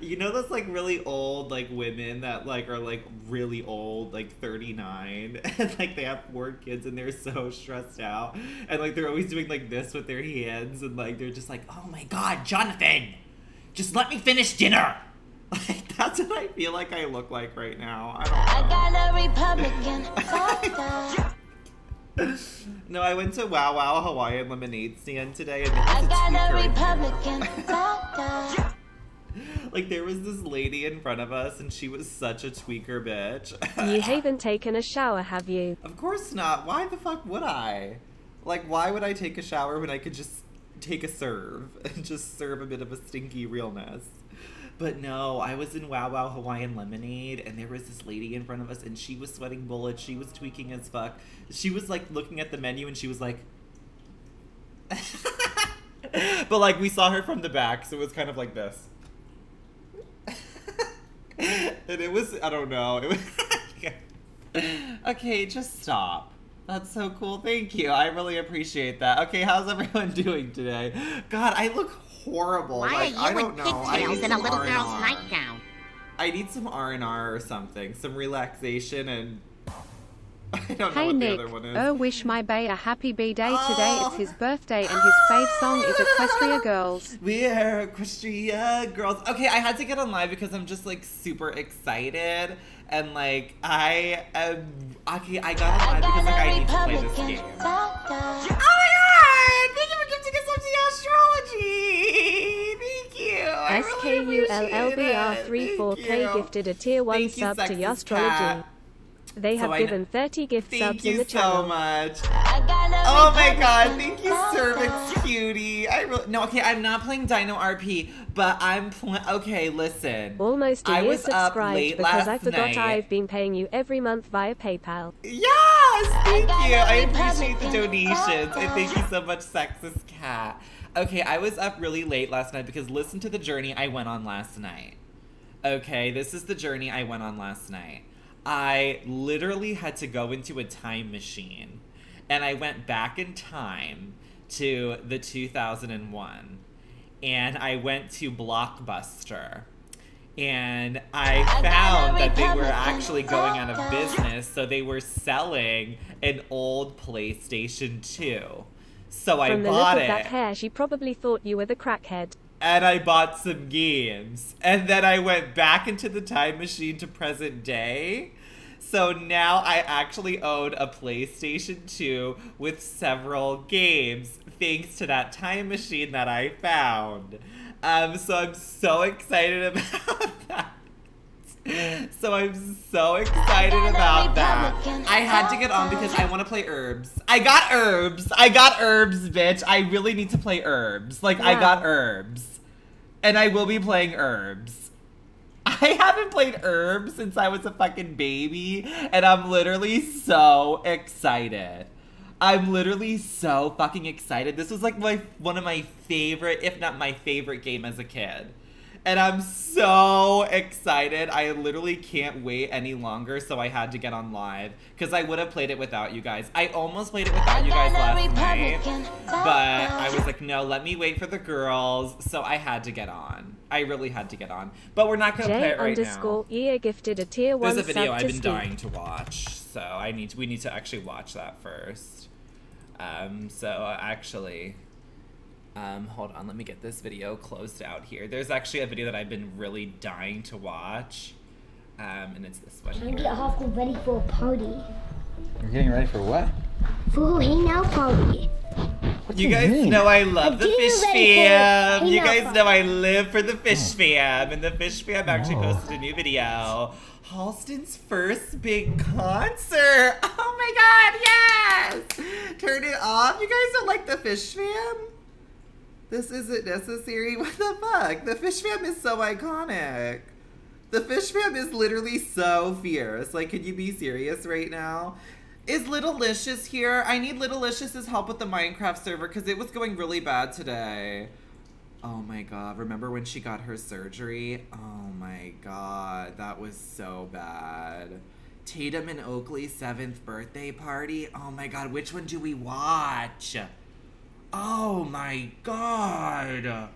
You know those like really old like women that like are like really old, like 39, and like they have 4 kids and they're so stressed out and like they're always doing like this with their hands and like they're just like, oh my god, Jonathan, just let me finish dinner. Like that's what I feel like I look like right now. I don't know. I got a Republican. No, I went to Wow Wow Hawaiian Lemonade Stand today and I got a Republican. Like there was this lady in front of us and she was such a tweaker bitch. You haven't taken a shower, have you? Of course not. Why the fuck would I? Like why would I take a shower when I could just take a serve and just serve a bit of a stinky realness? But no, I was in Wow Wow Hawaiian Lemonade and there was this lady in front of us and she was sweating bullets. She was tweaking as fuck. She was like looking at the menu and she was like but like we saw her from the back, so it was kind of like this. And it was, I don't know. It was okay, just stop. That's so cool. Thank you. I really appreciate that. Okay, how's everyone doing today? God, I look horrible. Why like, are you I don't with know. I need some a little girl's nightgown. I need some R&R or something, some relaxation and I don't know what Nick, the other one is. Oh, wish my bae a happy b-day. Today it's his birthday and his fave song is Equestria Girls. We're Equestria Girls. Okay, I had to get on live because I'm just like super excited and like I am. Okay, I got on live because like I need to play this game. Oh my god! Thank you for gifting us up to the astrology. Thank you. I really SKULLBR34K really gifted a tier 1 you, sub to your astrology. Cat. They have given 30 gift subs in the channel. Thank you so much. Oh my god, thank you, Cervix Cutie. I really no. Okay, I'm not playing Dino RP, but I'm playing. Okay, listen. Almost a year subscribed because I forgot I've been paying you every month via PayPal. Yes, thank you. I appreciate the donations and thank you so much, Sexist Cat. Okay, I was up really late last night because listen to the journey I went on last night. Okay, this is the journey I went on last night. I literally had to go into a time machine and I went back in time to the 2001 and I went to Blockbuster and I found that they were actually going out of business, so they were selling an old PlayStation 2. So I bought it. From the look of that hair, she probably thought you were the crackhead. And I bought some games. And then I went back into the time machine to present day. So now I actually own a PlayStation 2 with several games, thanks to that time machine that I found. So I'm so excited about that. So I'm so excited about that. I had to get on because I want to play Urbz. I got Urbz. I got Urbz, bitch. I really need to play Urbz. Like, yeah. I got Urbz. And I will be playing Urbz. I haven't played Urbz since I was a fucking baby. And I'm literally so excited. I'm literally so fucking excited. This was like one of my favorite, if not my favorite game as a kid. And I'm so excited. I literally can't wait any longer, so I had to get on live. Because I would have played it without you guys. I almost played it without you guys last night. But I was like, no, let me wait for the girls. So I had to get on. I really had to get on. But we're not going to play it right now. Gifted a tier 1 There's a video I've been dying to watch. So I need to, we need to actually watch that first. Hold on, let me get this video closed out here. There's actually a video that I've been really dying to watch, and it's this one. I'm getting awful ready for a party. You're getting ready for what? For a hangout party. You guys know I love the fish fam. You guys know I live for the fish fam, and the fish fam actually posted a new video. Halston's first big concert. Oh my god, yes! Turn it off. You guys don't like the fish fam? This isn't necessary. What the fuck? The fish fam is so iconic. The fish fam is literally so fierce. Like, can you be serious right now? Is Littlelicious here? I need Littlelicious's help with the Minecraft server because it was going really bad today. Oh my god. Remember when she got her surgery? Oh my god. That was so bad. Tatum and Oakley's 7th birthday party? Oh my god. Which one do we watch? Oh my god.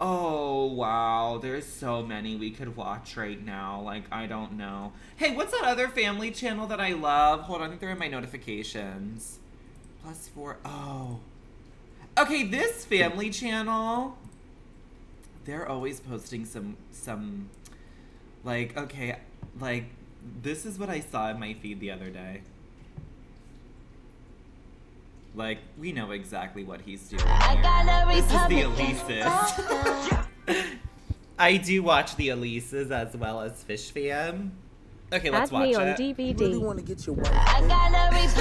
Oh wow, Oh, there's so many we could watch right now. Like, I don't know. Hey, what's that other family channel that I love? Hold on, I think they're in my notifications. +4. Oh. Okay, this family channel. They're always posting some like, okay, like, this is what I saw in my feed the other day. Like, we know exactly what he's doing. This is the Elises. I do watch the Elises as well as Fish Fam. Okay, let's watch it. Add me on DVD. You really want to get your wife. I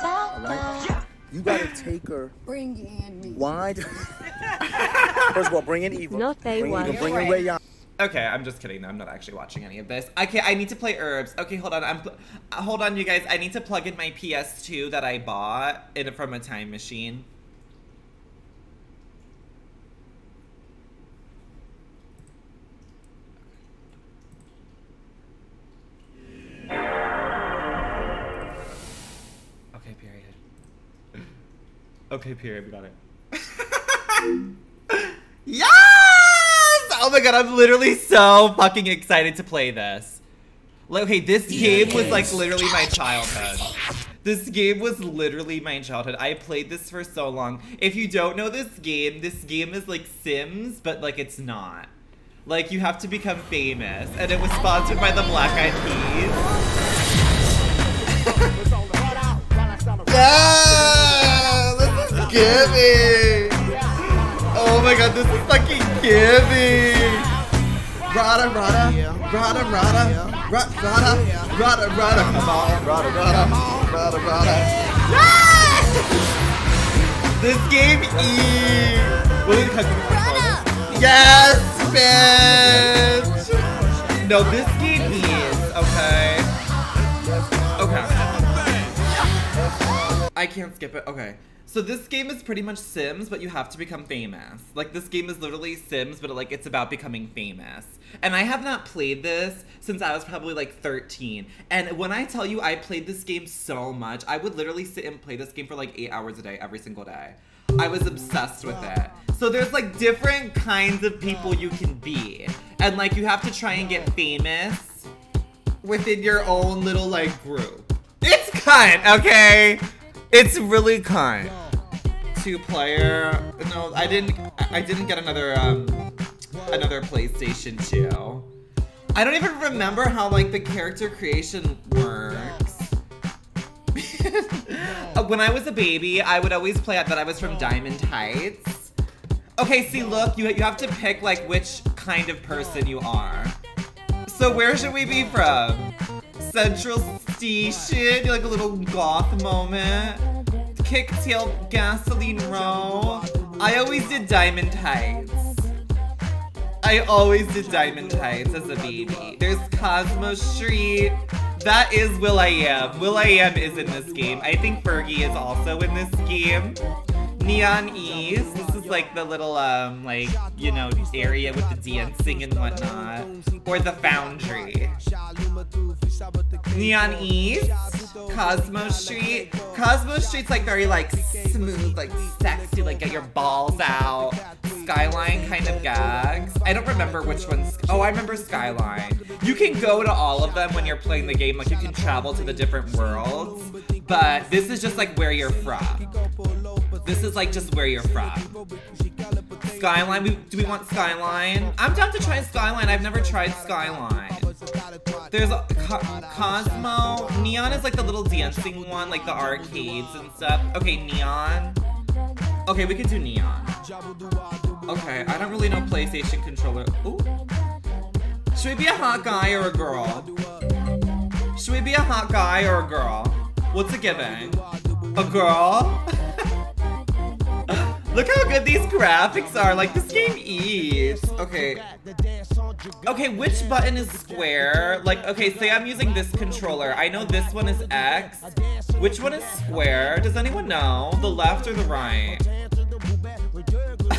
got a Republican. Right. You gotta take her. Bring in me. Why? First of all, bring in evil. Not they want. Bring in Ray. Okay, I'm just kidding. I'm not actually watching any of this. Okay, I need to play Urbz. Okay, hold on. Hold on, you guys. I need to plug in my PS2 that I bought from a time machine. Okay, period. Okay, period. We got it. Yeah! Oh my god, I'm literally so fucking excited to play this. Okay, this game was like literally my childhood. This game was literally my childhood. I played this for so long. If you don't know this game is like Sims, but like it's not. Like you have to become famous. And it was sponsored by the Black Eyed Peas. Yeah, this is giving. Oh my god, this is fucking giving! Rada, rada, rada, rada, rada, rada, rada, rada, come on, rada, rada, rada, rada. Yes! This game is... Yes, bitch! No, this game is, okay. Okay. I can't skip it, okay. So this game is pretty much Sims, but you have to become famous. Like this game is literally Sims, but like it's about becoming famous. And I have not played this since I was probably like 13. And when I tell you I played this game so much, I would literally sit and play this game for like 8 hours a day, every single day. I was obsessed with it. So there's like different kinds of people you can be. And like you have to try and get famous within your own little like group. It's cunt, okay? It's really kind. 2-player. No, I didn't get another PlayStation 2. I don't even remember how like the character creation works. When I was a baby, I would always play that I was from Diamond Heights. Okay, see, look, you have to pick like which kind of person you are. So where should we be from? Central Station, like a little goth moment. Kicktail Gasoline Row. I always did Diamond Heights. I always did Diamond Heights as a baby. There's Cosmo Street. That is Will.i.am. Will.i.am is in this game. I think Fergie is also in this game. Neon East. This is like the little, like, you know, area with the dancing and whatnot. Or the Foundry. Neon East. Cosmo Street. Cosmo Street's like very, like, smooth, like, sexy, like, get your balls out. Skyline kind of gags. I don't remember which one's... Oh, I remember Skyline. You can go to all of them when you're playing the game. Like, you can travel to the different worlds. But this is just, like, where you're from. This is like just where you're from. Skyline, do we want Skyline? I'm down to try Skyline, I've never tried Skyline. There's a, Cosmo, Neon is like the little dancing one, like the arcades and stuff. Okay, Neon. Okay, we could do Neon. Okay, I don't really know PlayStation controller. Ooh. Should we be a hot guy or a girl? Should we be a hot guy or a girl? What's it giving? A girl? Look how good these graphics are. Like, this game eats. Okay. Okay, which button is square? Like, okay, say I'm using this controller. I know this one is X. Which one is square? Does anyone know? The left or the right?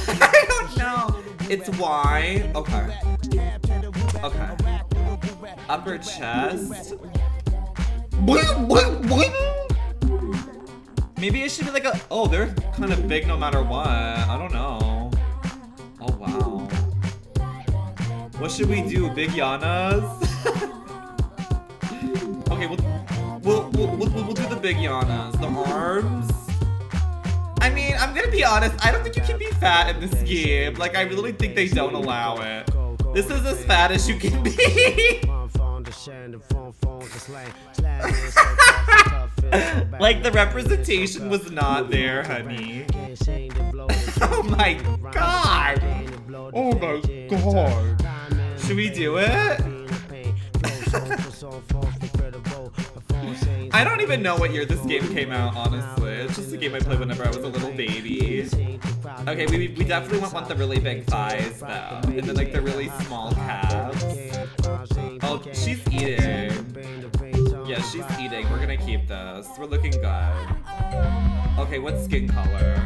I don't know. It's Y. Okay. Okay. Upper chest. Maybe it should be like a... Oh, they're kind of big no matter what. I don't know. Oh, wow. What should we do? Big Yanas? Okay, we'll do the big Yanas. The arms. I mean, I'm gonna be honest, I don't think you can be fat in this game. Like, I really think they don't allow it. This is as fat as you can be. Like, the representation was not there, honey. Oh my god! Oh my god! Should we do it? I don't even know what year this game came out, honestly. It's just a game I played whenever I was a little baby. Okay, we definitely want the really big thighs, though. And then, like, the really small calves. Oh, she's eating. Yeah, she's eating. We're gonna keep this. We're looking good. Okay, what skin color?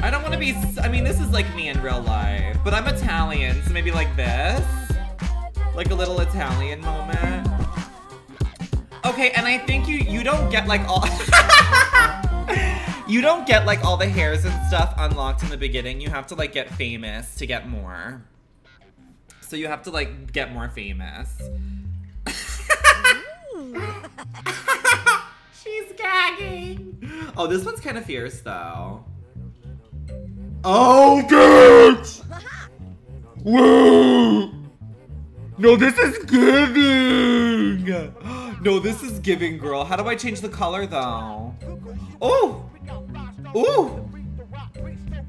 I don't want to be... I mean, this is like me in real life. But I'm Italian, so maybe like this? Like a little Italian moment? Okay, and I think you don't get like all you don't get like all the hairs and stuff unlocked in the beginning. You have to like get famous to get more. So you have to like get more famous. She's gagging. Oh, this one's kind of fierce though. Oh, good. Woo! No, this is giving! No, this is giving, girl. How do I change the color, though? Oh! Ooh!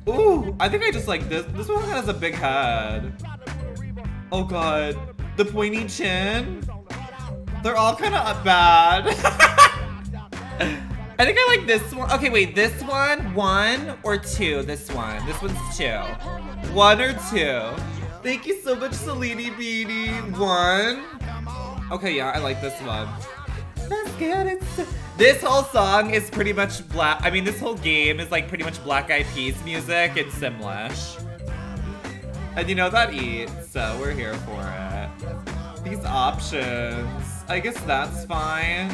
Ooh! I think I just like this. This one has a big head. Oh, God. The pointy chin? They're all kind of bad. I think I like this one. Okay, wait. This one? One or two? This one. This one's two. One or two. Thank you so much, Selene Beatty. One. Okay, yeah, I like this one. Let's get it. This whole song is pretty much black. I mean, this whole game is like pretty much Black Eyed Peas music and Simlish. And you know that eats, so we're here for it. These options. I guess that's fine.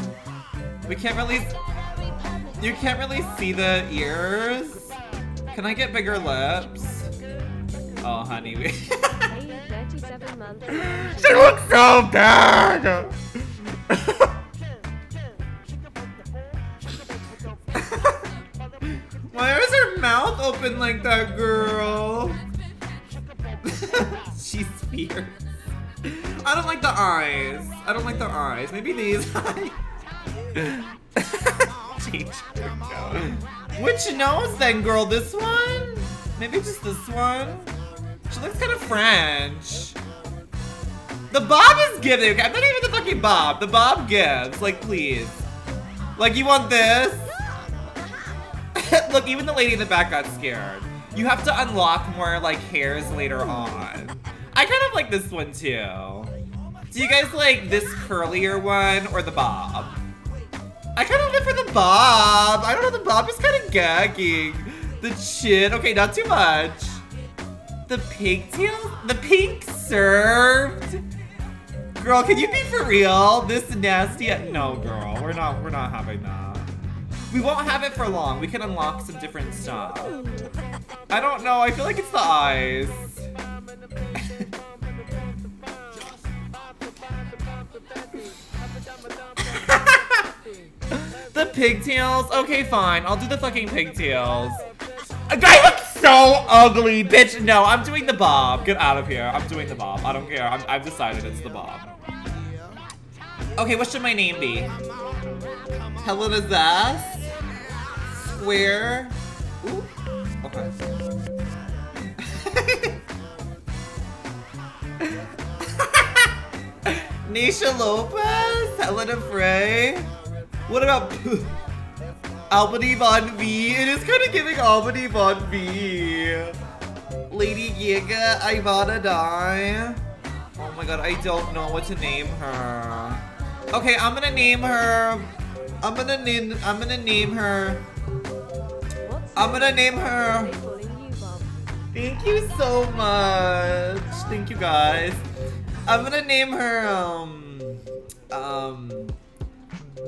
We can't really... You can't really see the ears. Can I get bigger lips? Oh, honey. She looks so bad! Why is her mouth open like that, girl? She's fierce. I don't like the eyes. I don't like the eyes. Maybe these eyes. Which nose then, girl? This one? Maybe just this one? She looks kind of French. The bob is giving. I'm not even the fucking bob. The bob gives. Like, please. Like, you want this? Look, even the lady in the back got scared. You have to unlock more, like, hairs later on. I kind of like this one, too. Do you guys like this curlier one or the bob? I kind of live for the bob. I don't know. The bob is kind of gagging. The chin. Okay, not too much. The pigtail? The pink served? Girl, can you be for real? This nasty... No, girl. We're not having that. We won't have it for long. We can unlock some different stuff. I don't know. I feel like it's the eyes. The pigtails? Okay, fine. I'll do the fucking pigtails. I look so ugly, bitch. No, I'm doing the bob. Get out of here. I'm doing the bob. I don't care. I've decided it's the bob. Okay, what should my name be? Helena Zest? Square? Ooh. Okay. Nisha Lopez? Helena Frey? What about... Albany Von V. It is kind of giving Albany Von V. Lady Gaga, Ivana Dye. Oh my god, I don't know what to name her. Okay, I'm gonna name her. I'm gonna name her. Thank you so much. Thank you guys. I'm gonna name her.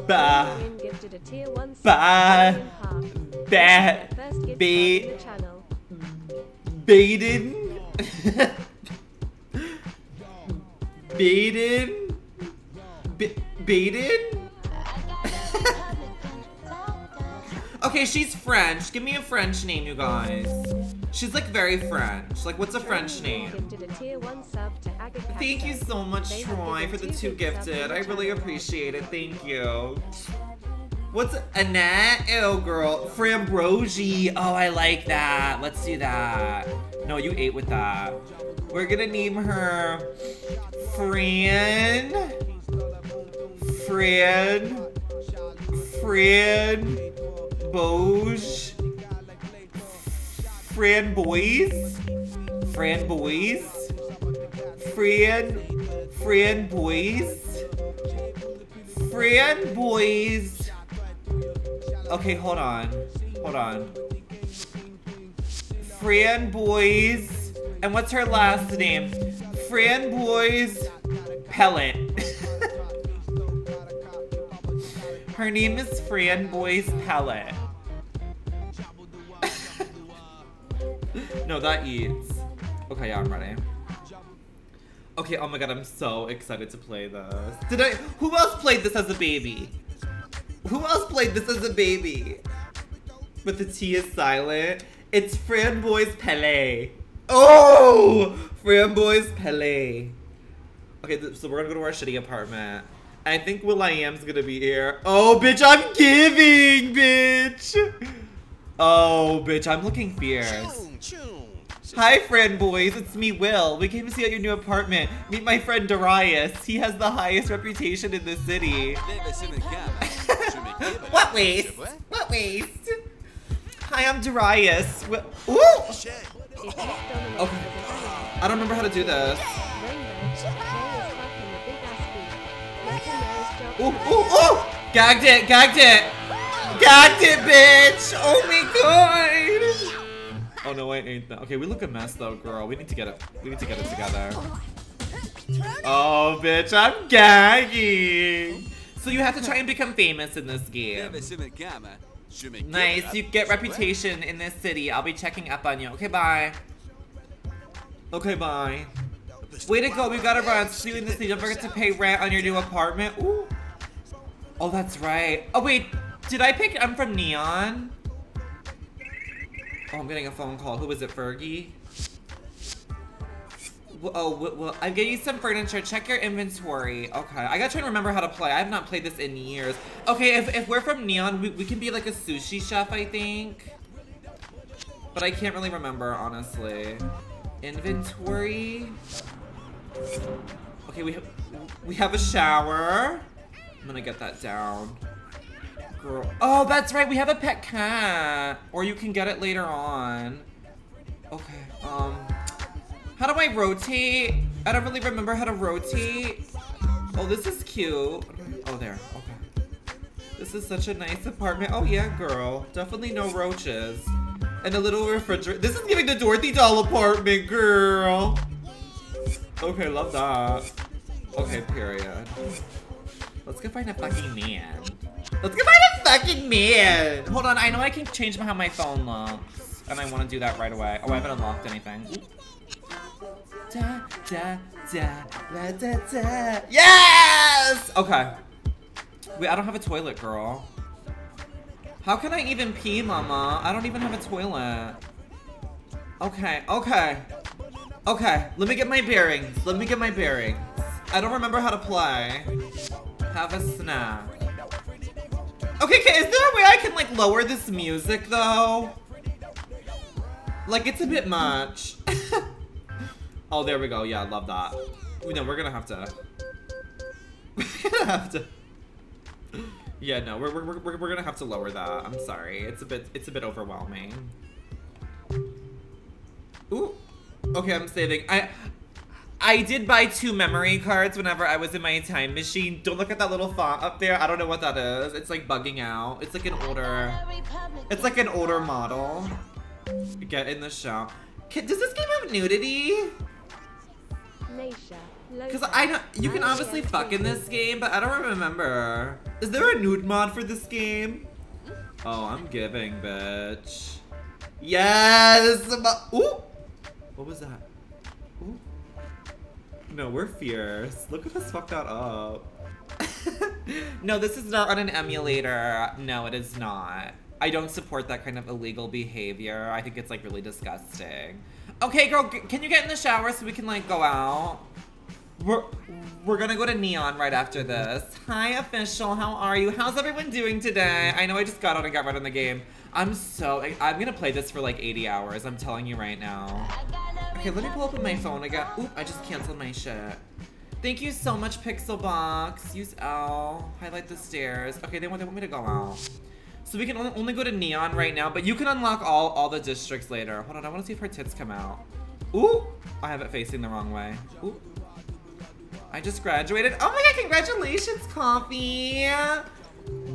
Bah. Bah. Bat. Baden. Baden? Baden? Okay, she's French. Give me a French name, you guys. She's like very French. Like, what's a French name? Thank you so much, Troy, for the 2 gifted. I really appreciate it. Thank you. What's Annette? Oh, girl. Framboise. Oh, I like that. Let's do that. No, you ate with that. We're gonna name her Fran boys. Okay, hold on. Fran boys, and what's her last name? Framboise Pelé. Her name is Framboise Pelé. No, that eats. Okay, yeah, I'm ready. Okay, oh my god, I'm so excited to play this. Who else played this as a baby? But the T is silent. It's Framboise Pelé. Oh! Framboise Pelé. Okay, so we're gonna go to our shitty apartment. I think Will.i.am's gonna be here. Oh, bitch, I'm giving, bitch! Oh, bitch, I'm looking fierce. Hi, friend boys. It's me, Will. We came to see out your new apartment. Meet my friend Darius. He has the highest reputation in the city. What waste? What waste? Hi, I'm Darius. Ooh! Okay. I don't remember how to do this. Ooh! Gagged it, bitch! Oh my god! Oh no, I ain't that. Okay, we look a mess though, girl. We need to get it together. Oh, bitch, I'm gagging. So you have to try and become famous in this game. Nice, you get reputation in this city. I'll be checking up on you. Okay, bye. Way to go, we gotta run. See you in the city. Don't forget to pay rent on your new apartment. Ooh. Oh, that's right. Oh wait, did I pick? I'm from Neon. Oh, I'm getting a phone call. Who is it, Fergie? Well, I'm getting some furniture. Check your inventory. Okay, I gotta try to remember how to play. I have not played this in years. Okay, if we're from Neon, we can be like a sushi chef, I think. But I can't really remember, honestly. Inventory. Okay, we have a shower. I'm gonna get that down. Girl. Oh, that's right. We have a pet cat. Or you can get it later on. Okay. How do I rotate? I don't really remember how to rotate. Oh, this is cute. Oh, there. Okay. This is such a nice apartment. Oh, yeah, girl. Definitely no roaches. And a little refrigerator. This is giving the Dorothy doll apartment, girl. Okay, love that. Okay, period. Let's go find a fucking man. Hold on, I know I can change how my phone looks. And I want to do that right away. Oh, I haven't unlocked anything. Yes! Okay. Wait, I don't have a toilet, girl. How can I even pee, mama? I don't even have a toilet. Okay. Let me get my bearings. I don't remember how to play. Have a snack. Okay, is there a way I can, like, lower this music, though? Like, it's a bit much. Oh, there we go. Yeah, I love that. No, we're gonna have to. Yeah, no, we're gonna have to lower that. I'm sorry. It's a bit overwhelming. Ooh. Okay, I'm saving. I did buy 2 memory cards whenever I was in my time machine. Don't look at that little font up there. I don't know what that is. It's like bugging out. It's like an older model. Get in the show. Does this game have nudity? Because I don't. You can obviously fuck in this game, but I don't remember. Is there a nude mod for this game? Oh, I'm giving, bitch. Yes. Ooh. What was that? Ooh. No, we're fierce. Look at us fuck that up. No, this is not on an emulator. No, it is not. I don't support that kind of illegal behavior. I think it's like really disgusting. Okay, girl, can you get in the shower so we can like go out? We're gonna go to Neon right after this. Hi, official. How are you? How's everyone doing today? I know I just got out and got right on the game. I'm gonna play this for like 80 hours. I'm telling you right now. Okay, let me pull up my phone again. Oop, I just canceled my shit. Thank you so much, Pixelbox. Use L. Highlight the stairs. Okay, they want me to go out. So we can only go to Neon right now, but you can unlock all the districts later. Hold on, I wanna see if her tits come out. Ooh, I have it facing the wrong way. Ooh. I just graduated. Oh my god, congratulations, Coffee!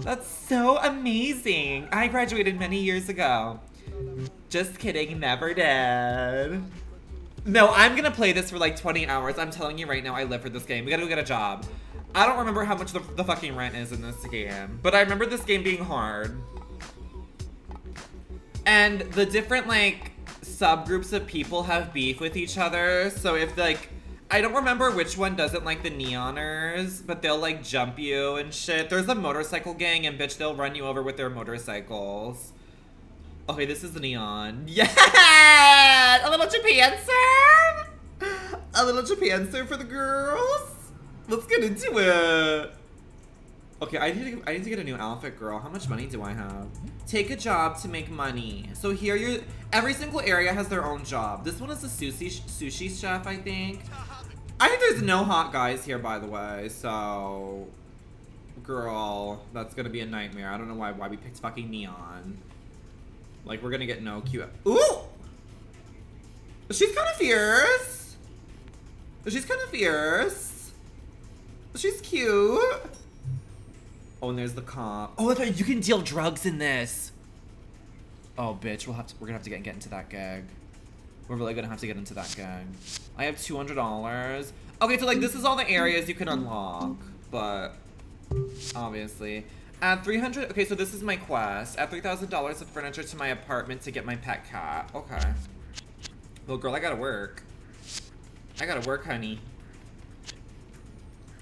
That's so amazing. I graduated many years ago. Just kidding, never did. No, I'm gonna play this for like 20 hours. I'm telling you right now, I live for this game. We gotta go get a job. I don't remember how much the fucking rent is in this game, but I remember this game being hard. And the different like subgroups of people have beef with each other. So if like, I don't remember which one doesn't like the Neoners, but they'll like jump you and shit. There's a motorcycle gang and bitch, they'll run you over with their motorcycles. Okay, this is the Neon. Yes! A little Japan serve? A little Japan serve for the girls? Let's get into it. Okay, I need to get a new outfit, girl. How much money do I have? Take a job to make money. So here you're, every single area has their own job. This one is the sushi chef, I think. I think there's no hot guys here, by the way, so... Girl, that's gonna be a nightmare. I don't know why we picked fucking Neon. Like, we're gonna get no cute... Ooh! She's kinda fierce! She's kinda fierce! She's cute! Oh, and there's the comp. Oh, you can deal drugs in this! Oh, bitch, we're gonna have to get into that gig. We're really gonna have to get into that gang. I have $200. Okay, so like this is all the areas you can unlock, but obviously. At $300, okay, so this is my quest. Add $3,000 of furniture to my apartment to get my pet cat. Okay. Well, girl, I gotta work. I gotta work, honey.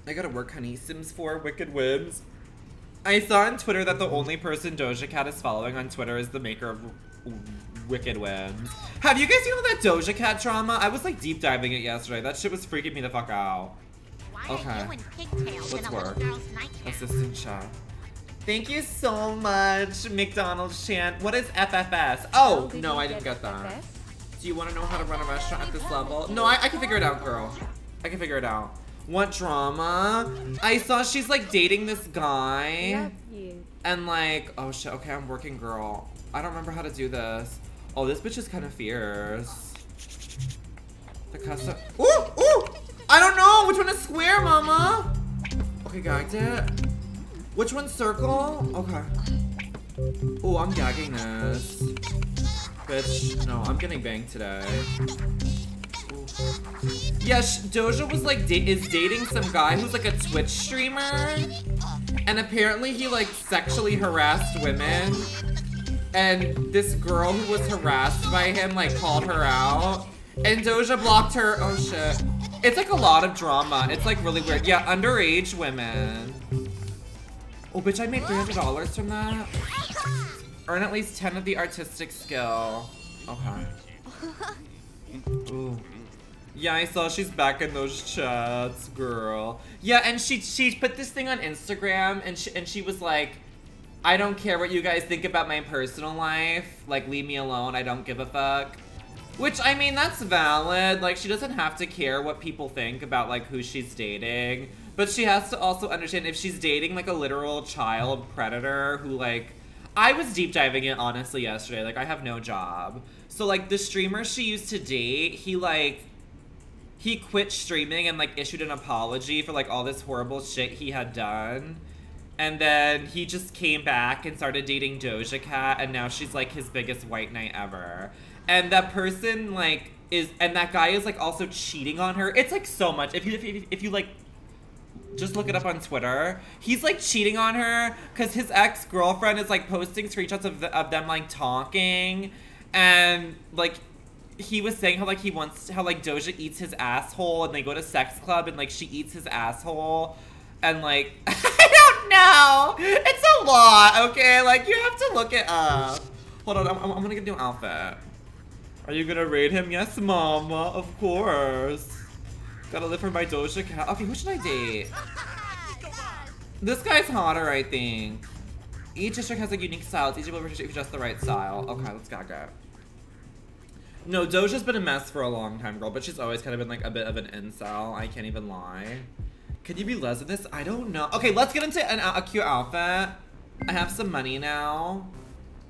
I gotta work, honey. Sims 4, Wicked Whims. I saw on Twitter that the only person Doja Cat is following on Twitter is the maker of Wicked Whims. Have you guys seen all that Doja Cat drama? I was like deep diving it yesterday. That shit was freaking me the fuck out. Okay, let's work. Assistant chef. Thank you so much, McDonald's chant. What is FFS? Oh, no, I didn't get that. Do you want to know how to run a restaurant at this level? No, I can figure it out, girl. I can figure it out. What drama? I saw she's like dating this guy. And like, oh shit, okay, I'm working, girl. I don't remember how to do this. Oh, this bitch is kind of fierce. The custom. Ooh, ooh! I don't know! Which one is square, mama? Okay, gagged it. Which one's circle? Okay. Ooh, I'm gagging this. Bitch, no, I'm getting banged today. Ooh. Yeah, Doja was like, is dating some guy who's like a Twitch streamer. And apparently he like sexually harassed women. And this girl who was harassed by him, like, called her out. And Doja blocked her. Oh, shit. It's, like, a lot of drama. It's, like, really weird. Yeah, underage women. Oh, bitch, I made $300 from that. Earn at least 10 of the artistic skill. Okay. Ooh. Yeah, I saw she's back in those chats, girl. Yeah, and she put this thing on Instagram, and she was, like... I don't care what you guys think about my personal life. Like, leave me alone. I don't give a fuck. Which, I mean, that's valid. Like, she doesn't have to care what people think about, like, who she's dating. But she has to also understand if she's dating, like, a literal child predator who, like... I was deep diving it, honestly, yesterday. Like, I have no job. So, like, the streamer she used to date, he, like... He quit streaming and, like, issued an apology for, like, all this horrible shit he had done. And then he just came back and started dating Doja Cat, and now she's, like, his biggest white knight ever. And that person, like, is... And that guy is, like, also cheating on her. It's, like, so much. If you like... Just look it up on Twitter. He's, like, cheating on her because his ex-girlfriend is, like, posting screenshots of them, like, talking. And, like... he was saying how like he wants how like Doja eats his asshole and they go to sex club and like she eats his asshole and like I don't know, it's a lot, okay, like you have to look it up. Hold on, I'm gonna get a new outfit. Are you gonna raid him? Yes, mama, of course. Gotta live for my Doja Cat. Okay, who should I date? This guy's hotter, I think. Each district has a unique style. It's easy to if you just the right style. Okay, let's go. No, Doja's been a mess for a long time, girl, but she's always kind of been like a bit of an incel. I can't even lie. Could you be less of this? I don't know. Okay, let's get into a cute outfit. I have some money now.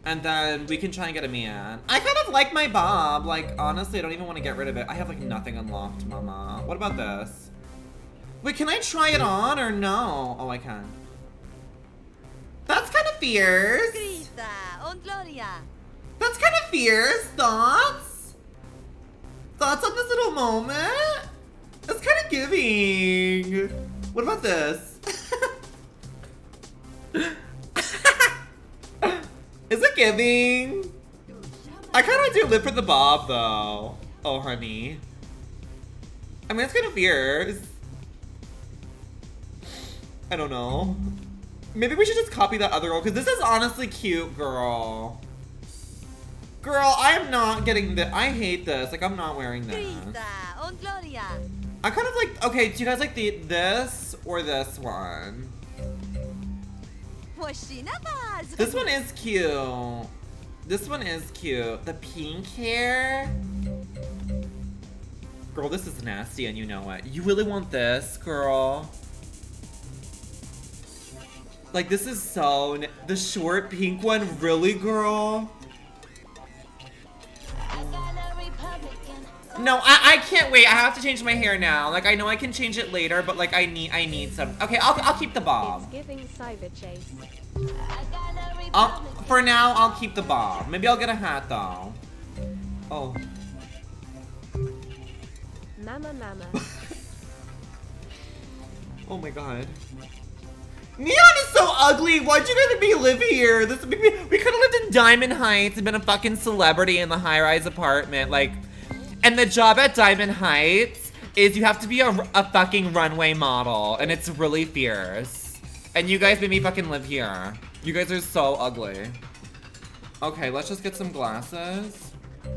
And then we can try and get a man. I kind of like my bob. Like, honestly, I don't even want to get rid of it. I have like nothing unlocked, mama. What about this? Wait, can I try it on or no? Oh, I can. That's kind of fierce. That's kind of fierce. Thoughts? Thoughts on this little moment? That's kind of giving. What about this? Is it giving? I kind of do live for the bob though. Oh, honey. I mean, it's kind of fierce. I don't know. Maybe we should just copy that other girl, because this is honestly cute, girl. Girl, I'm not getting this. I hate this. Like, I'm not wearing this. I kind of like, okay, do you guys like this or this one? This one is cute. This one is cute. The pink hair. Girl, this is nasty and you know it. You really want this, girl? Like, this is so... The short pink one? Really, girl? No, I can't wait. I have to change my hair now. Like, I know I can change it later, but, like, I need some... Okay, I'll keep the bob. For now, I'll keep the bob. Maybe I'll get a hat, though. Oh. Mama. Oh, my God. Neon is so ugly! Why'd you guys make me live here? We could've lived in Diamond Heights and been a fucking celebrity in the high-rise apartment, like... And the job at Diamond Heights is you have to be a fucking runway model, and it's really fierce. And you guys made me fucking live here. You guys are so ugly. Okay, let's just get some glasses.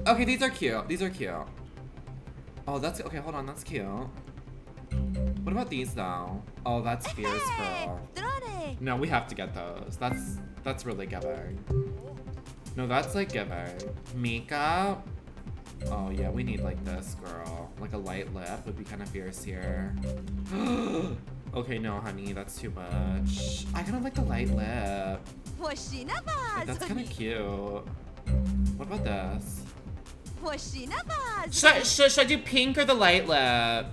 Okay, these are cute. These are cute. Oh, that's- okay, hold on, that's cute. What about these though? Oh, that's fierce, girl. No, we have to get those. That's really giving. No, that's like giving. Makeup. Oh yeah, we need like this, girl. Like a light lip would be kind of fierce here. Okay, no, honey, that's too much. I kind of like the light lip. Like, that's kind of cute. What about this? Should I do pink or the light lip?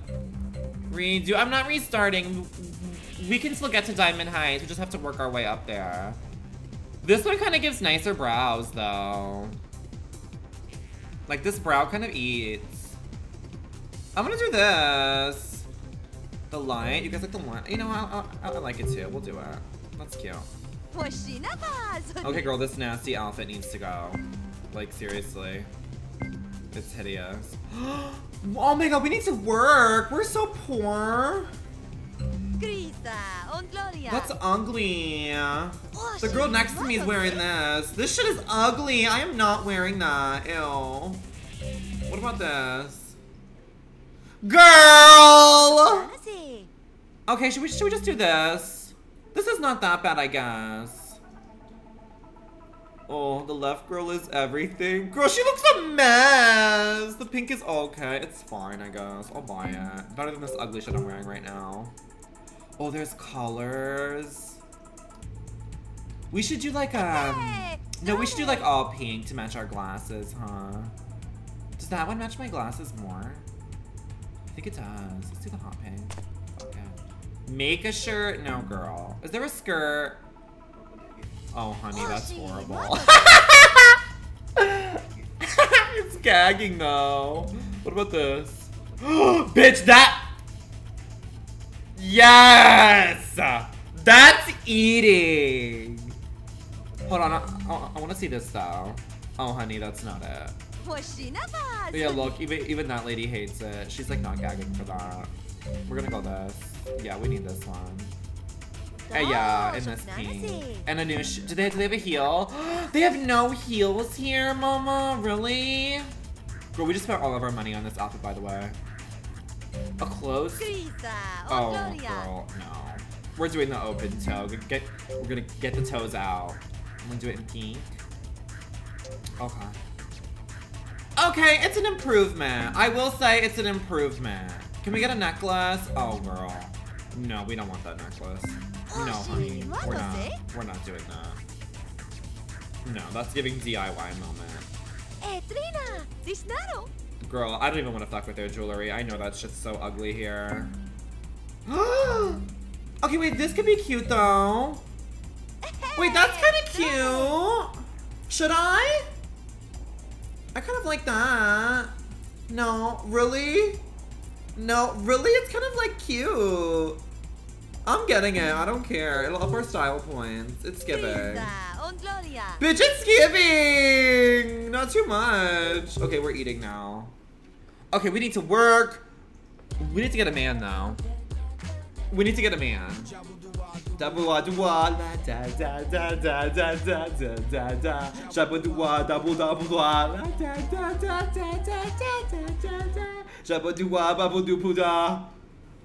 Redo. I'm not restarting. We can still get to Diamond Heights. We just have to work our way up there. This one kind of gives nicer brows, though. Like, this brow kind of eats. I'm gonna do this. The light. You guys like the light? You know, I like it, too. We'll do it. That's cute. Okay, girl, this nasty outfit needs to go. Like, seriously. It's hideous. Oh my God, we need to work. We're so poor. That's ugly. The girl next to me is wearing this. This shit is ugly. I am not wearing that. Ew. What about this? Girl! Okay, should we just do this? This is not that bad, I guess. Oh, the left girl is everything. Girl, she looks a mess. The pink is okay. It's fine, I guess. I'll buy it. Better than this ugly shit I'm wearing right now. Oh, there's colors. We should do like a... No, we should do like all pink to match our glasses, huh? Does that one match my glasses more? I think it does. Let's do the hot pink. Okay. Make a shirt? No, girl. Is there a skirt? Oh, honey, that's horrible. It's gagging, though. What about this? Bitch, that... Yes! That's eating! Hold on, I want to see this, though. Oh, honey, that's not it. But yeah, look, even that lady hates it. She's like not gagging for that. We're gonna go this. Yeah, we need this one. Yeah, in this pink. And a new do they have a heel? They have no heels here, mama? Really? Girl, we just spent all of our money on this outfit, by the way. A clothes? Oh, girl, no. We're doing the open toe. We're gonna get the toes out. I'm gonna do it in pink. Okay. Okay, it's an improvement. I will say it's an improvement. Can we get a necklace? Oh, girl. No, we don't want that necklace. No, honey. We're not doing that. No, that's giving DIY moment. Girl, I don't even want to fuck with their jewelry. I know that shit's so ugly here. Okay, wait, this could be cute though. Wait, that's kind of cute. Should I? I kind of like that. No, really? No, really? It's kind of like cute. I'm getting it. I don't care. It'll up our style points. It's giving. Bitch, it's giving! Not too much. Okay, we're eating now. Okay, we need to work. We need to get a man, though. We need to get a man.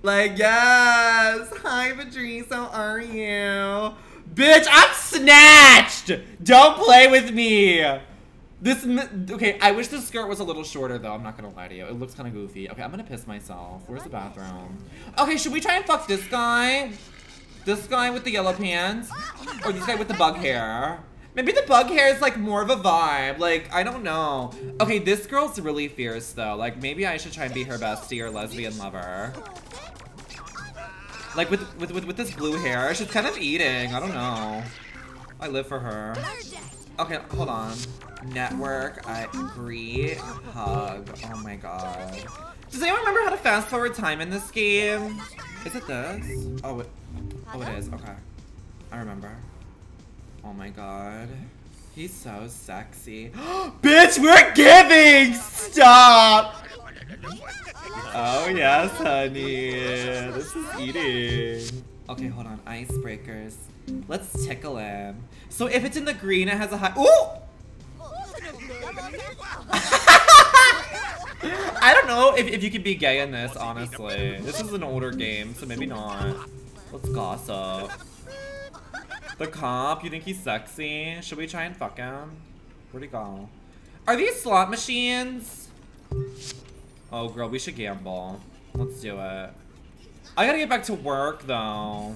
Like, yes! Hi, Patrice, how are you? Bitch, I'm snatched! Don't play with me! Okay, I wish this skirt was a little shorter, though. I'm not gonna lie to you. It looks kind of goofy. Okay, I'm gonna piss myself. Where's the bathroom? Okay, should we try and fuck this guy? This guy with the yellow pants? Or this guy with the bug hair? Maybe the bug hair is, like, more of a vibe. Like, I don't know. Okay, this girl's really fierce, though. Like, maybe I should try and be her bestie or lesbian lover. Like, with this blue hair, she's kind of eating. I don't know. I live for her. Okay, hold on. Network, I agree. Hug. Oh, my God. Does anyone remember how to fast-forward time in this game? Is it this? Oh, it is. Okay. I remember. Oh, my God. He's so sexy. Bitch, we're giving! Stop! Oh, yes, honey. This is eating. Okay, hold on. Icebreakers. Let's tickle him. So if it's in the green, it has a high... Ooh! I don't know if you can be gay in this, honestly. This is an older game, so maybe not. Let's gossip. The cop, you think he's sexy? Should we try and fuck him? Where'd he go? Are these slot machines? Oh, girl, we should gamble. Let's do it. I gotta get back to work, though.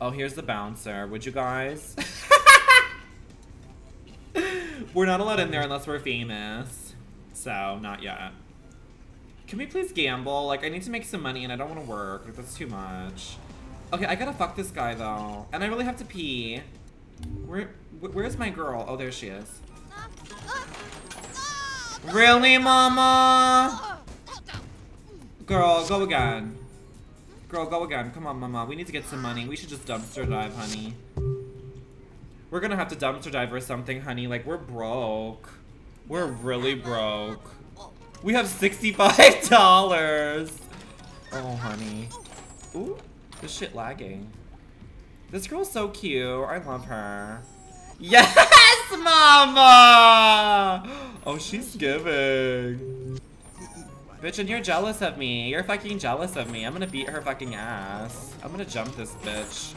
Oh, here's the bouncer. Would you guys? We're not allowed in there unless we're famous. So, not yet. Can we please gamble? Like, I need to make some money and I don't want to work. Like, that's too much. Okay, I gotta fuck this guy, though. And I really have to pee. Where's my girl? Oh, there she is. Really, mama? Girl, go again. Girl, go again. Come on, mama. We need to get some money. We should just dumpster dive, honey. We're gonna have to dumpster dive or something, honey. Like, we're broke. We're really broke. We have $65. Oh, honey. Ooh. This shit lagging. This girl's so cute. I love her. Yes, mama! Oh, she's giving. Bitch, and you're jealous of me. You're fucking jealous of me. I'm gonna beat her fucking ass. I'm gonna jump this bitch.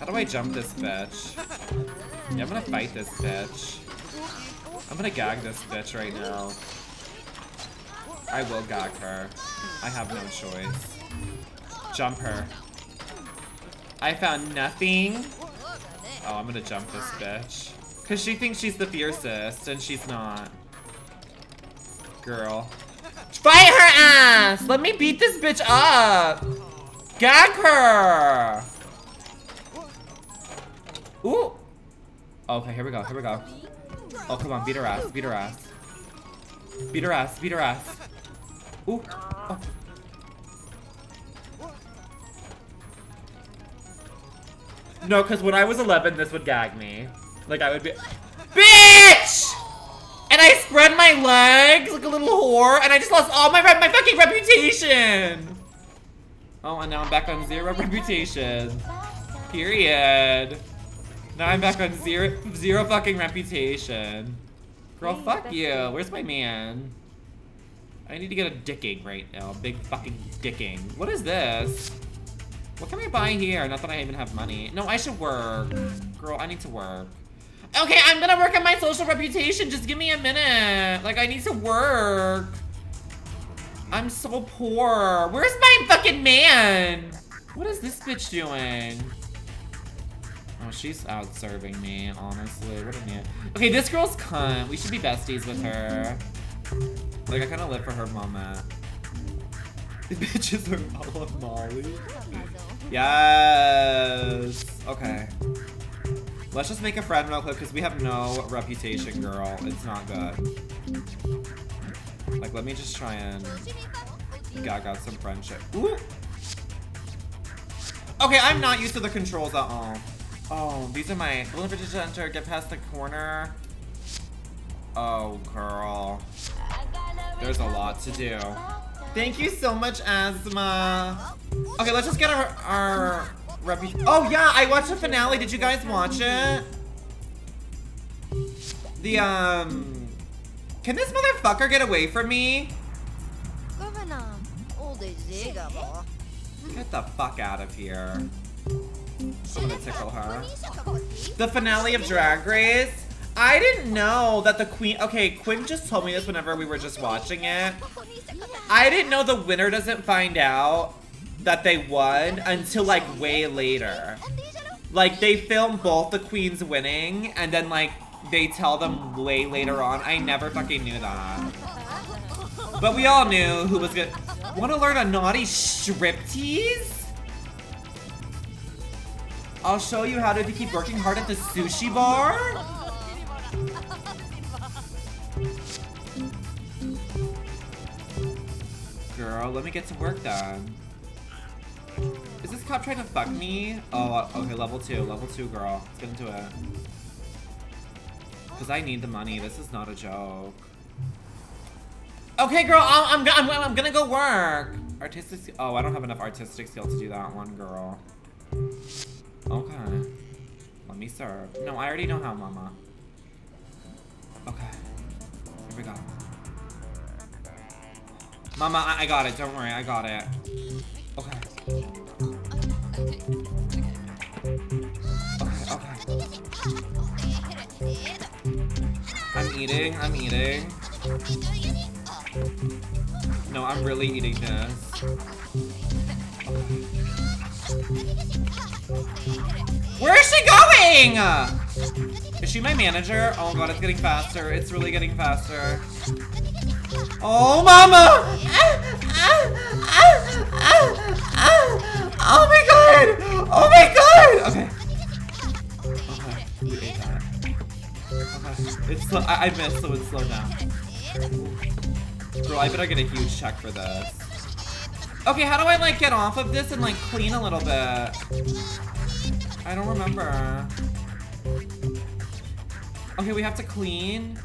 How do I jump this bitch? Yeah, I'm gonna fight this bitch. I'm gonna gag this bitch right now. I will gag her. I have no choice. Jump her. I found nothing. Oh, I'm gonna jump this bitch. Cause she thinks she's the fiercest and she's not. Girl. Fight her ass! Let me beat this bitch up! Gag her! Ooh! Okay, here we go, here we go. Oh, come on, beat her ass, beat her ass. Beat her ass, beat her ass. Ooh! Oh. No, because when I was 11, this would gag me. Like, I would be... Bitch! And I spread my legs like a little whore, and I just lost all my fucking reputation. Oh, and now I'm back on zero reputation. Period. Now I'm back on zero fucking reputation. Girl, fuck you. Where's my man? I need to get a dicking right now. Big fucking dicking. What is this? What can I buy here? Not that I even have money. No, I should work. Girl, I need to work. Okay, I'm gonna work on my social reputation. Just give me a minute. Like, I need to work. I'm so poor. Where's my fucking man? What is this bitch doing? Oh, she's out serving me, honestly. What a man. Okay, this girl's cunt. We should be besties with her. Like, I kind of live for her mama. The bitches are all of Molly. Yes. Okay. Let's just make a friend real quick because we have no reputation, girl. It's not good. Like, let me just try and gag out some friendship. Ooh. Okay, I'm not used to the controls at all. Oh, these are my... Will invitation to enter. Get past the corner. Oh, girl. There's a lot to do. Thank you so much, Asma. Okay, let's just get our reputation. Oh, yeah, I watched the finale. Did you guys watch it? The, Can this motherfucker get away from me? Get the fuck out of here. I'm gonna tickle her. The finale of Drag Race? I didn't know that the queen... Okay, Quinn just told me this whenever we were just watching it. I didn't know the winner doesn't find out that they won until, like, way later. Like, they film both the queens winning, and then, like, they tell them way later on. I never fucking knew that. But we all knew who was good. Wanna learn a naughty striptease? I'll show you how to if you keep working hard at the sushi bar. Girl, let me get to work then. Is this cop trying to fuck me? Oh, okay, level 2, girl. Let's get into it. Because I need the money. This is not a joke. Okay, girl, I'm gonna go work. Artistic... Oh, I don't have enough artistic skill to do that one, girl. Okay. Let me serve. No, I already know how, mama. Okay. Here we go. Mama, I got it. Don't worry. I got it. Okay. Okay. I'm eating. No, I'm really eating this. Where is she going? Is she my manager? Oh god, it's getting faster. It's really getting faster. Oh, mama! Oh my god! Oh my god! Okay. Okay. We ate that. Okay. It's slow. I missed, so it's slow down. Girl, I better get a huge check for this. Okay, how do I, like, get off of this and, like, clean a little bit? I don't remember. Okay, we have to clean.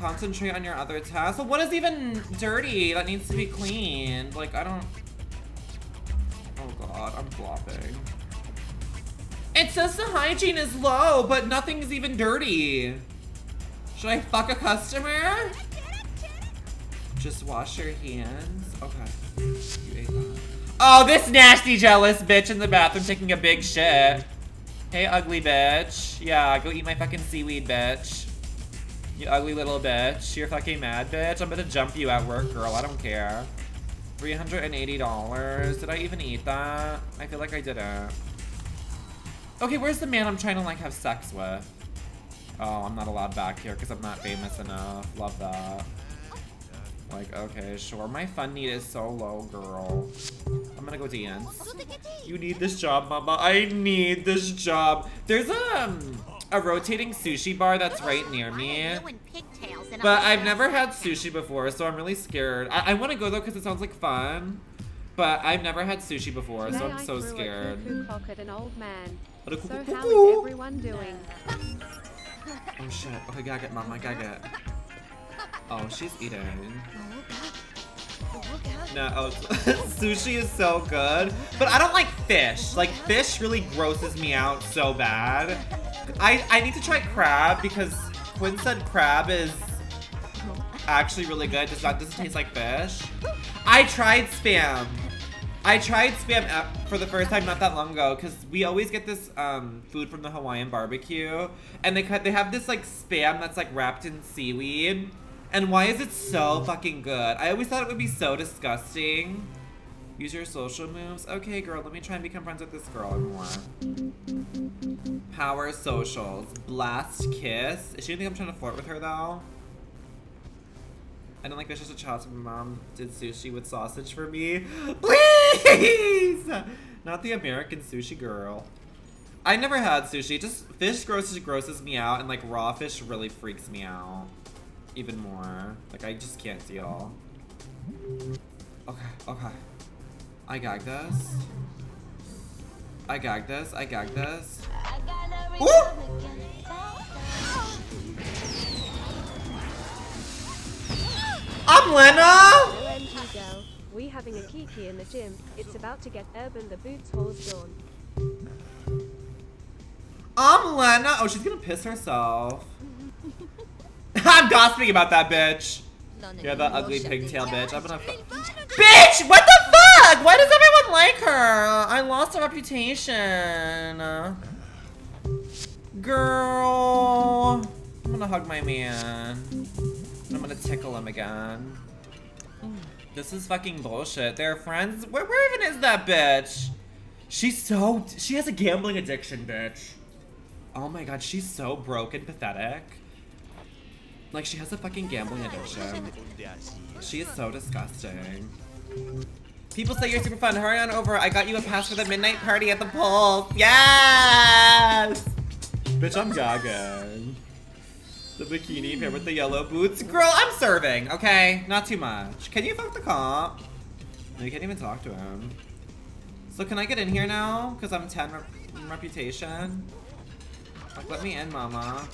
Concentrate on your other tasks. What is even dirty that needs to be cleaned? Like, I don't... Oh god, I'm flopping. It says the hygiene is low, but nothing's even dirty. Should I fuck a customer? Just wash your hands. Okay. You ate that. Oh, this nasty jealous bitch in the bathroom taking a big shit. Hey, ugly bitch. Yeah, go eat my fucking seaweed, bitch. You ugly little bitch. You're fucking mad, bitch. I'm gonna jump you at work, girl. I don't care. $380. Did I even eat that? I feel like I didn't. Okay, where's the man I'm trying to, like, have sex with? Oh, I'm not allowed back here because I'm not famous enough. Love that. Like, okay, sure. My fun need is so low, girl. I'm gonna go dance. You need this job, mama. I need this job. There's a rotating sushi bar that's right near me. But I've never had sushi before, so I'm really scared. I want to go, though, because it sounds like fun. But I've never had sushi before, so I'm so scared. So how is everyone doing? Oh, shit. Okay, gag it, mama. Gag it. Oh, she's eating. No, oh, sushi is so good. But I don't like fish. Like, fish really grosses me out so bad. I need to try crab because Quinn said crab is actually really good. Doesn't taste like fish. I tried spam. I tried spam for the first time not that long ago because we always get this food from the Hawaiian barbecue, and they have this like spam that's like wrapped in seaweed. And why is it so fucking good? I always thought it would be so disgusting. Use your social moves. Okay, girl, let me try and become friends with this girl anymore. Power socials. Blast kiss. Is she gonna think I'm trying to flirt with her though? I don't like fish as a child, so my mom did sushi with sausage for me. Please! Not the American sushi girl. I never had sushi. Just fish grosses me out, and like raw fish really freaks me out. Even more. Like I just can't deal. Okay, okay. I gagged this. I gagged this. I gagged this. Ooh! I'm Lena! OMG girl, we having a kiki in the gym. It's about to get urban, the boots hole's gone. I'm Lena! Oh, she's gonna piss herself. I'm gossiping about that bitch. Yeah, that ugly pigtail bitch. I'm gonna bitch, what the fuck? Why does everyone like her? I lost her reputation. Girl. I'm gonna hug my man. I'm gonna tickle him again. This is fucking bullshit. They're friends. Where even is that bitch? She has a gambling addiction, bitch. Oh my god, she's so broke and pathetic. Like, she has a fucking gambling addiction. She is so disgusting. People say you're super fun. Hurry on over. I got you a pass for the midnight party at the pool. Yes! Bitch, I'm gagging. The bikini pair with the yellow boots. Girl, I'm serving, okay? Not too much. Can you fuck the cop? No, you can't even talk to him. So can I get in here now? Because I'm 10 reputation. Like, let me in, mama.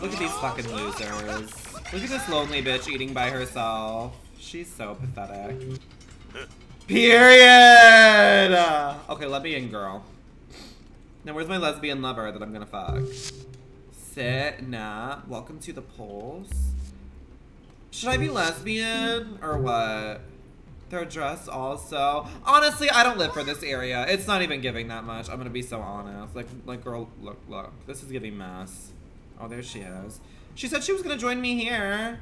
Look at these fucking losers. Look at this lonely bitch eating by herself. She's so pathetic. Period! Okay, let me in, girl. Now, where's my lesbian lover that I'm gonna fuck? Sit, nah. Welcome to the polls. Should I be lesbian or what? They're dressed also. Honestly, I don't live for this area. It's not even giving that much. I'm gonna be so honest. Like, girl, look. This is giving mess. Oh, there she is. She said she was gonna join me here.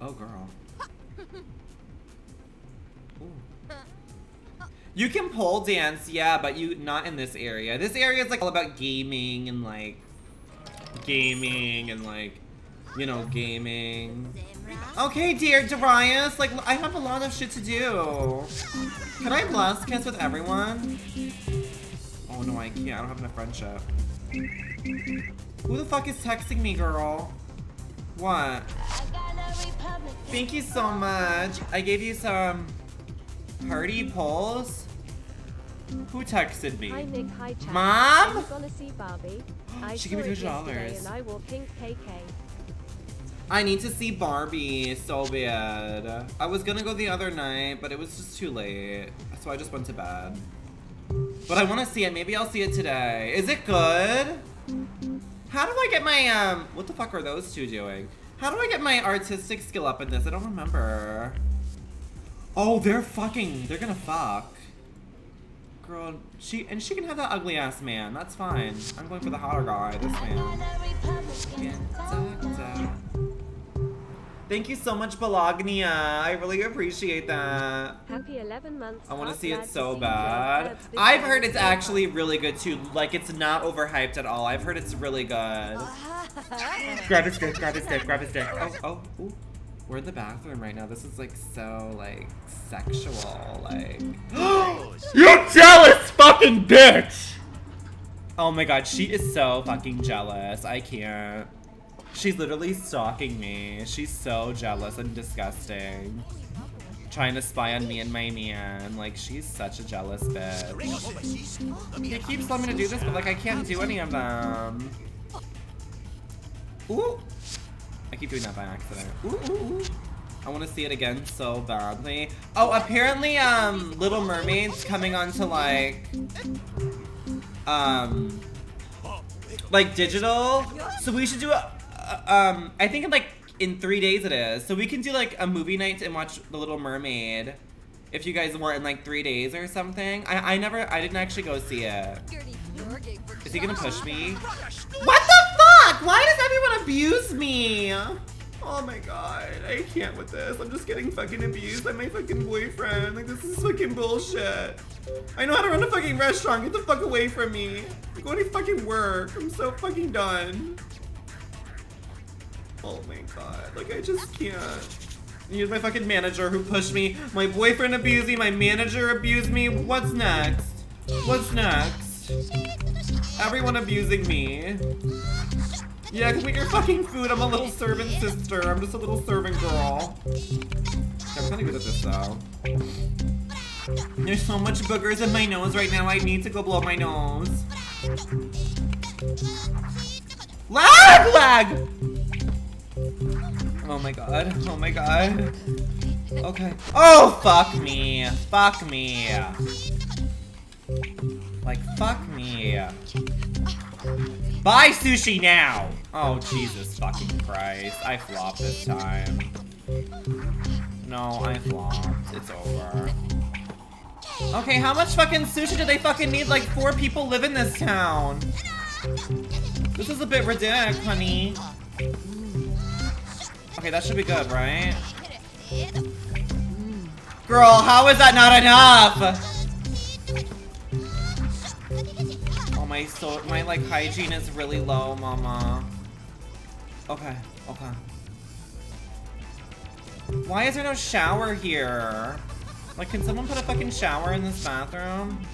Oh, girl. Ooh. You can pole dance, yeah, but you not in this area. This area is like all about gaming and like. Gaming and like, you know, gaming. Okay, dear Darius, like, I have a lot of shit to do. Can I blast kiss with everyone? Oh no, I can't. I don't have enough friendship. Who the fuck is texting me, girl? What? Thank you so much. I gave you some party polls. Who texted me? Hi, Nick. Hi, Mom? I'm gonna see Barbie. She gave me $2. And I will pink KK. I need to see Barbie so bad. I was gonna go the other night, but it was just too late. So I just went to bed. But I wanna see it. Maybe I'll see it today. Is it good? How do I get my, what the fuck are those two doing? How do I get my artistic skill up in this? I don't remember. Oh, they're gonna fuck. Girl, she can have that ugly ass man. That's fine. I'm going for the hotter guy. This man. Thank you so much, Bologna. I really appreciate that. Happy 11 months. I want to see it so bad. I've heard it's actually really good too. Like it's not overhyped at all. I've heard it's really good. Grab his dick. Grab his dick. Grab his dick. Oh, oh. Ooh. We're in the bathroom right now. This is like so like sexual, like. You jealous fucking bitch! Oh my god, she is so fucking jealous. I can't. She's literally stalking me. She's so jealous and disgusting. Trying to spy on me and my man. Like, she's such a jealous bitch. He keeps telling me to do this, but like I can't do any of them. Ooh. I keep doing that by accident. Ooh, ooh, ooh. I want to see it again so badly. Oh, apparently, Little Mermaid's coming on to, like digital. So we should do a, I think in 3 days it is. So we can do, a movie night and watch The Little Mermaid. If you guys want in, 3 days or something. I didn't actually go see it. Is he gonna push me? What the fuck? Why does everyone abuse me? Oh my god, I can't with this. I'm just getting fucking abused by my fucking boyfriend. This is fucking bullshit. I know how to run a fucking restaurant. Get the fuck away from me. I'm going to fucking work. I'm so fucking done. Oh my god, I just can't. Here's my fucking manager who pushed me. My boyfriend abused me. My manager abused me. What's next? What's next? Everyone abusing me. Yeah, can we get fucking food? I'm a little servant sister. I'm just a little servant girl. I'm kind of good at this though. There's so much boogers in my nose right now. I need to go blow my nose. Lag! Lag! Oh my god. Oh my god. Okay. Oh, fuck me. Fuck me. Fuck me. Buy sushi now! Oh, Jesus fucking Christ. I flopped this time. No, I flopped. It's over. Okay, how much fucking sushi do they fucking need? 4 people live in this town. This is a bit ridiculous, honey. Okay, that should be good, right? Girl, how is that not enough? Oh, my hygiene is really low, mama. Okay, okay. Why is there no shower here? Can someone put a fucking shower in this bathroom?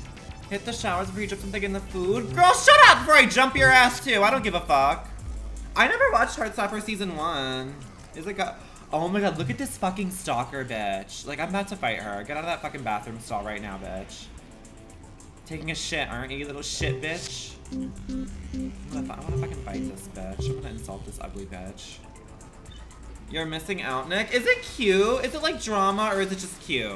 Hit the showers before you jump something in the food. Girl, shut up before I jump your ass, too. I don't give a fuck. I never watched Heartstopper Season 1. Is it got? Oh my god, look at this fucking stalker bitch. I'm about to fight her. Get out of that fucking bathroom stall right now, bitch. Taking a shit, aren't you, little shit bitch? I wanna fucking fight this bitch. I'm gonna insult this ugly bitch. You're missing out, Nick. Is it cute? Is it drama or is it just cute?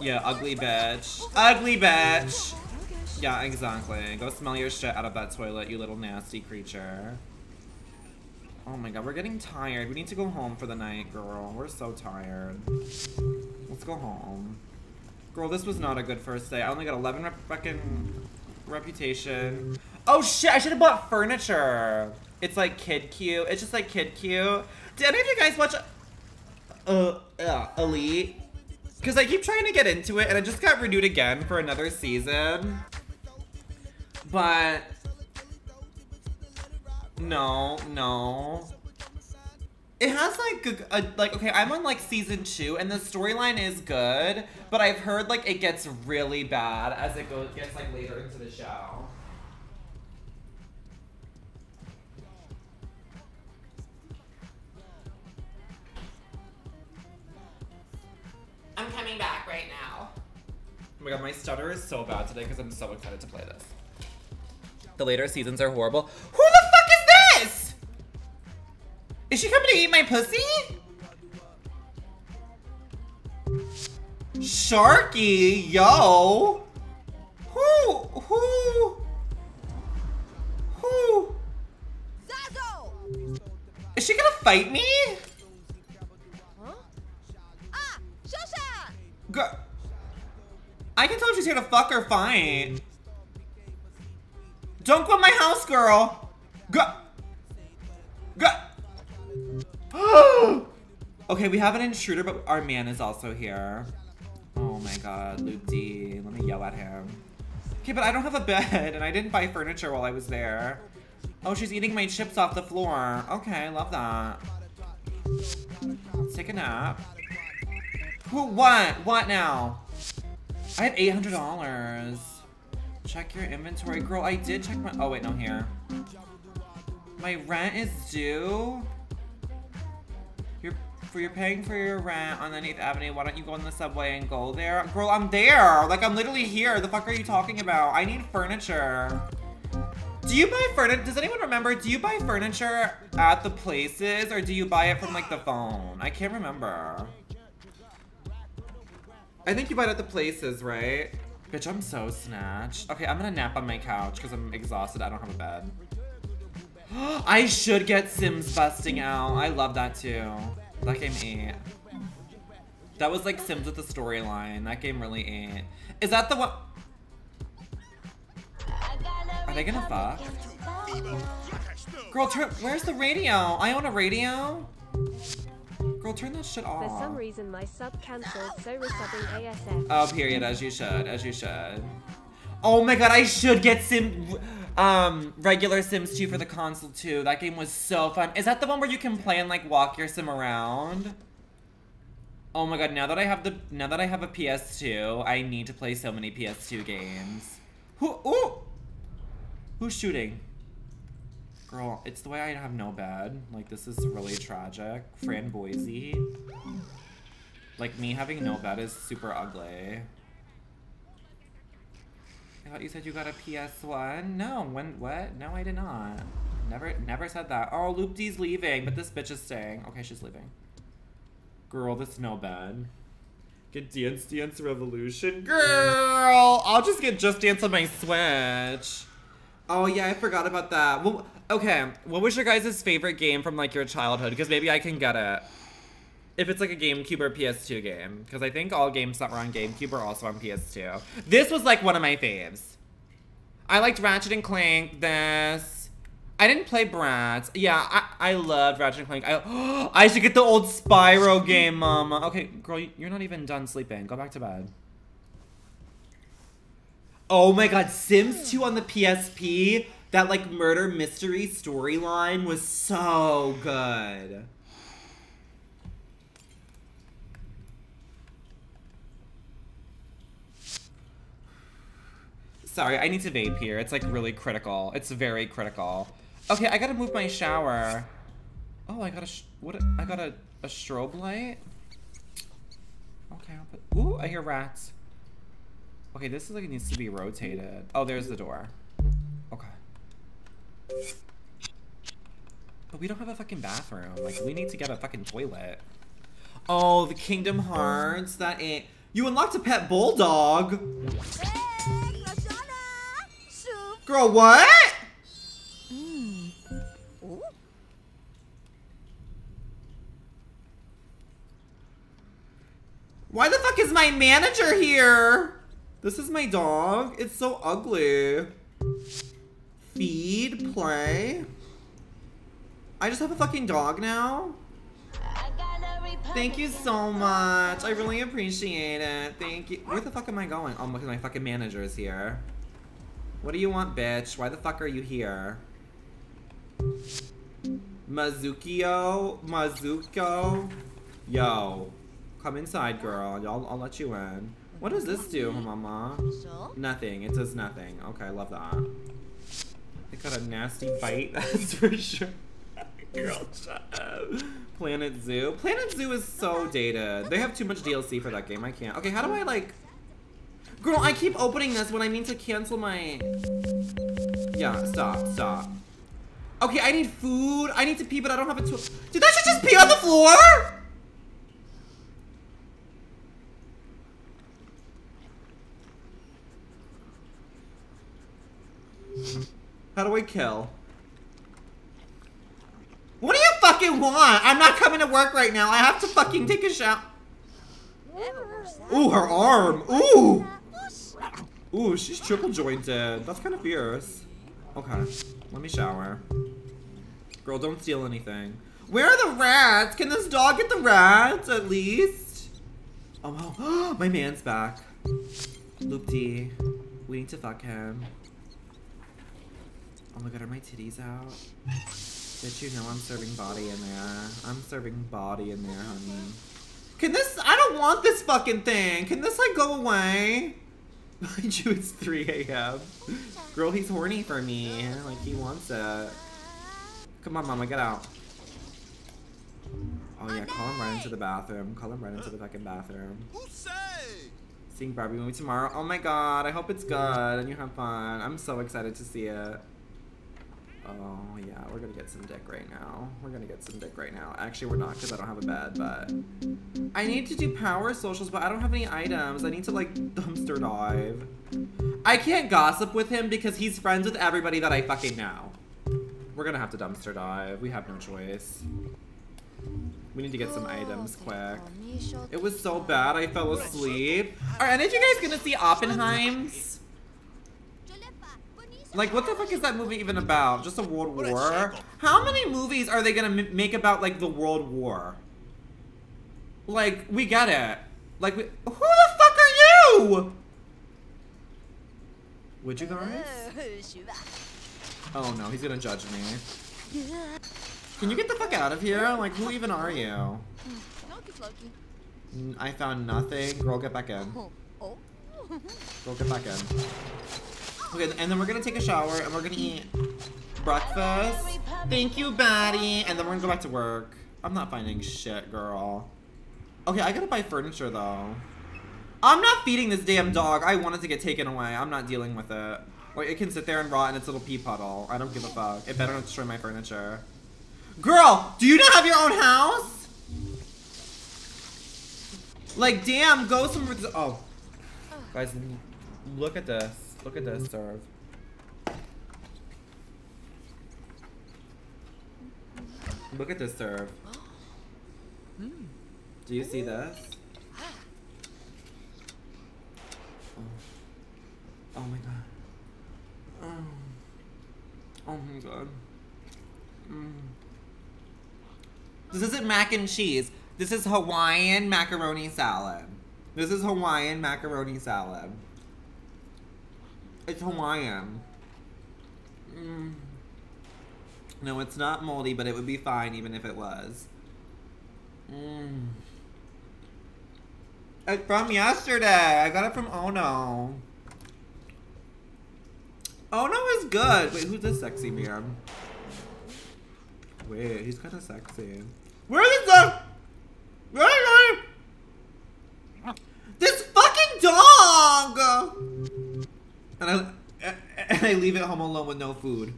Yeah, ugly bitch. Ugly bitch! Yeah, exactly. Go smell your shit out of that toilet, you little nasty creature. Oh my god, we're getting tired. We need to go home for the night, girl. We're so tired. Let's go home. Girl, this was not a good first day. I only got 11 fucking reputation. Oh shit, I should have bought furniture. It's kid cute. It's just kid cute. Did any of you guys watch Elite? Because I keep trying to get into it and I just got renewed again for another season. But... no, no. It has okay, I'm on season 2 and the storyline is good, but I've heard it gets really bad as it gets later into the show. I'm coming back right now. Oh my god, my stutter is so bad today because I'm so excited to play this. The later seasons are horrible. Who the fuck? Is she coming to eat my pussy? Sharky, yo! Who? Is she gonna fight me? Girl, I can tell if she's here to fuck or fight. Don't go in my house, girl! Girl! Okay, we have an intruder, but our man is also here. Oh my god, Luke D. Let me yell at him. Okay, but I don't have a bed, and I didn't buy furniture while I was there. Oh, she's eating my chips off the floor. Okay, I love that. Let's take a nap. Who? What? What now? I have $800. Check your inventory. Girl, I did check my... oh, wait, no, here. My rent is due. You're paying for your rent on the 8th Avenue. Why don't you go on the subway and go there? Girl, I'm there. I'm literally here. The fuck are you talking about? I need furniture. Do you buy furniture? Does anyone remember? Do you buy furniture at the places or do you buy it from like the phone? I can't remember. I think you buy it at the places, right? Bitch, I'm so snatched. Okay, I'm gonna nap on my couch because I'm exhausted. I don't have a bed. I should get Sims busting out. I love that too. That game ate. That was like Sims with a storyline. That game really ate. Is that the one? Are they gonna fuck? Girl, turn. Where's the radio? I own a radio. Girl, turn that shit off. For some reason, my sub canceled, so resubbing ASF. Oh, period. As you should. As you should. Oh my god, I should get regular Sims 2 for the console too. That game was so fun. Is that the one where you can play and like walk your sim around? Oh my god, now that I have a PS2, I need to play so many PS2 games. Who's shooting? Girl, it's the way I have no bed. Like, this is really tragic. Framboise. Like, me having no bed is super ugly. I thought you said you got a PS1. No, when, what? No, I did not. Never said that. Oh, Loopdy's leaving, but this bitch is staying. Okay, she's leaving. Girl, that's no bad. Get Dance Dance Revolution. Girl, I'll just get Just Dance on my Switch. Oh yeah, I forgot about that. Well, okay, what was your guys' favorite game from like your childhood? Because maybe I can get it. If it's like a GameCube or PS2 game. Because I think all games that were on GameCube are also on PS2. This was like one of my faves. I liked Ratchet and Clank, this. I didn't play Bratz. Yeah, I loved Ratchet and Clank. I should get the old Spyro game, mama. Okay, girl, you're not even done sleeping. Go back to bed. Oh my god, Sims 2 on the PSP. That like murder mystery storyline was so good. Sorry, I need to vape here. It's like really critical. It's very critical. Okay, I gotta move my shower. Oh, I got a I got a strobe light. Okay, I'll put. Ooh, I hear rats. Okay, this is like it needs to be rotated. Oh, there's the door. Okay. But we don't have a fucking bathroom. Like, we need to get a fucking toilet. Oh, the Kingdom Hearts. That ain't. You unlocked a pet bulldog. Girl, what? Why the fuck is my manager here? This is my dog. It's so ugly. Feed, play. I just have a fucking dog now. Thank you so much. I really appreciate it. Thank you. Where the fuck am I going? Oh, because my fucking manager is here. What do you want, bitch? Why the fuck are you here? Mazuko. Yo. Come inside, girl. I'll let you in. What does this do, mama? Nothing. It does nothing. Okay, I love that. It got a nasty bite, that's for sure. Girl, shut up. Planet Zoo. Planet Zoo is so dated. They have too much DLC for that game. I can't. Okay, how do I, like... Girl, I keep opening this when I mean to cancel my... Yeah, stop. Okay, I need food. I need to pee, but I don't have a tool. Did that shit just pee on the floor? How do I kill? What do you fucking want? I'm not coming to work right now. I have to fucking take a shower. Ooh, her arm. Ooh. Ooh, she's triple jointed. That's kind of fierce. Okay, let me shower. Girl, don't steal anything. Where are the rats? Can this dog get the rats at least? Oh, my man's back. Loop-dee. We need to fuck him. Oh my god, are my titties out? Bitch, you know I'm serving body in there. I'm serving body in there, honey. Can this- I don't want this fucking thing! Can this, like, go away? Mind you, it's 3 a.m. Girl, he's horny for me. Like, he wants it. Come on, mama, get out. Oh yeah, call him right into the bathroom. Call him right into the fucking bathroom. Seeing Barbie movie tomorrow. Oh my god, I hope it's good and you have fun. I'm so excited to see it. Oh yeah, we're gonna get some dick right now. We're gonna get some dick right now. Actually, we're not, because I don't have a bed, but I need to do power socials, but I don't have any items. I need to like dumpster dive. I can't gossip with him because he's friends with everybody that I fucking know. We're gonna have to dumpster dive. We have no choice. We need to get some items quick. It was so bad, I fell asleep. Are any of you guys gonna see Oppenheimer's? Like, what the fuck is that movie even about? Just a world war? How many movies are they gonna make about, like, the world war? Like, we get it. Like, who the fuck are you? Would you guys? Oh no, he's gonna judge me. Can you get the fuck out of here? Like, who even are you? I found nothing. Girl, get back in. Girl, get back in. Okay, and then we're gonna take a shower and we're gonna eat breakfast. Thank you, buddy. And then we're gonna go back to work. I'm not finding shit, girl. Okay, I gotta buy furniture though. I'm not feeding this damn dog. I want it to get taken away. I'm not dealing with it. Like, it can sit there and rot in its little pee puddle. I don't give a fuck. It better not destroy my furniture. Girl, do you not have your own house? Like, damn, go somewhere. Oh, guys, look at this. Look at this serve. Look at this serve. Do you see this? Oh, oh my god. Oh, oh my god. This isn't mac and cheese. This is Hawaiian macaroni salad. This is Hawaiian macaroni salad. It's Hawaiian. No, it's not moldy, but it would be fine even if it was. It's from yesterday. I got it from Ono. Ono is good. Wait, who's this sexy man? Wait, he's kind of sexy. Where is the... Where is the... This fucking dog! And I leave it home alone with no food.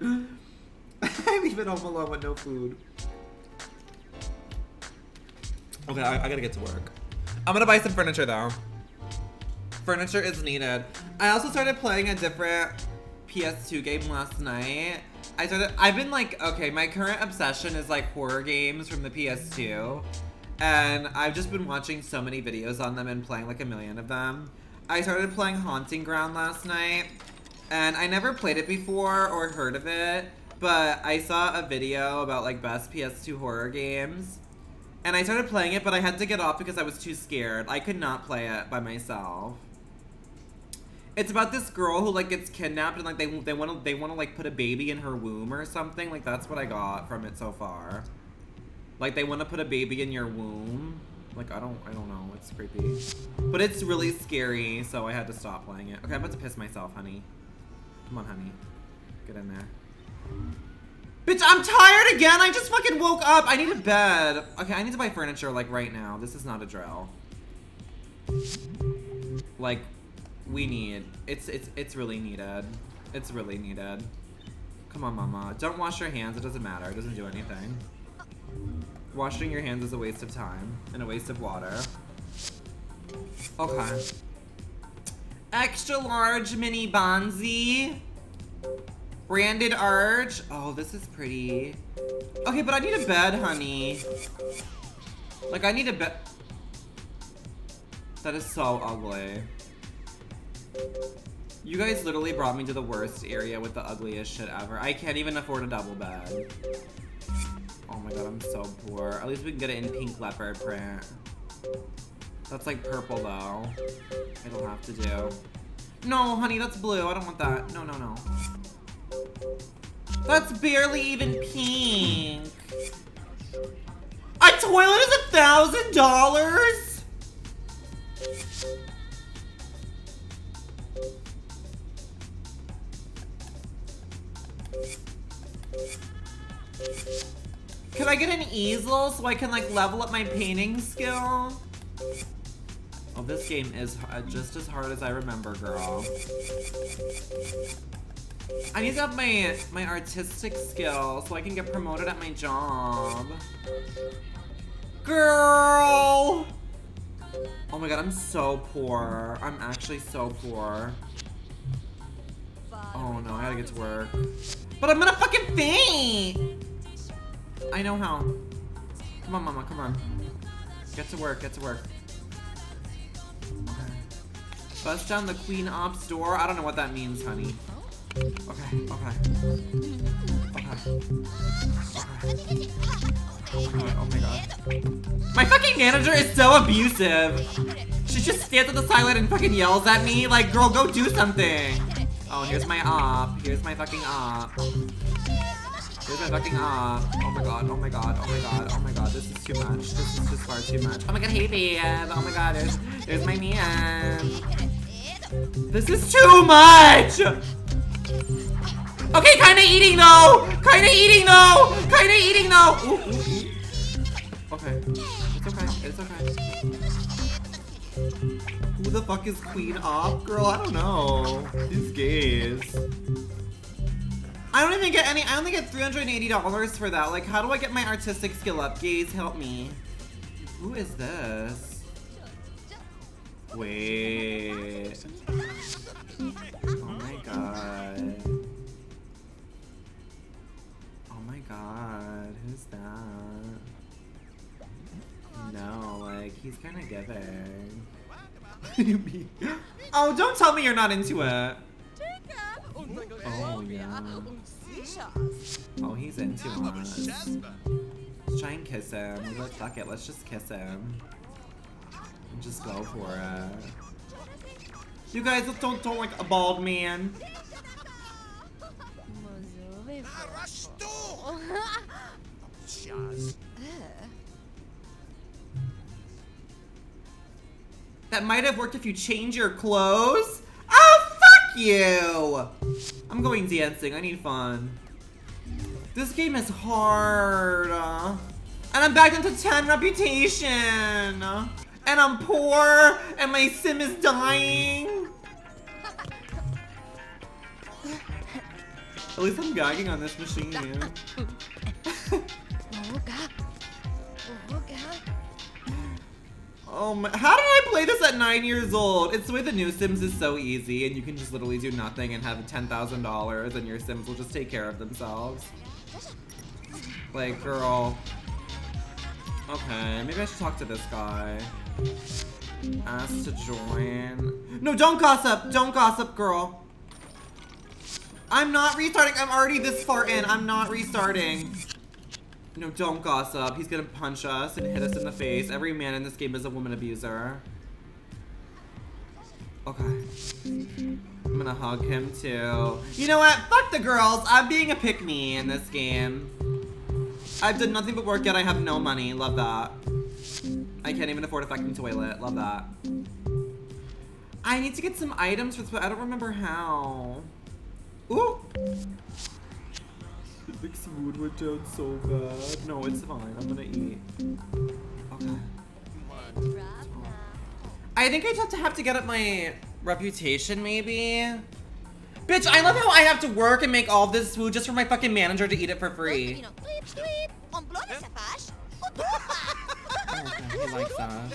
I leave it home alone with no food. Okay, I gotta get to work. I'm gonna buy some furniture though. Furniture is needed. I also started playing a different PS2 game last night. I've been like, okay, my current obsession is like horror games from the PS2. And I've just been watching so many videos on them and playing like a million of them. I started playing Haunting Ground last night, and I never played it before or heard of it, but I saw a video about like best PS2 horror games, and I started playing it, but I had to get off because I was too scared. I could not play it by myself. It's about this girl who like gets kidnapped and like they want to like put a baby in her womb or something. Like, that's what I got from it so far. Like, they want to put a baby in your womb. Like, I don't know. It's creepy. But it's really scary, so I had to stop playing it. Okay, I'm about to piss myself, honey. Come on, honey. Get in there. Bitch, I'm tired again! I just fucking woke up! I need a bed! Okay, I need to buy furniture, like, right now. This is not a drill. Like, we need... It's really needed. It's really needed. Come on, mama. Don't wash your hands. It doesn't matter. It doesn't do anything. Washing your hands is a waste of time and a waste of water. Okay. Extra large mini Bonzi. Branded Urge. Oh, this is pretty. Okay, but I need a bed, honey. Like, I need a bed. That is so ugly. You guys literally brought me to the worst area with the ugliest shit ever. I can't even afford a double bed. Oh my god, I'm so poor. At least we can get it in pink leopard print. That's like purple though. It'll have to do. No, honey, that's blue. I don't want that. No, no, no. That's barely even pink. A toilet is $1,000? Can I get an easel so I can, like, level up my painting skill? Oh, this game is just as hard as I remember, girl. I need to have my artistic skills so I can get promoted at my job. Girl! Oh my god, I'm so poor. I'm actually so poor. Oh no, I gotta get to work. But I'm gonna fucking faint! I know how. Come on, mama, come on. Get to work, get to work. Okay. Bust down the Queen Ops door? I don't know what that means, honey. Okay, okay. Oh my god. My fucking manager is so abusive. She just stands on the sideline and fucking yells at me. Like, girl, go do something. Oh, here's my op. Here's my fucking op. Here's my fucking op. Oh my god, oh my god, oh my god, oh my god. This is too much. This is just far too much. Oh my god, hey man. Oh my god, there's my man. This is too much! Okay, kinda eating though! Kinda eating though! Kinda eating though! Ooh, ooh, eat. Okay. It's okay, it's okay. Who the fuck is Queen Op? Girl, I don't know. These gays. I don't even get any. I only get $380 for that. Like, how do I get my artistic skill up? Gays, help me. Who is this? Wait. Oh my god. Oh my god. Who's that? No, like, he's kind of giving. What do you mean? Oh, don't tell me you're not into it. Oh, yeah. Oh, he's into us. Let's try and kiss him. Let's fuck it. Let's just kiss him. And just go for it. You guys don't like a bald man. That might have worked if you change your clothes. Oh, fuck you! I'm going dancing. I need fun. This game is hard. And I'm back into 10 reputation. And I'm poor. And my sim is dying. At least I'm gagging on this machine. Oh my, how did I play this at 9 years old? It's the way the new Sims is so easy and you can just literally do nothing and have $10,000 and your Sims will just take care of themselves. Like, girl. Okay, maybe I should talk to this guy. Ask to join. No, don't gossip, girl. I'm not restarting, I'm already this far in, I'm not restarting. No, don't gossip. He's gonna punch us and hit us in the face. Every man in this game is a woman abuser. Okay. I'm gonna hug him too. You know what? Fuck the girls. I'm being a pick-me in this game. I've done nothing but work yet. I have no money. Love that. I can't even afford a fucking toilet. Love that. I need to get some items for this, but I don't remember how. Ooh! The big food went down so bad. No, it's fine. I'm gonna eat. Okay. I think I'd have to get up my reputation, maybe. Bitch, I love how I have to work and make all this food just for my fucking manager to eat it for free. Oh, God, he likes that.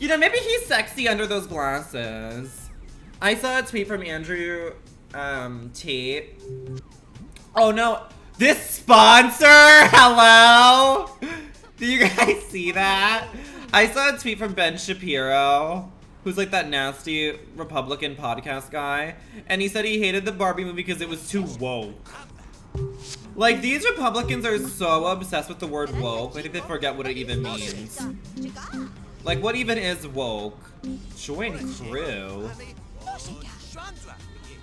You know, maybe he's sexy under those glasses. I saw a tweet from Andrew Tate. Oh no. This sponsor, hello? Do you guys see that? I saw a tweet from Ben Shapiro, who's like that nasty Republican podcast guy, and he said he hated the Barbie movie because it was too woke. Like, these Republicans are so obsessed with the word woke, I think they forget what it even means. Like, what even is woke? Join crew.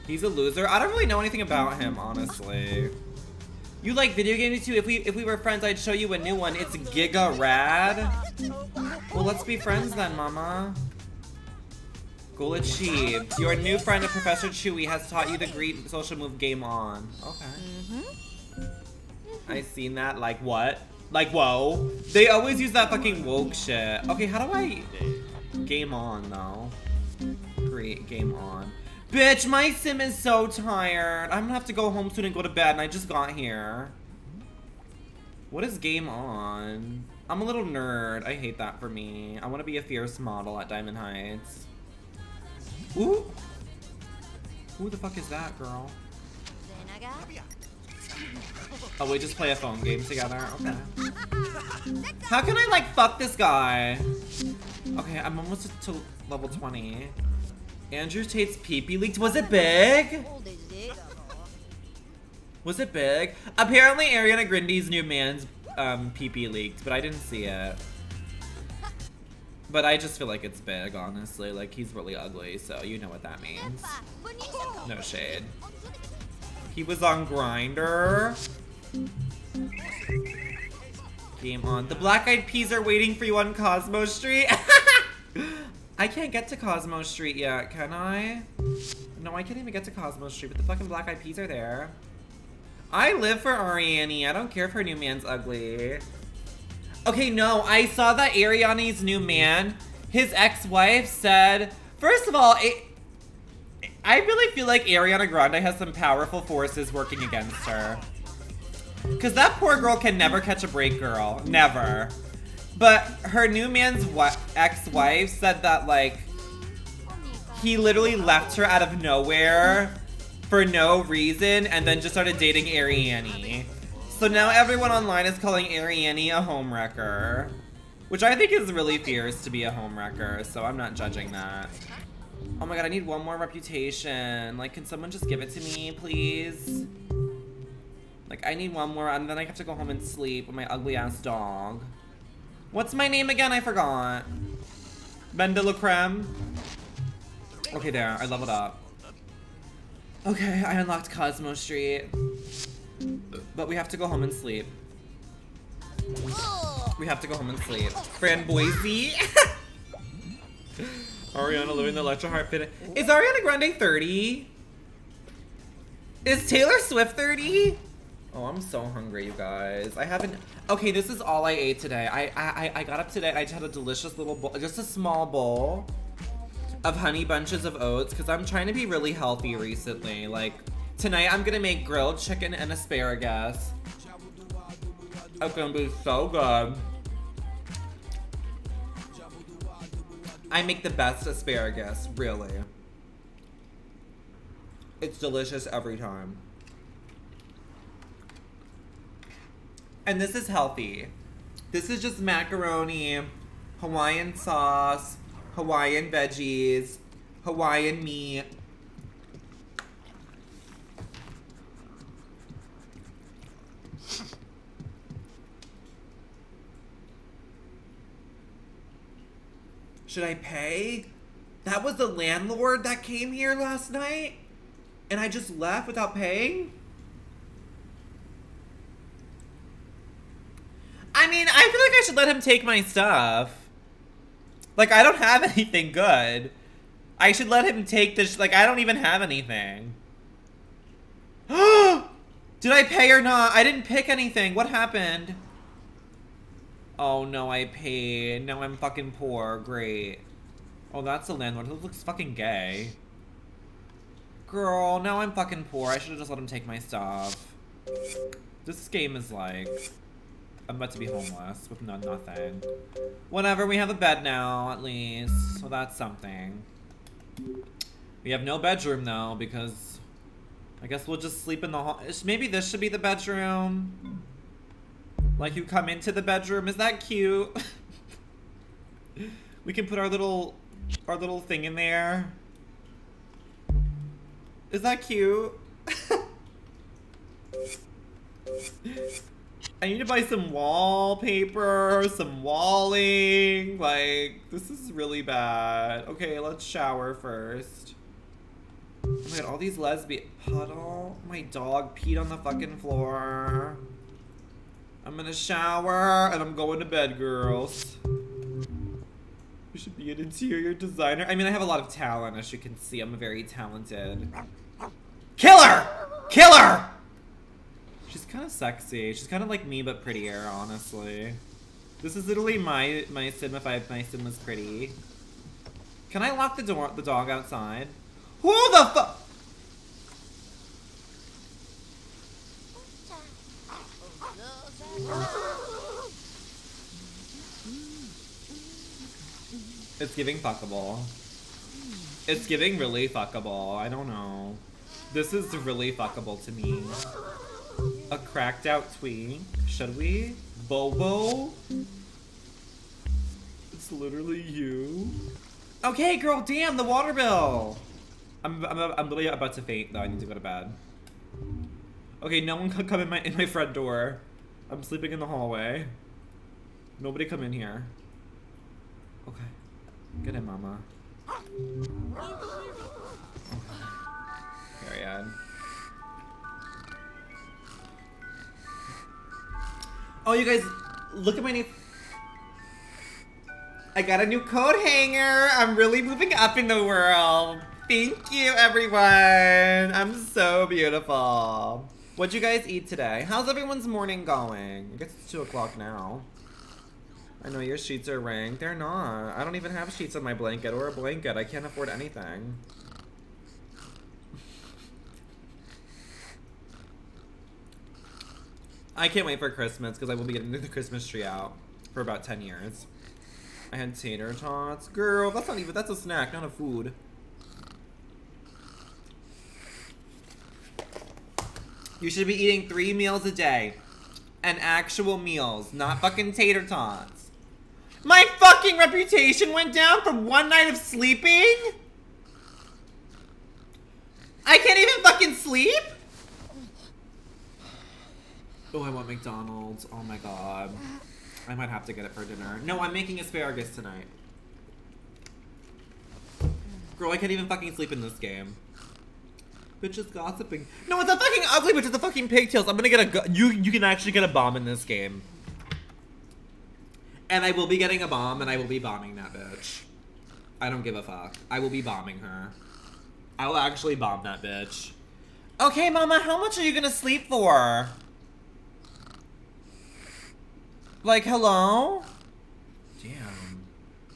He's a loser. I don't really know anything about him, honestly. You like video games too? If we were friends, I'd show you a new one. It's Giga Rad. Well, let's be friends then, mama. Goal achieved. Your new friend, Professor Chewy, has taught you the great social move game on. Okay. I seen that. Like what? Like whoa. They always use that fucking woke shit. Okay, how do I... Game on, though. Great, game on. Bitch, my sim is so tired. I'm gonna have to go home soon and go to bed, and I just got here. What is game on? I'm a little nerd. I hate that for me. I want to be a fierce model at Diamond Heights. Ooh. Who the fuck is that girl? Oh, we just play a phone game together? Okay. How can I, like, fuck this guy? Okay, I'm almost to level 20. Andrew Tate's pee-pee leaked. Was it big? Was it big? Apparently Ariana Grande's new man's pee-pee leaked, but I didn't see it. But I just feel like it's big, honestly. Like, he's really ugly, so you know what that means. No shade. He was on Grindr. Game on. The Black Eyed Peas are waiting for you on Cosmo Street. I can't get to Cosmo Street yet, can I? No, I can't even get to Cosmo Street, but the fucking Black Eyed Peas are there. I live for Ariana. I don't care if her new man's ugly. Okay, no, I saw that Ariana's new man, his ex-wife said, first of all, I really feel like Ariana Grande has some powerful forces working against her. Because that poor girl can never catch a break, girl. Never. But her new man's ex-wife said that, like, he literally left her out of nowhere for no reason and then just started dating Ariana. So now everyone online is calling Ariana a homewrecker, which I think is really fierce to be a homewrecker, so I'm not judging that. Oh my god, I need one more reputation. Like, can someone just give it to me, please? Like, I need one more, and then I have to go home and sleep with my ugly-ass dog. What's my name again? I forgot. Ben de la Creme. Okay, there. I leveled up. Okay, I unlocked Cosmo Street. But we have to go home and sleep. We have to go home and sleep. Framboise. Ariana living the Electro Heart Fit. Is Ariana Grande 30? Is Taylor Swift 30? Oh, I'm so hungry, you guys. I haven't... Okay, this is all I ate today. I got up today and I just had a delicious little bowl, just a small bowl of honey bunches of oats because I'm trying to be really healthy recently. Like, tonight I'm going to make grilled chicken and asparagus. It's going to be so good. I make the best asparagus, really. It's delicious every time. And this is healthy. This is just macaroni, Hawaiian sauce, Hawaiian veggies, Hawaiian meat. Should I pay? That was the landlord that came here last night and I just left without paying? I mean, I feel like I should let him take my stuff. Like, I don't have anything good. I should let him take this, like, I don't even have anything. Did I pay or not? I didn't pick anything. What happened? Oh no, I paid. Now I'm fucking poor. Great. Oh, that's the landlord. He looks fucking gay. Girl, now I'm fucking poor. I should've just let him take my stuff. This game is like... I'm about to be homeless with nothing. Whatever, we have a bed now, at least. So that's something. We have no bedroom though, because... I guess we'll just sleep in the hall. Maybe this should be the bedroom. Like, you come into the bedroom. Is that cute? We can put our little thing in there. Is that cute? I need to buy some wallpaper, some walling. Like, this is really bad. Okay, let's shower first. Oh my god, all these lesbian puddle. My dog peed on the fucking floor. I'm gonna shower and I'm going to bed, girls. You should be an interior designer. I mean, I have a lot of talent, as you can see. I'm a very talented. Killer! Killer! She's kind of sexy. She's kind of like me, but prettier, honestly. This is literally my sim if my sim was pretty. Can I lock the dog outside? Who the fuck? It's giving fuckable. It's giving really fuckable. I don't know. This is really fuckable to me. A cracked out twink. Should we? Bobo? It's literally you. Okay, girl, damn, the water bill! I'm literally about to faint, though. I need to go to bed. Okay, no one can come in my front door. I'm sleeping in the hallway. Nobody come in here. Okay. Get in, mama. Okay. Period. Oh, you guys, look at my new... I got a new coat hanger. I'm really moving up in the world. Thank you, everyone. I'm so beautiful. What'd you guys eat today? How's everyone's morning going? I guess it's 2 o'clock now. I know your sheets are ranked. They're not. I don't even have sheets on my blanket or a blanket. I can't afford anything. I can't wait for Christmas because I will be getting the Christmas tree out for about 10 years. I had tater tots. Girl, that's not even, that's a snack, not a food. You should be eating 3 meals a day. And actual meals, not fucking tater tots. My fucking reputation went down from 1 night of sleeping? I can't even fucking sleep? Oh, I want McDonald's. Oh my god. I might have to get it for dinner. No, I'm making asparagus tonight. Girl, I can't even fucking sleep in this game. Bitch is gossiping. No, it's a fucking ugly bitch. It's the fucking pigtails. I'm gonna get a you can actually get a bomb in this game. And I will be getting a bomb, and I will be bombing that bitch. I don't give a fuck. I will be bombing her. I will actually bomb that bitch. Okay, mama, how much are you gonna sleep for? Like, hello? Damn.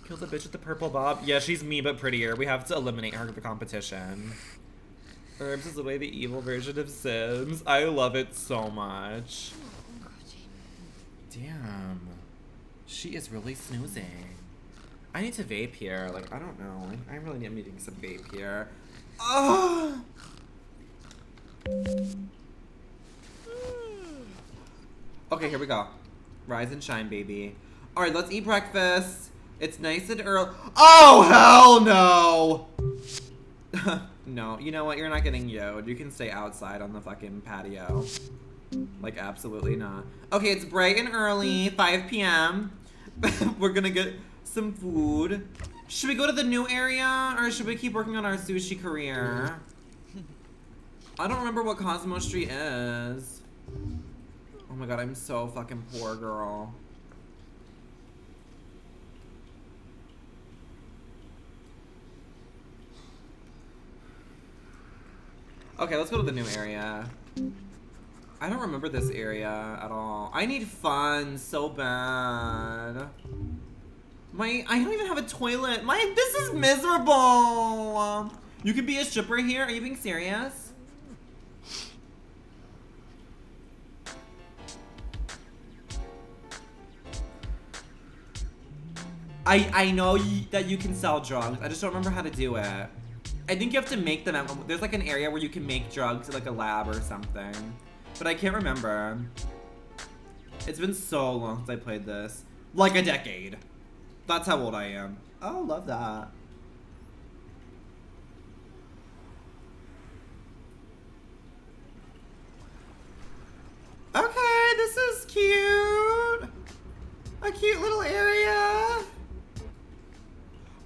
Kill the bitch with the purple bob. Yeah, she's me, but prettier. We have to eliminate her for the competition. Urbz is the way the evil version of Sims. I love it so much. Damn. She is really snoozing. I need to vape here. Like, I don't know. I really am needing some vape here. Oh! Okay, here we go. Rise and shine, baby. All right, let's eat breakfast. It's nice and early. Oh, hell no! No, you know what? You're not getting yoed. You can stay outside on the fucking patio. Like, absolutely not. Okay, it's bright and early, 5 p.m. We're gonna get some food. Should we go to the new area, or should we keep working on our sushi career? I don't remember what Cosmo Street is. Oh my god, I'm so fucking poor, girl. Okay, let's go to the new area. I don't remember this area at all. I need fun so bad. I don't even have a toilet. This is miserable. You could be a stripper here? Are you being serious? I know that you can sell drugs. I just don't remember how to do it. I think you have to make them at, there's like an area where you can make drugs, like a lab or something. But I can't remember. It's been so long since I played this. Like a decade. That's how old I am. Oh, love that. Okay, this is cute. A cute little area.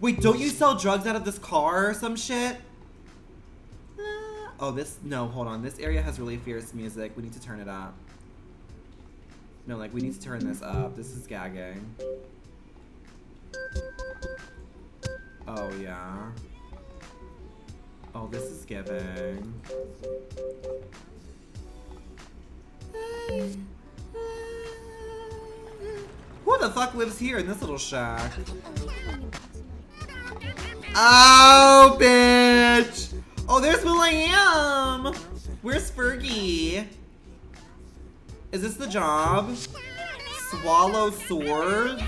Wait, don't you sell drugs out of this car or some shit? Oh, this, no, hold on. This area has really fierce music. We need to turn it up. No, like, we need to turn this up. This is gagging. Oh, yeah. Oh, this is giving. Who the fuck lives here in this little shack? Oh, bitch! there's Will.i.am! Where's Fergie? Is this the job? Swallow swords?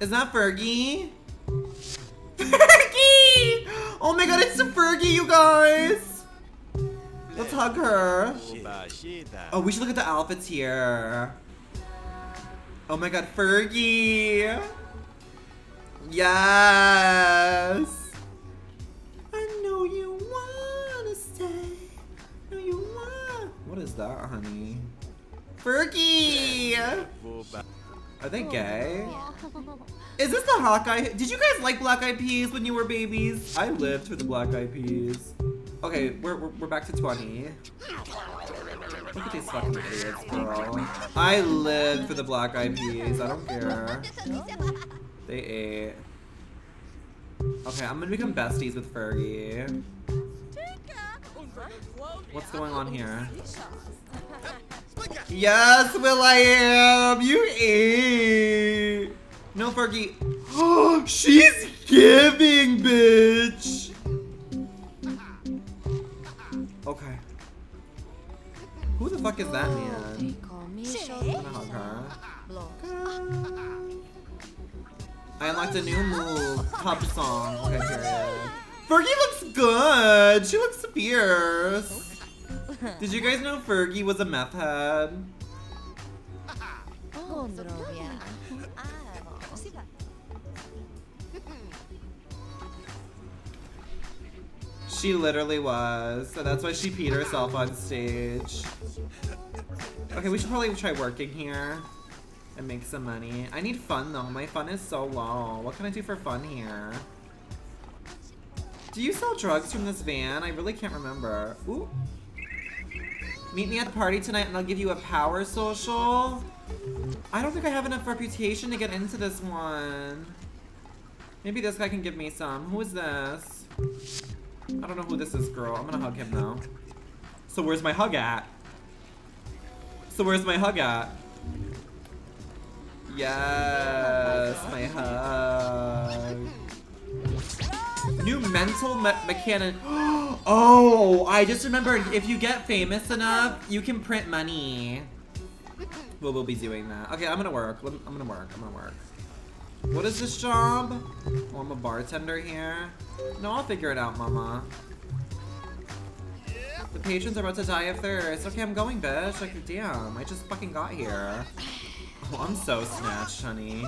Is that Fergie? Fergie! Oh my god, it's Fergie, you guys! Let's hug her. Oh, we should look at the outfits here. Oh my god, Fergie! Yes! I know you wanna stay. I know you want. What is that, honey? Fergie! Are they gay? Is this the Hawkeye? Did you guys like Black Eyed Peas when you were babies? I lived for the Black Eyed Peas. Okay, we're back to 20. Look at these fucking idiots, girl. I lived for the Black Eyed Peas. I don't care. They ate. Okay, I'm gonna become besties with Fergie. What's going on here? Yes, Will.i.am! You ate! No, Fergie. Oh, she's giving, bitch! Okay. Who the fuck is that man? I'm gonna hug her. I unlocked a new move. Pop song. Okay, period. Fergie looks good! She looks fierce! Did you guys know Fergie was a meth head? She literally was, so that's why she peed herself on stage. Okay, we should probably try working here and make some money. I need fun though, my fun is so low. What can I do for fun here? Do you sell drugs from this van? I really can't remember. Ooh. Meet me at the party tonight and I'll give you a power social. I don't think I have enough reputation to get into this one. Maybe this guy can give me some. Who is this? I don't know who this is, girl. I'm gonna hug him though. So where's my hug at? Yes, my hug. New mental mechanic. Oh, I just remembered, if you get famous enough, you can print money. We'll be doing that. Okay, I'm gonna work. What is this job? Oh, I'm a bartender here. No, I'll figure it out, mama. The patrons are about to die of thirst. Okay, I'm going, bitch. Like, damn, I just fucking got here. Oh, I'm so snatched, honey.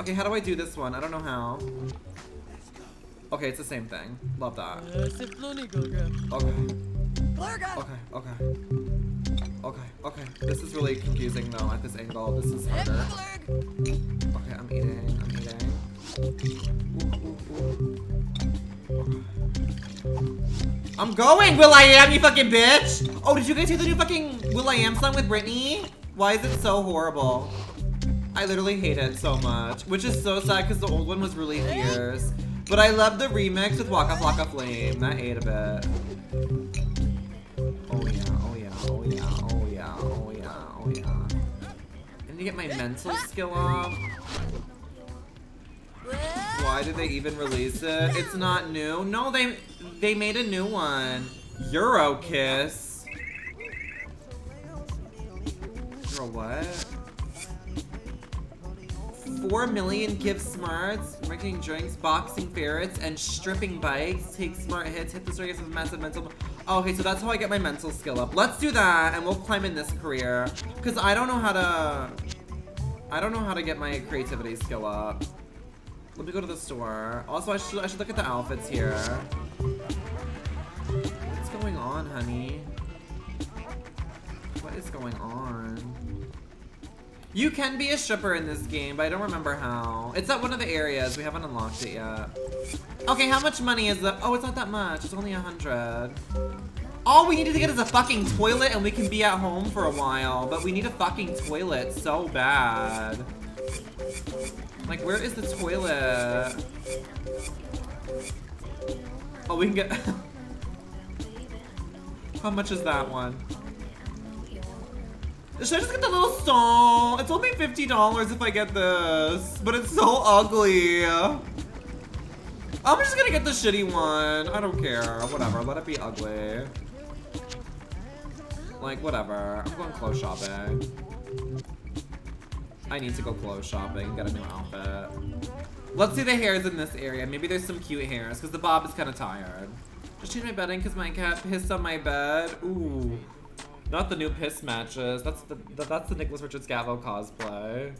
Okay, how do I do this one? I don't know how. Okay, it's the same thing. Love that. Okay. This is really confusing though at this angle. This is harder. Okay, I'm eating. Ooh. I'm going, Will.i.am, you fucking bitch! Oh, did you guys hear the new fucking Will.i.am song with Britney? Why is it so horrible? I literally hate it so much, which is so sad because the old one was really fierce. But I love the remix with Waka Flocka Flame. That ate a bit. Oh yeah. I need to get my mental skill off. Why did they even release it? It's not new. No, they made a new one. Eurokiss. Girl, what? 4 million give smarts, drinking drinks, boxing ferrets, and stripping bikes. Take smart hits, hit the circus with massive mental. Okay, so that's how I get my mental skill up. Let's do that, and we'll climb in this career. Cause I don't know how to get my creativity skill up. Let me go to the store. Also, I should look at the outfits here. What's going on, honey? What is going on? You can be a stripper in this game, but I don't remember how. It's at one of the areas. We haven't unlocked it yet. Okay, how much money is that? Oh, it's not that much. It's only 100. All we needed to get is a fucking toilet, and we can be at home for a while. But we need a fucking toilet so bad. Like, where is the toilet? Oh, we can get... How much is that one? Should I just get the little stall? It's only $50 if I get this, but it's so ugly. I'm just gonna get the shitty one. I don't care. Whatever. Let it be ugly. Like, whatever. I'm going clothes shopping. I need to go clothes shopping and get a new outfit. Let's see the hairs in this area. Maybe there's some cute hairs, because the Bob is kind of tired. Just change my bedding, because my cat pissed on my bed. Ooh. Not the new piss matches. That's the Nicholas Richards Gavo cosplay.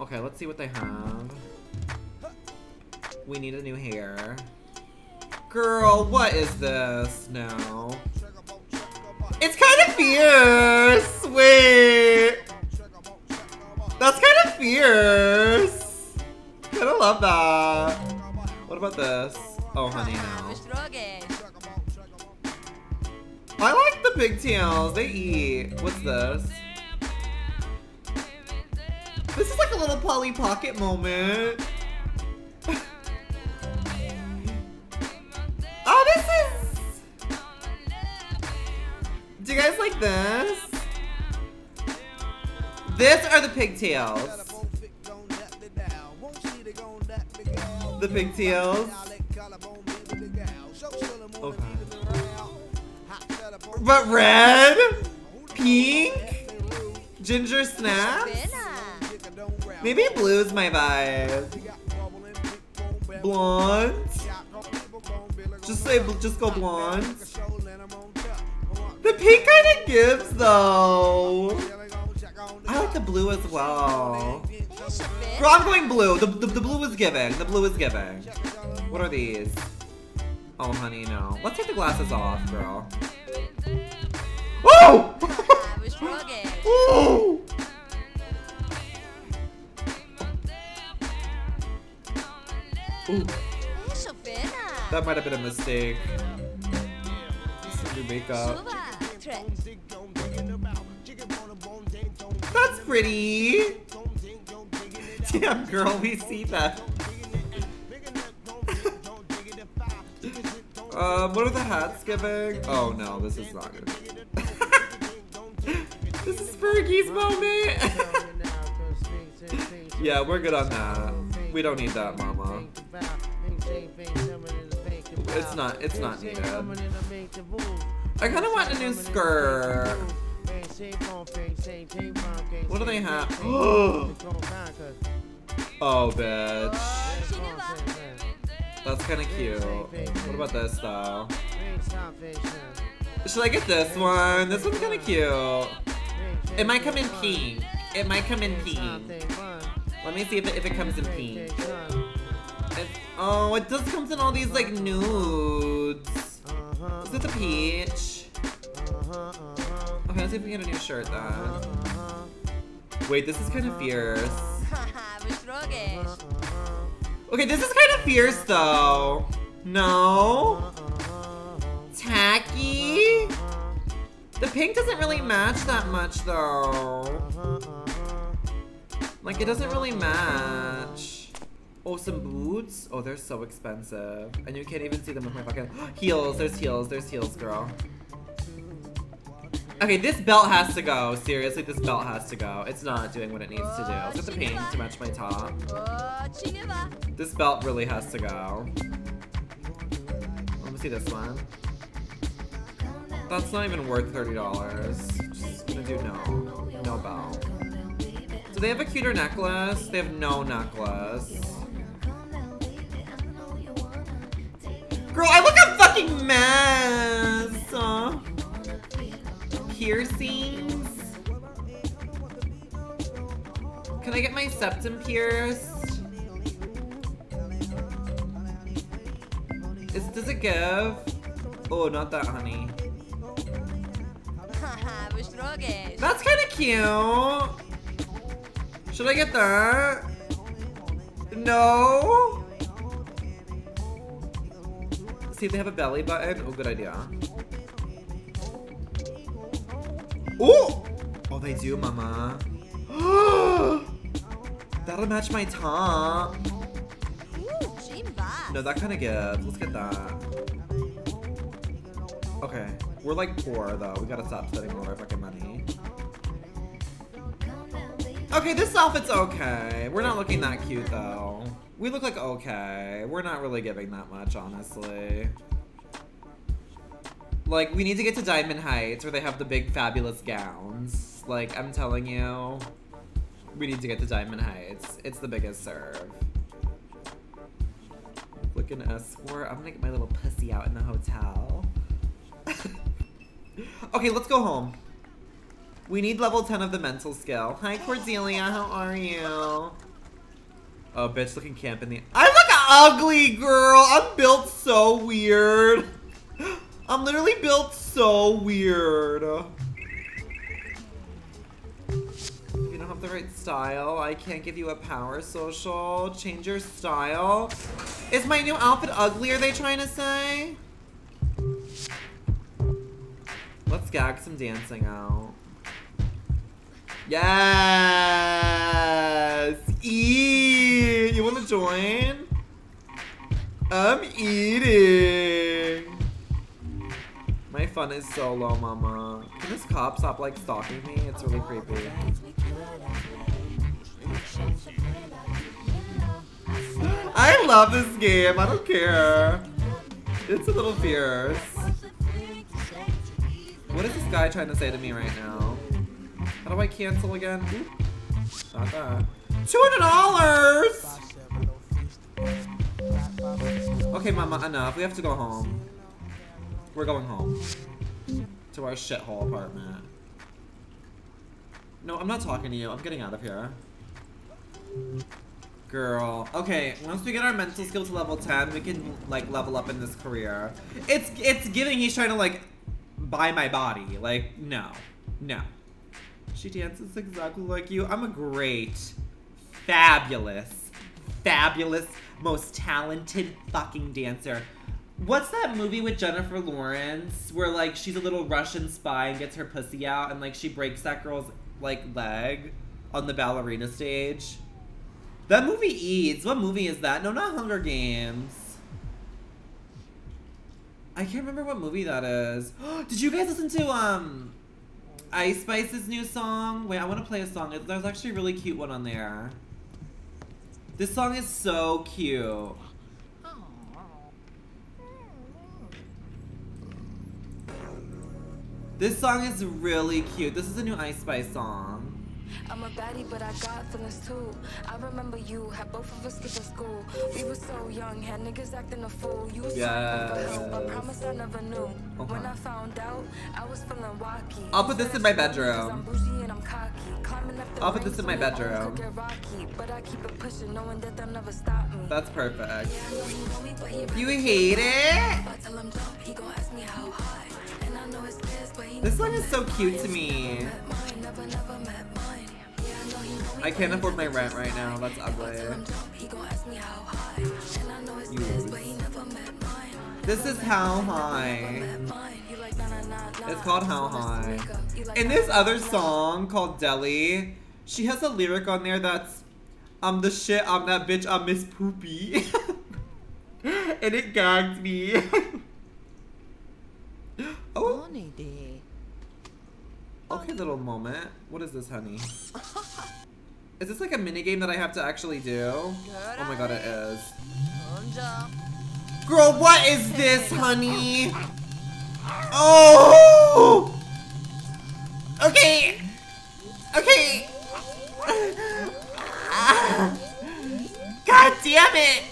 Okay, let's see what they have. We need a new hair. Girl, what is this now? It's kind of fierce! Wait! That's kind of fierce! Kinda love that. What about this? Oh, honey, no. I like the pigtails. They eat. What's this? This is like a little Polly Pocket moment. Oh, this is... Do you guys like this? These are the pigtails. The pigtails. Okay. But red? Pink? Ginger snaps? Maybe blue's my vibe. Blonde? Just go blonde. The pink kind of gives though. I like the blue as well. Girl, I'm going blue. The blue is giving. The blue is giving. What are these? Oh, honey, no. Let's take the glasses off, girl. Oh! Oh! Ooh. That might have been a mistake. Some new makeup. That's pretty. Damn, girl, we see that. What are the hats giving? Oh no, this is not good. This is Fergie's moment. Yeah, we're good on that. We don't need that, mama. It's not needed. I kind of want a new skirt. What do they have? Oh, bitch. That's kind of cute. What about this, though? Should I get this one? This one's kind of cute. It might come in pink. It might come in pink. Let me see if it comes in pink. Oh, it does comes in all these, like, nudes. Is it the peach? Okay, let's see if we get a new shirt, then. Wait, this is kind of fierce. Okay, this is kind of fierce, though. No? Tacky? The pink doesn't really match that much, though. Like, it doesn't really match. Oh, some boots? Oh, they're so expensive. And you can't even see them with my fucking heels. There's heels. There's heels, girl. Okay, this belt has to go. Seriously, this belt has to go. It's not doing what it needs to do. I'll get the pink to match my top. This belt really has to go. Let me see this one. That's not even worth $30. Just gonna do no. No belt. Do they have a cuter necklace? They have no necklace. Girl, I look a fucking mess! Piercings? Can I get my septum pierced? Does it give? Oh, not that, honey. That's kind of cute. Should I get that? No? See if they have a belly button. Oh, good idea. Oh! Oh, they do, mama. That'll match my top. No, that kind of gives. Let's get that. Okay. We're like poor, though. We gotta stop spending all our fucking money. Okay, this outfit's okay. We're not looking that cute, though. We look like okay. We're not really giving that much, honestly. Like, we need to get to Diamond Heights, where they have the big fabulous gowns. Like, I'm telling you, we need to get to Diamond Heights. It's the biggest serve. Looking escort. I'm gonna get my little pussy out in the hotel. Okay, let's go home. We need level 10 of the mental skill. Hi, Cordelia, how are you? Oh, bitch, looking camp in the- I'm like an ugly girl! I'm built so weird. I'm literally built so weird. You don't have the right style. I can't give you a power social. Change your style. Is my new outfit ugly, are they trying to say? Let's gag some dancing out. Yes! Eat! You wanna join? I'm eating! My fun is so low, mama. Can this cop stop, like, stalking me? It's really creepy. I love this game. I don't care. It's a little fierce. What is this guy trying to say to me right now? How do I cancel again? Ooh, not that. $200! Okay, mama, enough. We have to go home. We're going home. To our shithole apartment. No, I'm not talking to you. I'm getting out of here. Girl. Okay, once we get our mental skill to level 10, we can, like, level up in this career. It's giving he's trying to, like, buy my body. Like, no. No. She dances exactly like you. I'm a great, fabulous, fabulous, most talented fucking dancer. What's that movie with Jennifer Lawrence where, like, she's a little Russian spy and gets her pussy out and, like, she breaks that girl's, like, leg on the ballerina stage? That movie eats. What movie is that? No, not Hunger Games. I can't remember what movie that is. Did you guys listen to, Ice Spice's new song? Wait, I want to play a song. There's actually a really cute one on there. This song is so cute. This song is really cute. This is a new Ice Spice song. I'm a baddie, but I got feelings too. I remember you had both of us skipping school. We were so young, had niggas acting a fool. You was yes. I promise I never knew. Okay. When I found out, I was feeling wacky. I'll put this in my bedroom. I'm bougie and I'm cocky. Climbing up the I'll put this in my bedroom. But I keep it pushing, knowing that they'll never stop me. That's perfect. You hate it? He gonna ask me how high. And I know his best, but he this one is so cute to me. I can't afford my rent right now. That's ugly. This is How High. It's called How High. In this other song called Deli, she has a lyric on there that's, I'm the shit, I'm that bitch, I'm Miss Poopy. And it gagged me. Oh. Okay, little moment. What is this, honey? Is this like a mini game that I have to actually do? Oh my god, it is. Girl, what is this, honey? Oh! Okay. Okay. God damn it.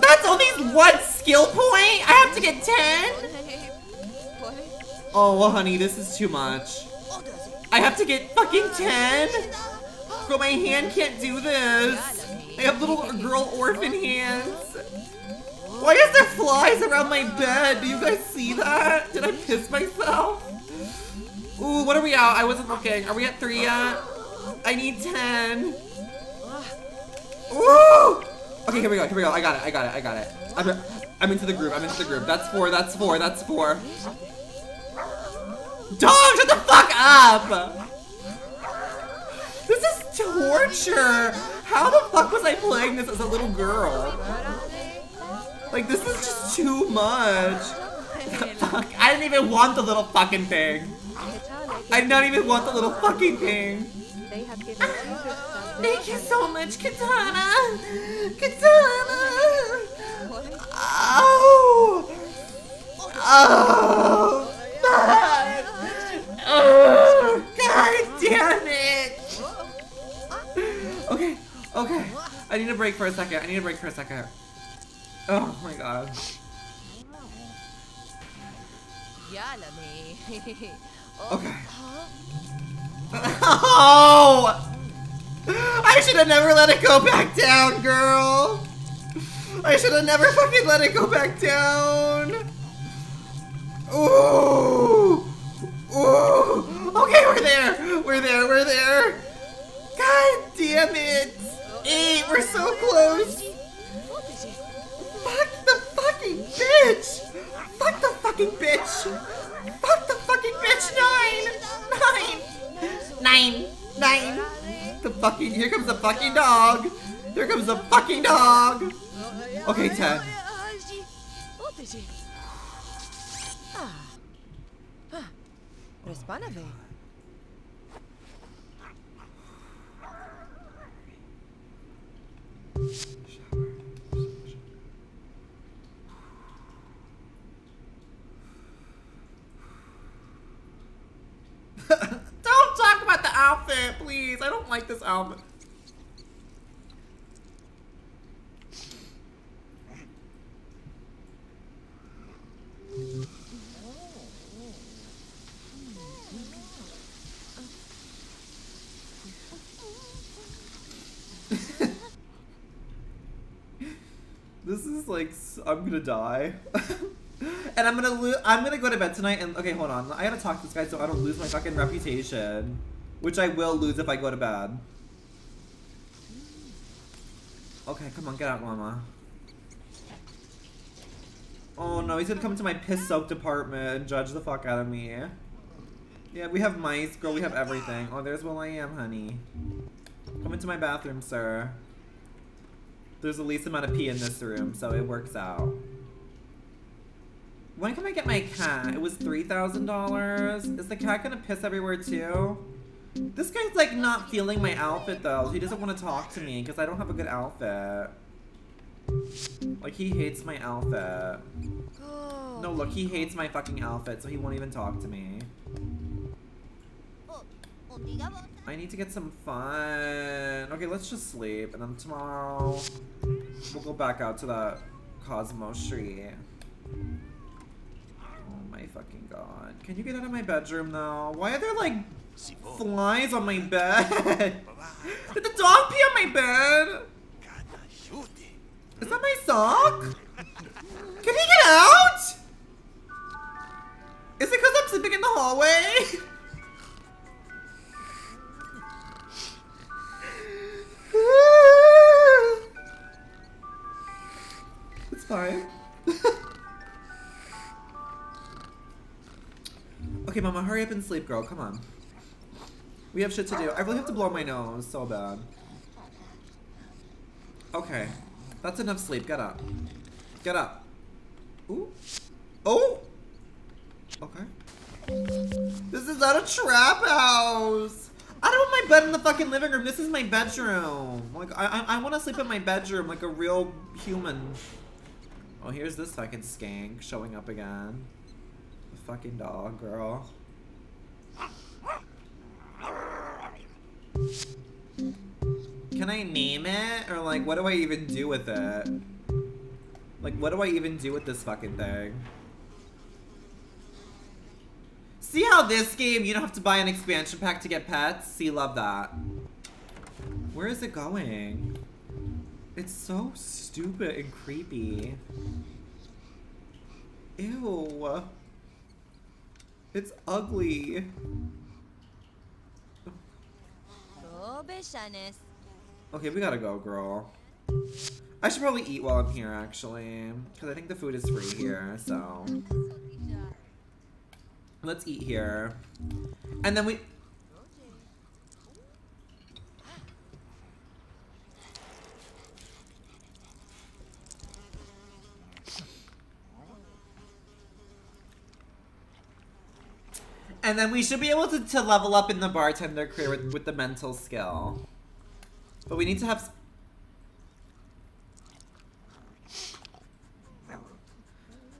That's only one skill point? I have to get 10? Oh, honey, this is too much. I have to get fucking 10? Girl, my hand can't do this. I have little girl orphan hands. Why is there flies around my bed? Do you guys see that? Did I piss myself? Ooh, what are we at? I wasn't looking. Are we at 3 yet? I need 10. Ooh! Okay, here we go, here we go. I got it, I got it, I got it. I'm into the groove, I'm into the groove. That's 4, that's 4, that's 4. Dog, shut the fuck up! This is torture! How the fuck was I playing this as a little girl? Like, this is just too much. Fuck, I didn't even want the little fucking thing. I did not even want the little fucking thing. They have given user thank you so much, Katana! Katana! What? Oh! Oh! Fuck! Oh! God damn it! Okay, okay. I need a break for a second. I need a break for a second. Oh my god. Okay. Oh! I should have never let it go back down, girl! I should have never fucking let it go back down! Ooh! Ooh! Okay, we're there! We're there, we're there! God damn it! Eight, we're so close! Fuck the fucking bitch! Fuck the fucking bitch! Fuck the fucking bitch! Nine! The fucking, here comes the fucking dog! Here comes the fucking dog! Okay, 10. Don't talk about the outfit, please. I don't like this outfit. This is like, I'm gonna die. And I'm gonna go to bed tonight and okay, hold on. I gotta talk to this guy so I don't lose my fucking reputation. Which I will lose if I go to bed. Okay, come on, get out, mama. Oh no, he's gonna come to my piss-soaked apartment and judge the fuck out of me. Yeah, we have mice, girl, we have everything. Oh, there's Will.i.am, honey. Come into my bathroom, sir. There's the least amount of pee in this room, so it works out. When can I get my cat? It was $3,000. Is the cat gonna piss everywhere too? This guy's like not feeling my outfit though. He doesn't want to talk to me because I don't have a good outfit. Like he hates my outfit. No, look, he hates my fucking outfit, so he won't even talk to me. I need to get some fun. Okay, let's just sleep, and then tomorrow we'll go back out to that Cosmo Street. Oh my fucking god. Can you get out of my bedroom now? Why are there like flies on my bed? Did the dog pee on my bed? Is that my sock? Can he get out? Is it because I'm sleeping in the hallway? It's fine. Okay, mama, hurry up and sleep, girl. Come on. We have shit to do. I really have to blow my nose so bad. Okay. That's enough sleep. Get up. Get up. Ooh. Oh! Okay. This is not a trap house! I don't want my bed in the fucking living room. This is my bedroom. Like, I want to sleep in my bedroom like a real human. Oh, here's this fucking skank showing up again. The fucking dog, girl. Can I name it? Or like, what do I even do with it? Like, what do I even do with this fucking thing? See how this game, you don't have to buy an expansion pack to get pets? See, love that. Where is it going? It's so stupid and creepy. Ew. It's ugly. Okay, we gotta go, girl. I should probably eat while I'm here, actually. Because I think the food is free here, so... Let's eat here. And then we... And then we should be able to level up in the bartender career with the mental skill. But we need to have...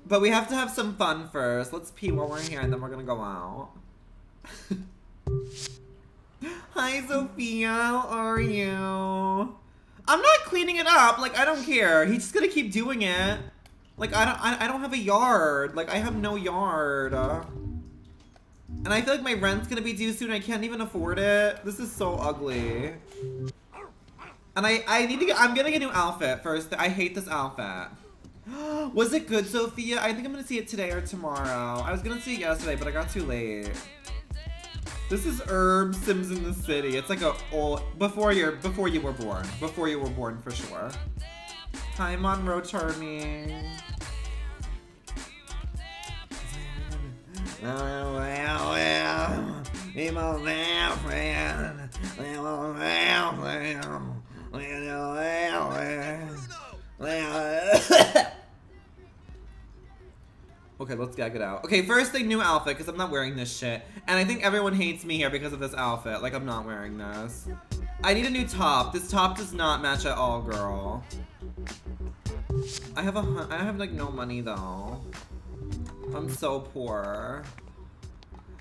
But we have to have some fun first. Let's pee while we're here and then we're gonna go out. Hi, Sophia. How are you? I'm not cleaning it up. Like, I don't care. He's just gonna keep doing it. Like, I don't have a yard. Like, I have no yard. And I feel like my rent's gonna be due soon. I can't even afford it. This is so ugly. And I'm gonna get a new outfit first. I hate this outfit. Was it good, Sophia? I think I'm gonna see it today or tomorrow. I was gonna see it yesterday, but I got too late. This is Urbz Sims in the City. It's like a old before you were born. Before you were born for sure. Hi, Monroe Charming. Okay, let's gag it out. Okay, first thing, new outfit, because I'm not wearing this shit. And I think everyone hates me here because of this outfit. Like, I'm not wearing this. I need a new top. This top does not match at all, girl. I have like no money though. I'm so poor.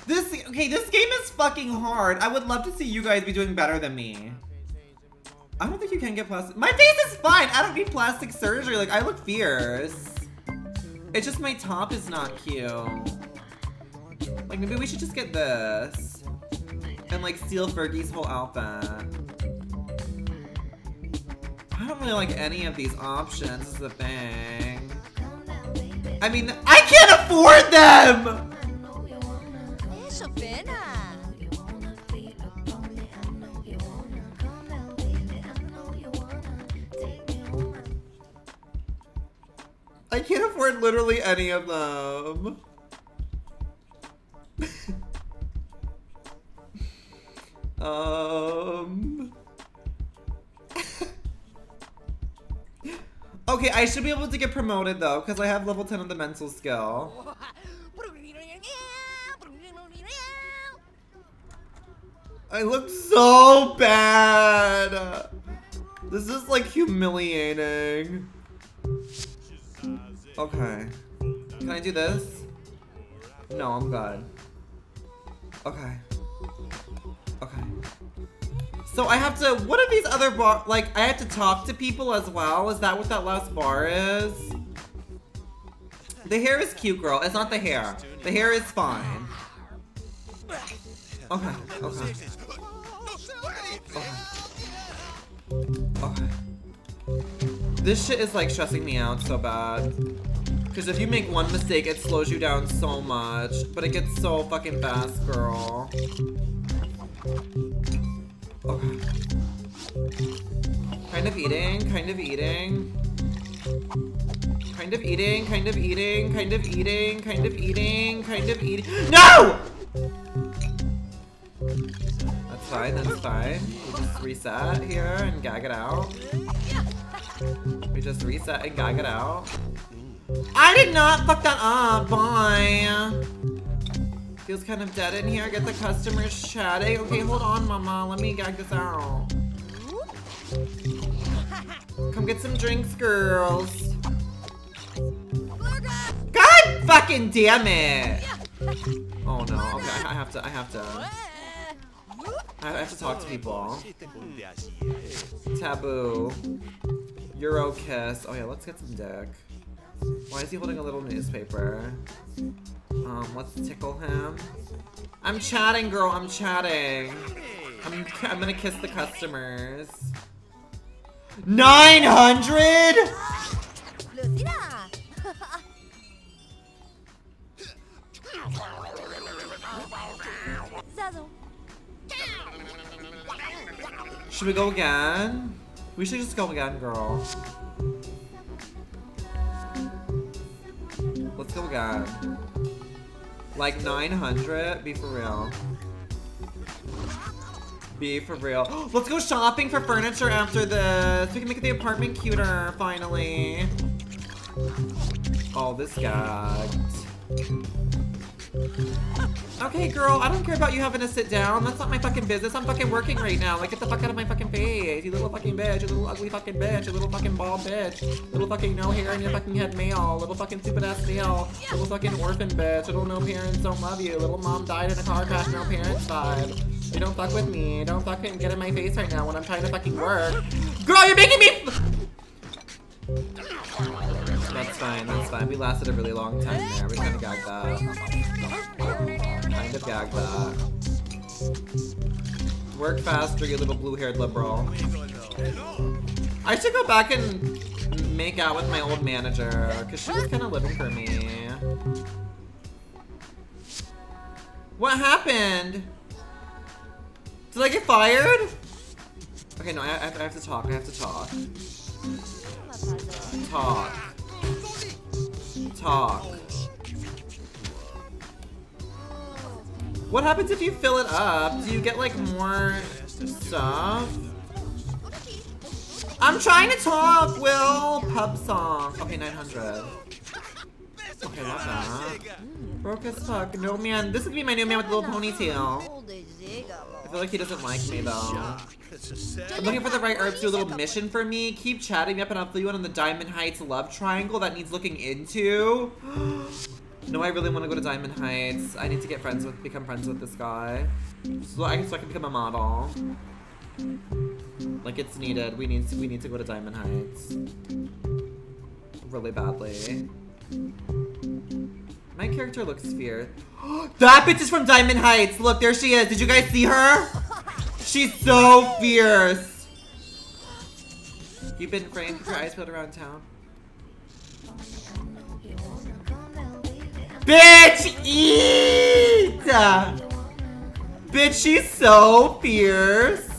This game is fucking hard. I would love to see you guys be doing better than me. I don't think you can get plastic. My face is fine. I don't need plastic surgery. Like, I look fierce. It's just my top is not cute. Like, maybe we should just get this and like steal Fergie's whole outfit. I don't really like any of these options is the thing. I mean, I can't afford them! I can't afford literally any of them. Okay, I should be able to get promoted though, because I have level 10 of the mental skill. I look so bad. This is like humiliating. Okay. Can I do this? No, I'm good. Okay. Okay. So I have to, what are these other bar, like, I have to talk to people as well? Is that what that last bar is? The hair is cute, girl. It's not the hair. The hair is fine. Okay. Okay. Okay. Okay. This shit is like stressing me out so bad. Because if you make one mistake, it slows you down so much. But it gets so fucking fast, girl. Okay. Kind of eating, kind of eating. Kind of eating, kind of eating, kind of eating, kind of eating, kind of eating. No! That's fine, that's fine. We just reset here and gag it out. We just reset and gag it out. I did not fuck that up. Bye. Feels kind of dead in here. Get the customers chatting. Okay, hold on, mama. Let me gag this out. Come get some drinks, girls. God fucking damn it. Oh no. Okay, I have to talk to people. Taboo. Euro kiss. Oh yeah, let's get some dick. Why is he holding a little newspaper? Let's tickle him. I'm chatting, girl. I'm chatting. I'm gonna kiss the customers. 900? Should we go again? We should just go again, girl. Let's go again. Like 900? Be for real. Be for real. Let's go shopping for furniture after this. We can make the apartment cuter, finally. Oh, this gagged. Okay, girl, I don't care about you having to sit down. That's not my fucking business. I'm fucking working right now. Like, get the fuck out of my fucking face, you little fucking bitch, you little ugly fucking bitch, you little fucking bald bitch, little fucking no hair in your fucking head male, little fucking stupid ass male, little fucking orphan bitch, little no parents don't love you, little mom died in a car crash, no parents died. You don't fuck with me. Don't fucking get in my face right now when I'm trying to fucking work. Girl, you're making me. That's fine, that's fine. We lasted a really long time there. We kind of gagged that. Kind of gagged that. Work faster, you little blue-haired liberal. I should go back and make out with my old manager, because she was kind of living for me. What happened? Did I get fired? Okay, no, I have to talk. I have to talk. Talk. Talk. What happens if you fill it up? Do you get, like, more stuff? I'm trying to talk, Will! Pub song. Okay, 900. Okay, not that. Broke as fuck. No man. This would be my new man with a little ponytail. I feel like he doesn't like me, though. I'm looking for the right herbs to do a little mission for me. Keep chatting me up and I'll fill you in on the Diamond Heights love triangle that needs looking into. No, I really want to go to Diamond Heights. I need to get friends with, become friends with this guy. So I can become a model. Like, it's needed. We need to go to Diamond Heights. Really badly. My character looks fierce. That bitch is from Diamond Heights! Look, there she is! Did you guys see her? She's so fierce! You've been framed with your eyes peeled around town. Bitch, eat! Bitch, she's so fierce!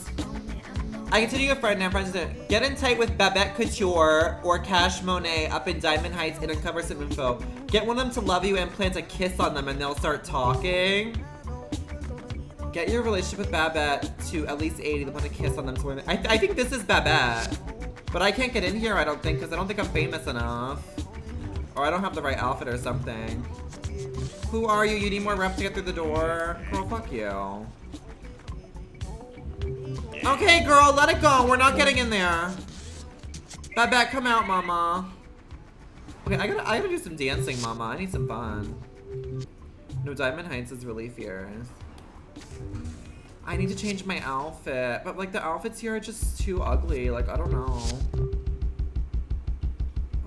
I continue a friend now, friends. Get in tight with Babette Couture or Cash Monet up in Diamond Heights and uncover some info. Get one of them to love you and plant a kiss on them and they'll start talking. Get your relationship with Babette to at least 80 and plant a kiss on them to women. I think this is Babette. But I can't get in here, I don't think, because I don't think I'm famous enough. Or I don't have the right outfit or something. Who are you? You need more reps to get through the door. Girl, fuck you. Okay, girl, let it go. We're not getting in there. Babette, come out, mama. Okay, I gotta do some dancing, mama. I need some fun. No, Diamond Heights is really fierce. I need to change my outfit. But, like, the outfits here are just too ugly. Like, I don't know.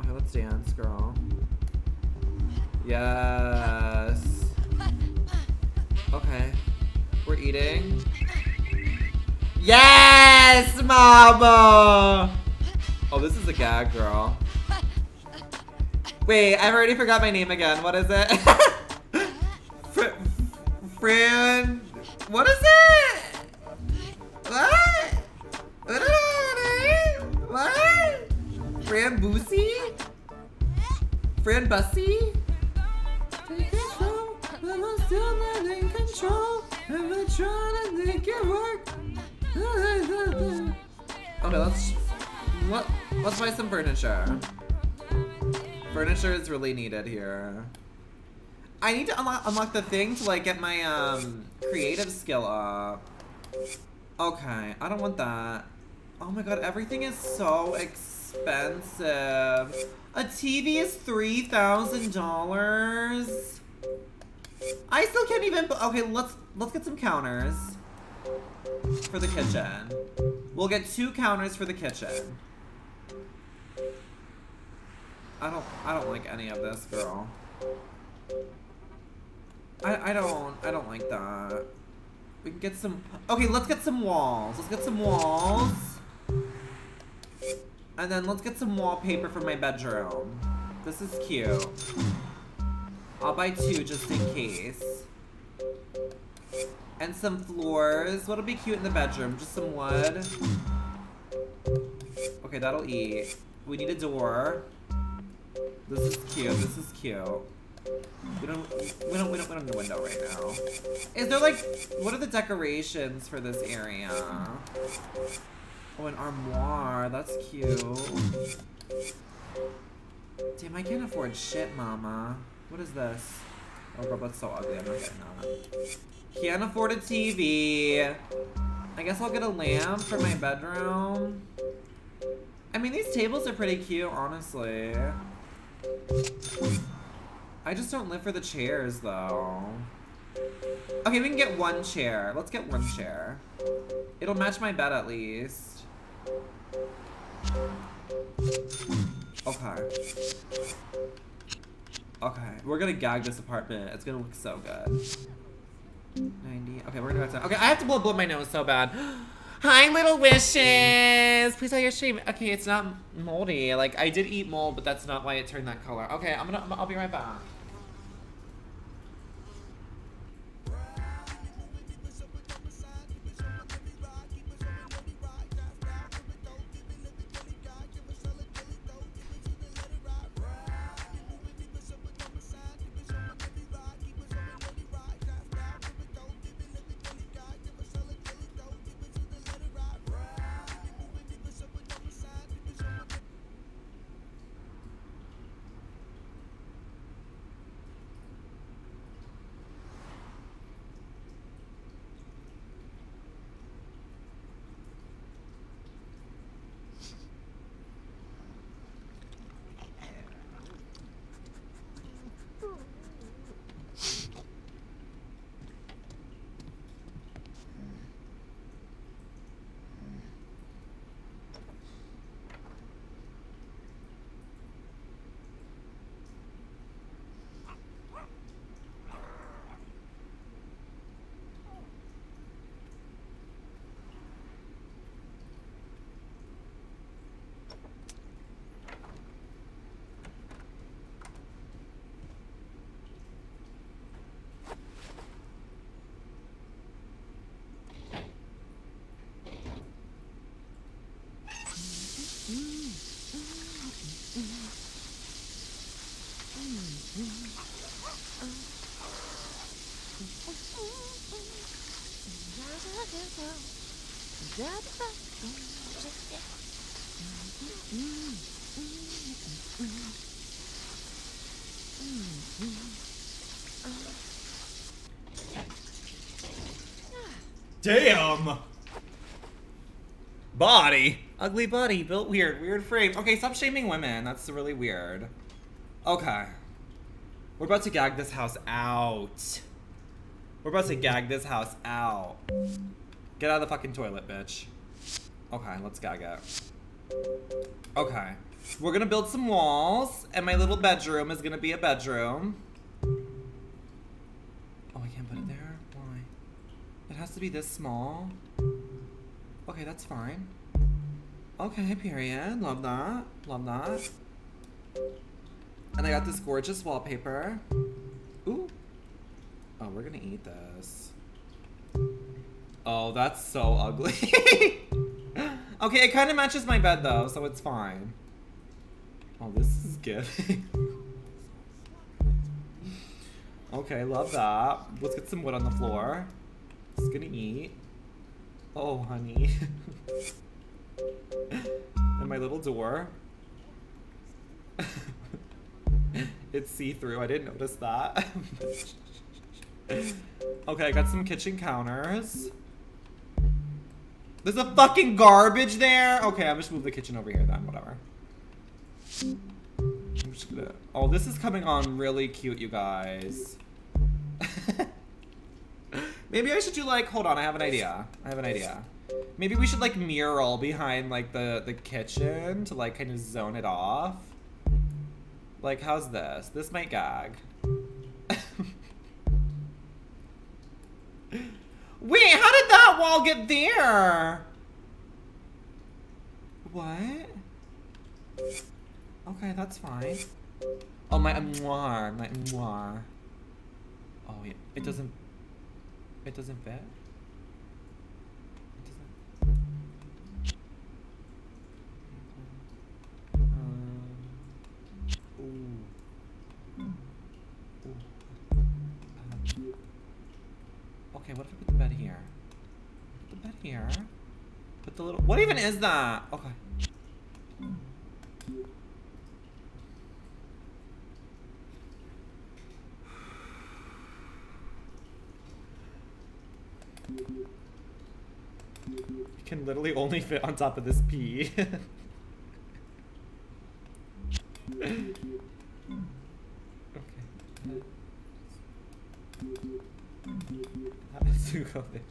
Okay, let's dance, girl. Yes. Okay. We're eating. Yes, mama! Oh, this is a gag, girl. Wait, I've already forgot my name again. What is it? Fran... What is it? What? What is her name? What? Fran Boosie? Fran Bussy? Take control, but I'm still not in control. I'm not trying to make it work. Okay, let's buy some furniture. Furniture is really needed here. I need to unlock the thing to, like, get my creative skill up. Okay, I don't want that. Oh my god, everything is so expensive. A TV is $3,000. I still can't even. Okay, let's get some counters. For the kitchen. We'll get 2 counters for the kitchen. I don't like any of this, girl. I don't like that. We can get some. Okay, let's get some walls. Let's get some walls. And then let's get some wallpaper for my bedroom. This is cute. I'll buy 2 just in case. And some floors. What'll be cute in the bedroom? Just some wood. Okay, that'll eat. We need a door. This is cute. This is cute. We don't need a window right now. Is there, like, what are the decorations for this area? Oh, an armoire. That's cute. Damn, I can't afford shit, mama. What is this? Oh god, that's so ugly. I'm not getting that. Can't afford a TV. I guess I'll get a lamp for my bedroom. I mean, these tables are pretty cute, honestly. I just don't live for the chairs, though. Okay, we can get one chair. Let's get one chair. It'll match my bed at least. Okay. Okay, we're gonna gag this apartment. It's gonna look so good. 90. Okay, we're gonna go outside. Okay, I have to blow my nose so bad. Hi, little wishes. Please tell your stream. Okay, it's not moldy. Like, I did eat mold, but that's not why it turned that color. Okay, I'll be right back. Damn! Body! Ugly body, built weird, weird frame. Okay, stop shaming women, that's really weird. Okay. We're about to gag this house out. We're about to gag this house out. Get out of the fucking toilet, bitch. Okay, let's gag it. Okay. We're gonna build some walls, and my little bedroom is gonna be a bedroom. Oh, I can't put it there? Why? It has to be this small. Okay, that's fine. Okay, period. Love that. Love that. And I got this gorgeous wallpaper. Ooh. Oh, we're gonna eat this. Oh, that's so ugly. Okay, it kind of matches my bed though, so it's fine. Oh, this is giving. Okay, love that. Let's get some wood on the floor. It's gonna eat. Oh, honey. And my little door. It's see-through, I didn't notice that. Okay, I got some kitchen counters. There's a fucking garbage there! Okay, I'm just gonna move the kitchen over here then, whatever. I'm just gonna... Oh, this is coming on really cute, you guys. Maybe I should do like... Hold on, I have an idea. I have an idea. Maybe we should like mural behind like the kitchen to like kind of zone it off. Like, how's this? This might gag. Wait, how did that wall get there? What? Okay, that's fine. Oh, my armoire, my armoire. Oh, yeah. It doesn't fit? Okay, what if I put the bed here? Put the bed here. Put the little... What even is that? Okay. can literally only fit on top of this pea. Okay. How does you go there?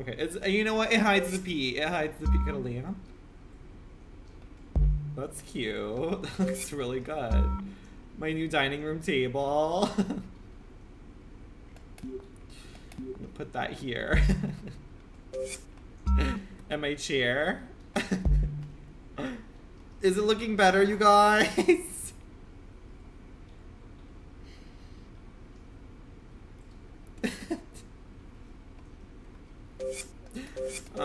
Okay, it's, you know what? It hides the pea. It hides the pea. Catalina. That's cute. That looks really good. My new dining room table. Put that here. And my chair. Is it looking better, you guys?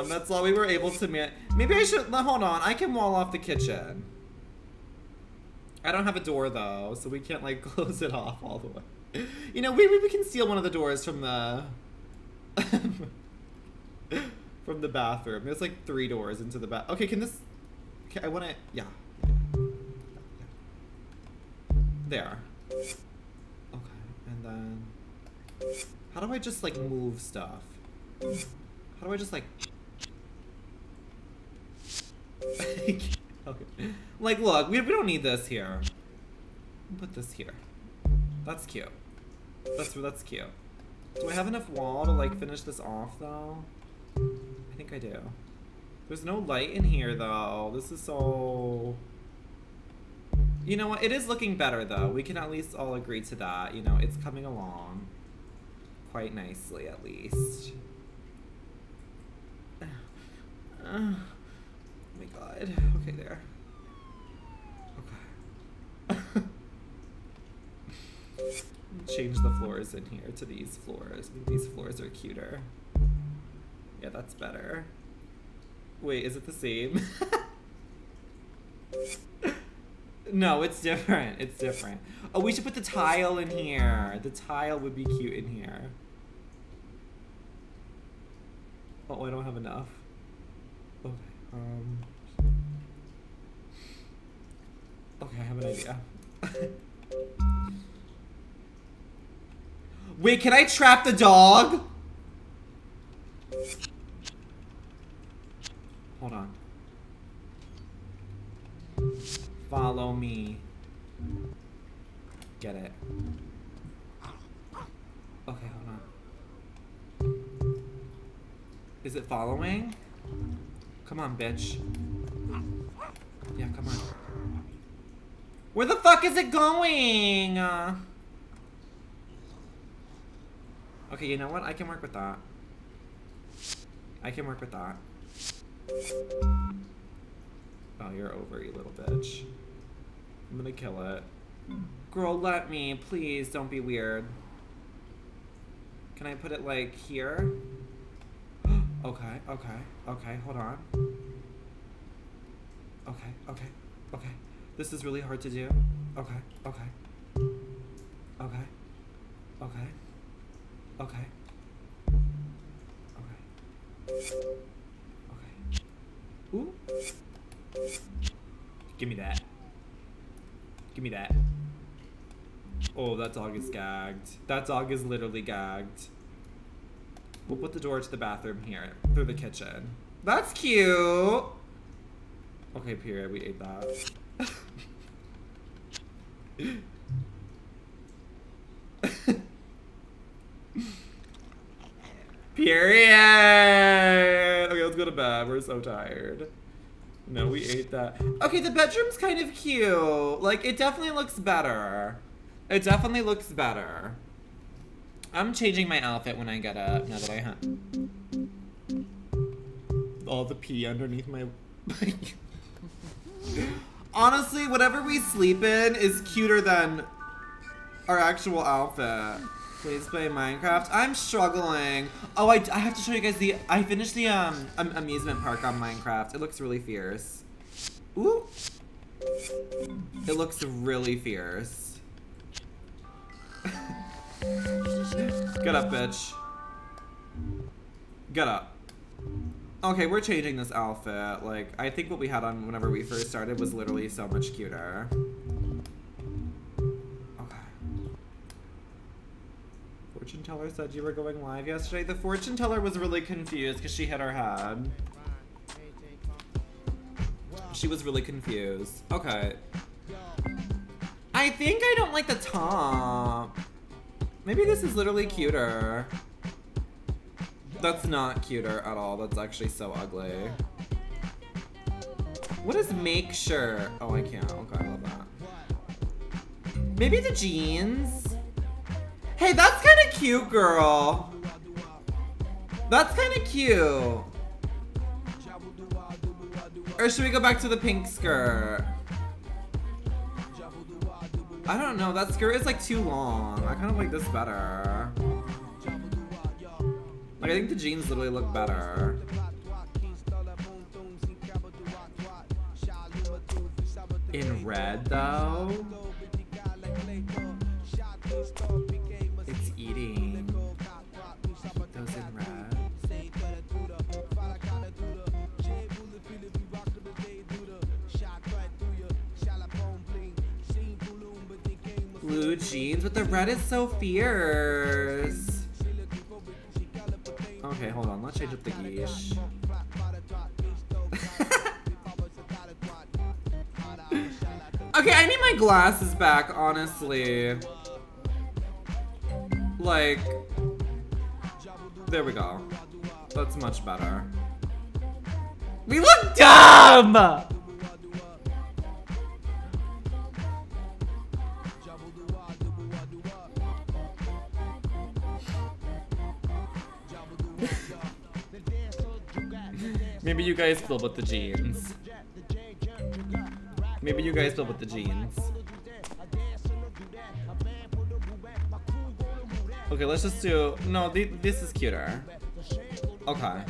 That's all we were able to manage. Maybe I should, hold on, I can wall off the kitchen. I don't have a door though, so we can't like close it off all the way. You know, maybe we can steal one of the doors from the from the bathroom. There's like 3 doors into the bath. Okay, can this, okay, I want to, yeah. There. Okay, and then, how do I just like move stuff? How do I just like, okay. Like look, we don't need this here. Put this here. That's cute. That's cute. Do I have enough wall to like finish this off though? I think I do. There's no light in here though. This is so... You know what? It is looking better though. We can at least all agree to that. You know, it's coming along quite nicely at least. Oh my god. Okay, there. Okay. Change the floors in here to these floors. I think these floors are cuter. Yeah, that's better. Wait, is it the same? No, it's different. It's different. Oh, we should put the tile in here. The tile would be cute in here. Oh, I don't have enough. Okay, okay, I have an idea. Wait, can I trap the dog? Hold on. Follow me. Get it. Okay, hold on. Is it following? Come on, bitch. Yeah, come on. Where the fuck is it going? Okay, you know what? I can work with that. I can work with that. Oh, you're over, you little bitch. I'm gonna kill it. Girl, let me. Please, don't be weird. Can I put it, like, here? Okay, okay, okay, hold on. Okay, okay, okay. This is really hard to do. Okay, okay. Okay. Okay. Okay. Okay. Okay. Ooh. Give me that. Give me that. Oh, that dog is gagged. That dog is literally gagged. We'll put the door to the bathroom here, through the kitchen. That's cute! Okay, period, we ate that. Period! Okay, let's go to bed, we're so tired. No, we ate that. Okay, the bedroom's kind of cute. Like, it definitely looks better. It definitely looks better. I'm changing my outfit when I get up, now that I have all the pee underneath my bike. Honestly, whatever we sleep in is cuter than our actual outfit. Please play Minecraft. I'm struggling. Oh, I have to show you guys the, I finished the amusement park on Minecraft. It looks really fierce. Ooh. It looks really fierce. Get up, bitch. Get up. Okay, we're changing this outfit. Like, I think what we had on whenever we first started was literally so much cuter. Okay. fortune teller said you were going live yesterday. The fortune teller was really confused because she hit her head. She was really confused. Okay. I think I don't like the top. Maybe this is literally cuter. That's not cuter at all. That's actually so ugly. What is make sure? Oh, I can't. Okay, I love that. Maybe the jeans? Hey, that's kind of cute, girl. That's kind of cute. Or should we go back to the pink skirt? I don't know. That skirt is like too long. I kind of like this better. Like, I think the jeans literally look better. In red, though? It's eating. Those in red. Blue jeans, but the red is so fierce. Okay, hold on. Let's change up the geesh. Okay, I need my glasses back, honestly. Like, there we go. That's much better. We look dumb! Maybe you guys feel with the jeans. Maybe you guys feel with the jeans. Okay, let's just do... No, this is cuter. Okay.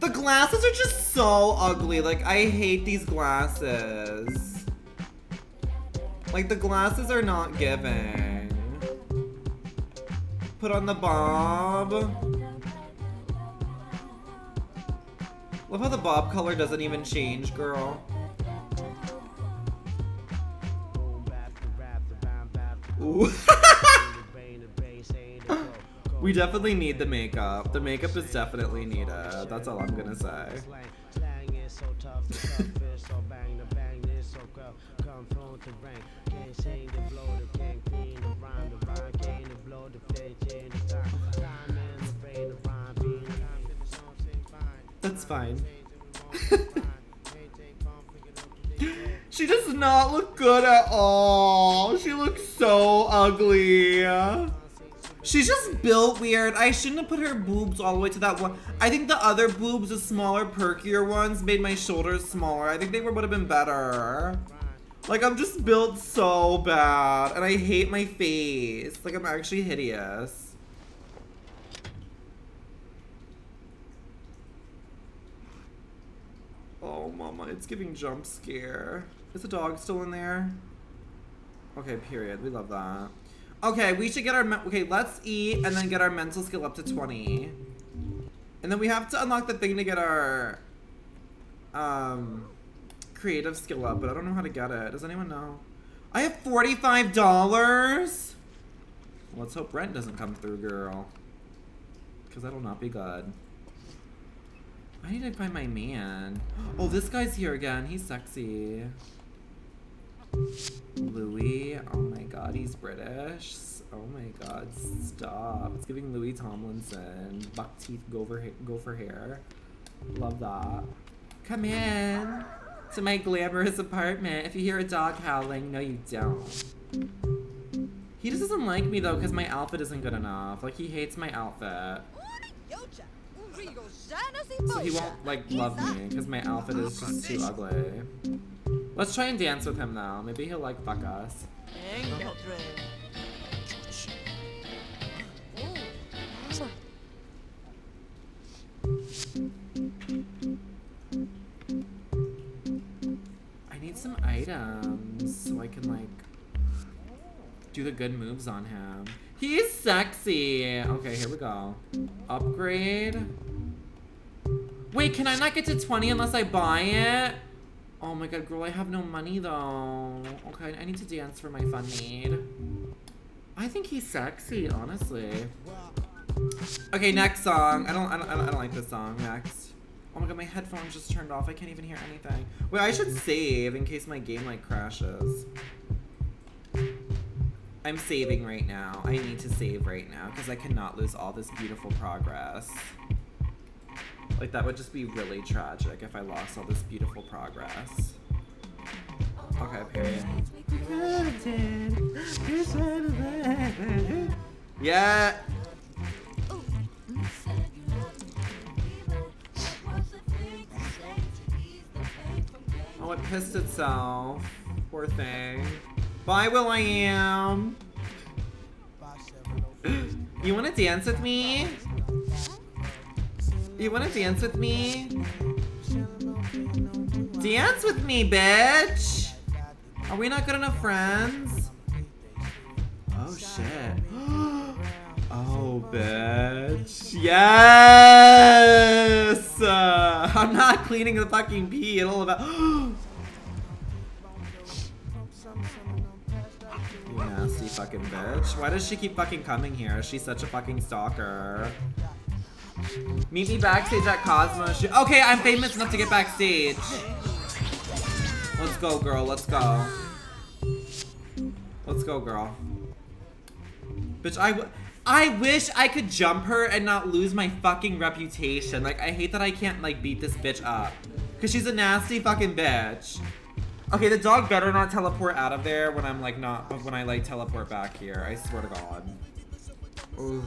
The glasses are just so ugly. Like, I hate these glasses. Like, the glasses are not giving. Put on the bob. Love how the bob color doesn't even change, girl. Ooh. We definitely need the makeup. The makeup is definitely needed. That's all I'm gonna say. That's fine. She does not look good at all. She looks so ugly. She's just built weird. I shouldn't have put her boobs all the way to that one. I think the other boobs, the smaller, perkier ones, made my shoulders smaller. I think they would have been better. Like, I'm just built so bad. And I hate my face. Like, I'm actually hideous. Oh, mama, it's giving jump scare. Is the dog still in there? Okay, period. We love that. Okay, we should get our... Okay, let's eat and then get our mental skill up to 20. And then we have to unlock the thing to get our... creative skill up, but I don't know how to get it. Does anyone know? I have $45! Let's hope rent doesn't come through, girl. Because that'll not be good. I need to find my man. Oh, this guy's here again. He's sexy. Louis. Oh my god, he's British. Oh my god, stop. It's giving Louis Tomlinson. Buck teeth, gopher hair. Love that. Come in to my glamorous apartment. If you hear a dog howling, no you don't. He just doesn't like me though because my outfit isn't good enough. Like, he hates my outfit. So he won't, like, love me, because my outfit is just too ugly. Let's try and dance with him, though. Maybe he'll, like, fuck us. I need some items so I can, like, do the good moves on him. He's sexy! Okay, here we go. Upgrade. Wait, can I not get to 20 unless I buy it? Oh my god, girl, I have no money though. Okay, I need to dance for my fun need. I think he's sexy, honestly. Okay, next song. I don't like this song. Next. Oh my god, my headphones just turned off. I can't even hear anything. Wait, I should save in case my game like crashes. I'm saving right now. I need to save right now because I cannot lose all this beautiful progress. Like, that would just be really tragic if I lost all this beautiful progress. Okay, period. Yeah! Oh, it pissed itself. Poor thing. Bye, Will.i.am! You wanna dance with me? You wanna dance with me? Dance with me, bitch! Are we not good enough friends? Oh, shit. Oh, bitch. Yes! I'm not cleaning the fucking pee at all about. You nasty fucking bitch. Why does she keep fucking coming here? She's such a fucking stalker. Meet me backstage at Cosmo. Okay, I'm famous enough to get backstage. Let's go, girl. Let's go. Let's go, girl. Bitch, I wish I could jump her and not lose my fucking reputation. Like, I hate that I can't, like, beat this bitch up. Because she's a nasty fucking bitch. Okay, the dog better not teleport out of there when I'm, like, when I teleport back here. I swear to God. Ooh.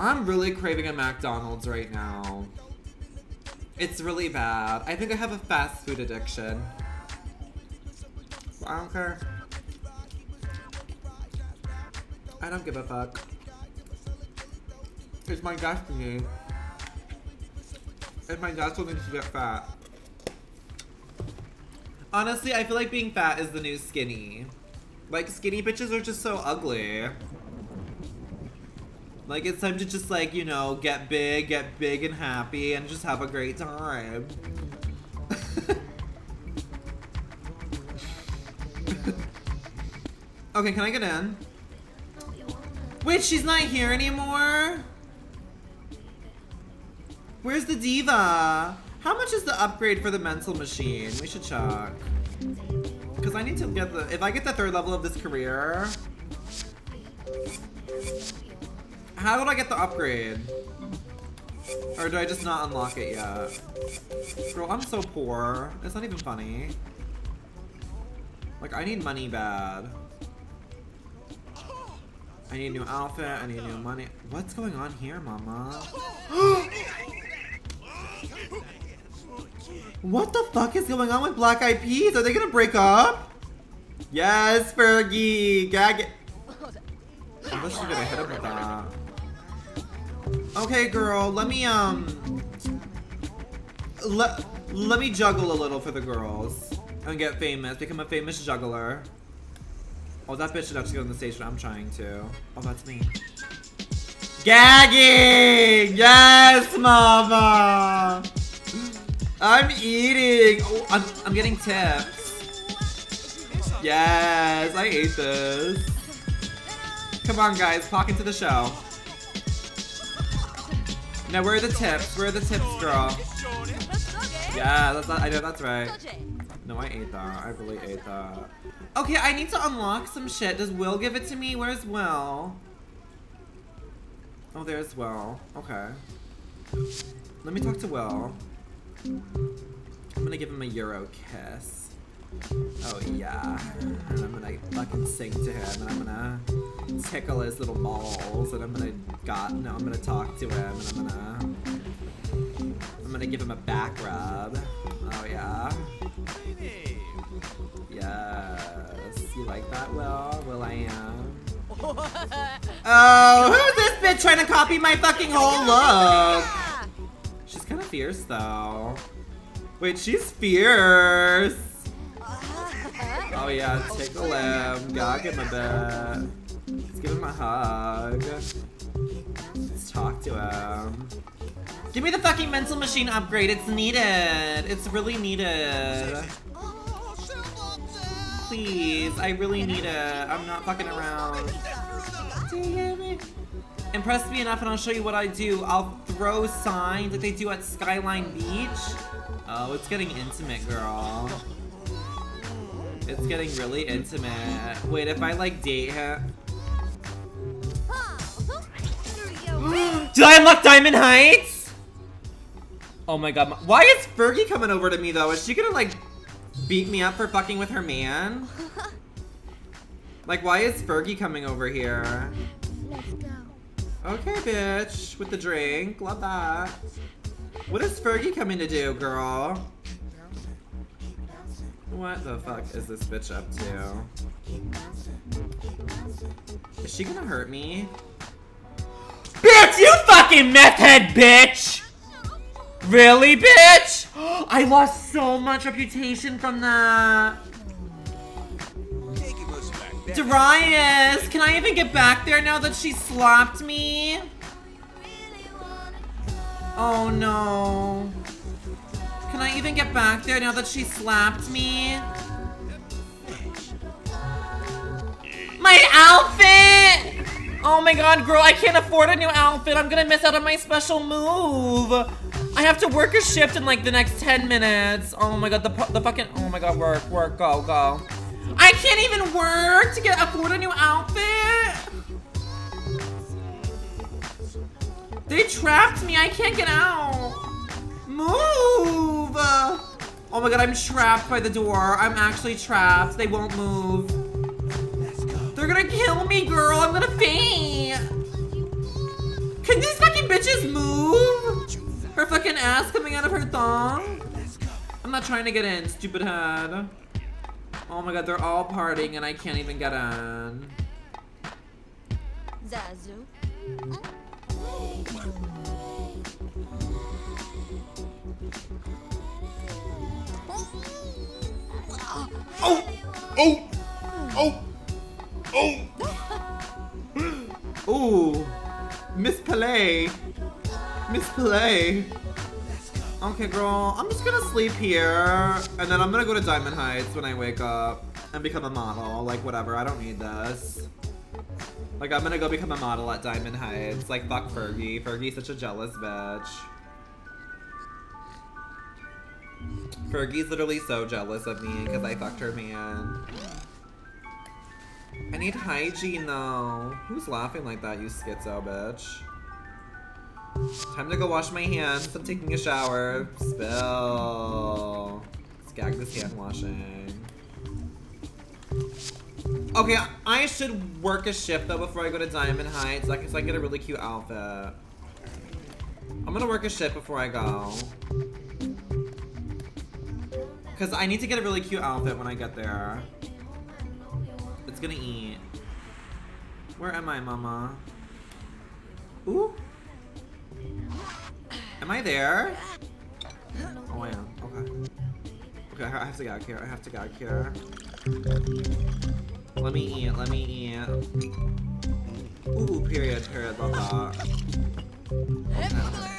I'm really craving a McDonald's right now. It's really bad. I think I have a fast food addiction. I don't care. I don't give a fuck. It's my destiny. It's my destiny to get fat. Honestly, I feel like being fat is the new skinny. Like, skinny bitches are just so ugly. Like, it's time to just, like, you know, get big and happy, and just have a great time. Okay, can I get in? Wait, she's not here anymore? Where's the diva? How much is the upgrade for the mental machine? We should check. Because I need to get the... If I get the 3rd level of this career... How do I get the upgrade? Or do I just not unlock it yet? Girl, I'm so poor. It's not even funny. Like, I need money bad. I need a new outfit. I need new money. What's going on here, mama? What the fuck is going on with Black Eyed Peas? Are they gonna break up? Yes, Fergie! Gag it! Unless she's gonna hit him with that. Okay, girl, let me juggle a little for the girls and get famous. Become a famous juggler. Oh, that bitch should have to go on the stage, but I'm trying to. Oh, that's me. Gagging! Yes, mama! I'm eating! Oh, I'm getting tips. Yes, I ate this. Come on, guys, clock into the show. Now, where are the tips? Where are the tips, girl? Yeah, that's not, I know that's right. No, I ate that. I really ate that. Okay, I need to unlock some shit. Does Will give it to me? Where's Will? Oh, there's Will. Okay. Let me talk to Will. I'm gonna give him a Euro kiss. Oh, yeah. And I'm gonna fucking sing to him, and I'm gonna tickle his little balls, and I'm gonna talk to him, and I'm gonna give him a back rub. Oh, yeah. Yes. You like that, Will? Will.i.am. Oh, who's this bitch trying to copy my fucking whole look? She's kind of fierce, though. Wait, she's fierce. Oh, yeah, tickle him. Gag him a bit. Let's give him a hug. Let's talk to him. Give me the fucking mental machine upgrade. It's needed. It's really needed. Please, I really need it. I'm not fucking around. Do you hear me? Impress me enough and I'll show you what I do. I'll throw signs like they do at Skyline Beach. Oh, it's getting intimate, girl. It's getting really intimate. Wait, if I like date him. Did I unlock Diamond Heights? Oh my god. Why is Fergie coming over to me though? Is she gonna like beat me up for fucking with her man? Like, why is Fergie coming over here? Let's go. Okay, bitch. With the drink. Love that. What is Fergie coming to do, girl? What the fuck is this bitch up to? Is she gonna hurt me? Bitch, you fucking meth head, bitch! Really, bitch? I lost so much reputation from that. Darius, can I even get back there now that she slapped me? Oh no. Can I even get back there now that she slapped me? My outfit! Oh my god, girl, I can't afford a new outfit. I'm gonna miss out on my special move. I have to work a shift in like the next 10 minutes. Oh my god, the fucking, oh my god, work, work, go, go. I can't even work to afford a new outfit. They trapped me. I can't get out. Move. Oh my god, I'm trapped by the door. I'm actually trapped. They won't move. They're gonna kill me, girl. I'm gonna faint. Can these fucking bitches move? Her fucking ass coming out of her thong. I'm not trying to get in, stupid head. Oh my god, they're all partying and I can't even get on. Zazu. Oh! Oh! Oh! Oh! Ooh! Miss Pelé! Miss Pelé! Okay, girl, I'm just gonna sleep here, and then I'm gonna go to Diamond Heights when I wake up and become a model. Like, whatever, I don't need this. Like, I'm gonna go become a model at Diamond Heights. Like, fuck Fergie. Fergie's such a jealous bitch. Fergie's literally so jealous of me because I fucked her man. I need hygiene, though. Who's laughing like that, you schizo bitch? Time to go wash my hands. I'm taking a shower. Spill. Skag this hand washing. Okay, I should work a shift though before I go to Diamond Heights so I get a really cute outfit. I'm gonna work a shift before I go. Cause I need to get a really cute outfit when I get there. It's gonna eat. Where am I, mama? Ooh. Am I there? Oh, I am. Okay. Okay, I have to get out here. I have to get out here. Let me eat. Let me eat. Ooh, period. Period. Love that.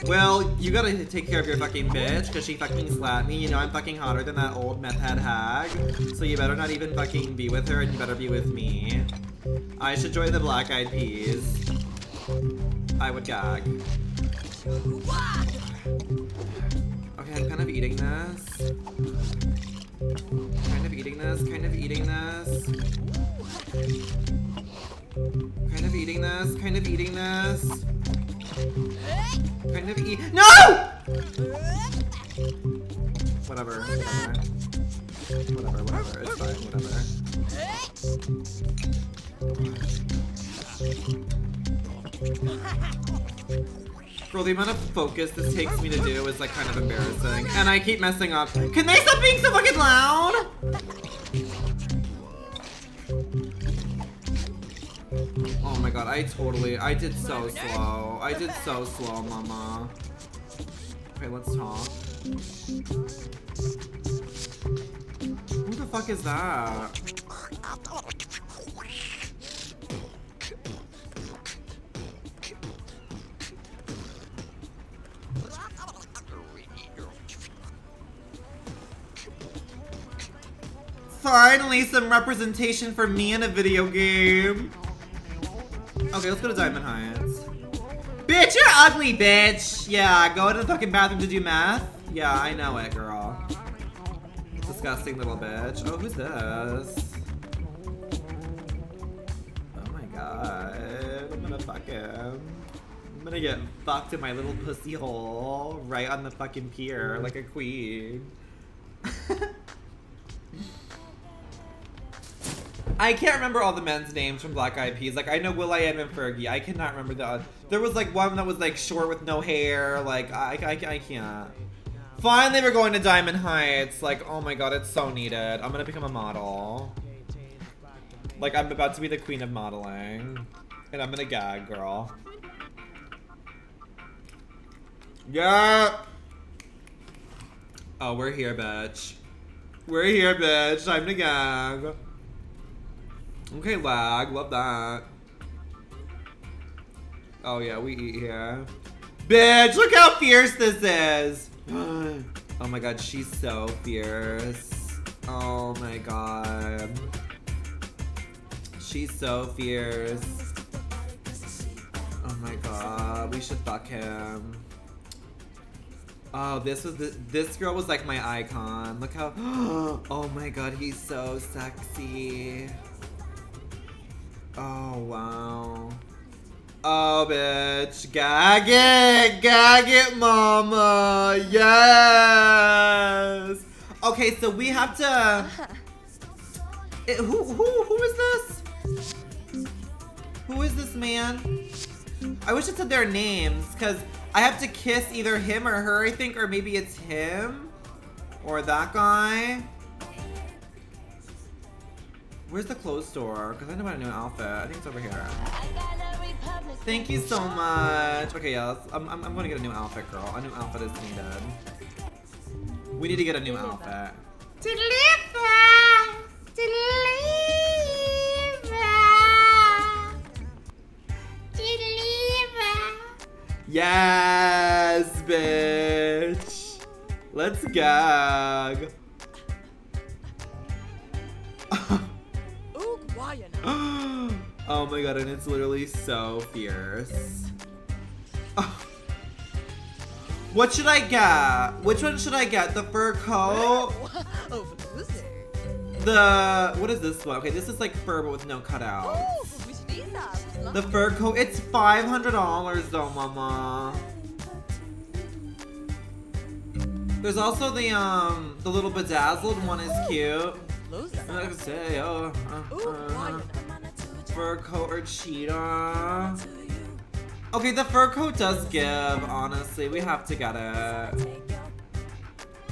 Well, you gotta take care of your fucking bitch, because she fucking slapped me. You know I'm fucking hotter than that old meth head hag. So you better not even fucking be with her, and you better be with me. I should join the Black Eyed Peas. I would gag. Okay, I'm kind of eating this. Kind of eating this, kind of eating this. Kind of eating this, kind of eating this. Kind of eat. No! Whatever. Whatever, whatever. It's fine, whatever. Girl, the amount of focus this takes me to do is like kind of embarrassing. And I keep messing up. Can they stop being so fucking loud? Oh my god, I did so slow. I did so slow, mama. Okay, let's talk. Who the fuck is that? Finally, some representation for me in a video game. Okay, let's go to Diamond Heights. Bitch, you're ugly, bitch! Yeah, go to the fucking bathroom to do math. Yeah, I know it, girl. Disgusting little bitch. Oh, who's this? Oh my god. I'm gonna fuck him. I'm gonna get fucked in my little pussy hole right on the fucking pier like a queen. I can't remember all the men's names from Black Eyed Peas. Like, I know Will.i.am and Fergie. I cannot remember the other. There was, like, one that was, like, short with no hair. Like, I can't. Finally, we're going to Diamond Heights. Like, oh my god, it's so needed. I'm gonna become a model. Like, I'm about to be the queen of modeling. And I'm gonna gag, girl. Yeah! Oh, we're here, bitch. We're here, bitch. Time to gag. Okay, lag. Love that. Oh, yeah, we eat here. Bitch, look how fierce this is. Oh, my God. She's so fierce. Oh, my God. She's so fierce. Oh, my God. We should fuck him. Oh, this was this girl was like my icon. Look how... Oh, my God. He's so sexy. Oh, wow. Oh, bitch. Gag it, mama. Yes. Okay, so we have to... Who is this? Who is this man? I wish it said their names, because I have to kiss either him or her, I think, or maybe it's him. Or that guy. Where's the clothes store? Because I know about a new outfit. I think it's over here. Thank you so much. Okay, yeah, I'm gonna get a new outfit, girl. A new outfit is needed. We need to get a new outfit. Deliver. Yes, bitch. Let's gag. Oh my god, and it's literally so fierce. Oh. What should I get? Which one should I get? The fur coat? The... What is this one? Okay, this is like fur but with no cutouts. The fur coat. It's $500 though, mama. There's also the little bedazzled one is cute. Fur coat or cheetah. Okay, the fur coat does give, honestly. We have to get it.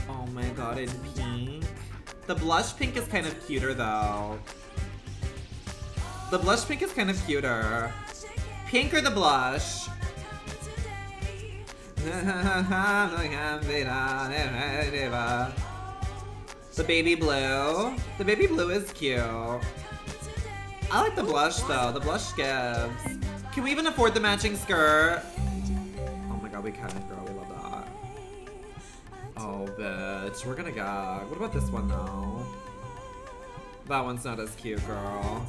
Oh my god, in pink. The blush pink is kind of cuter, though. The blush pink is kind of cuter. Pink or the blush? The baby blue. The baby blue is cute. I like the blush though. The blush gives. Can we even afford the matching skirt? Oh my god, we can, girl. We love that. Oh, bitch. We're gonna gag. What about this one though? That one's not as cute, girl.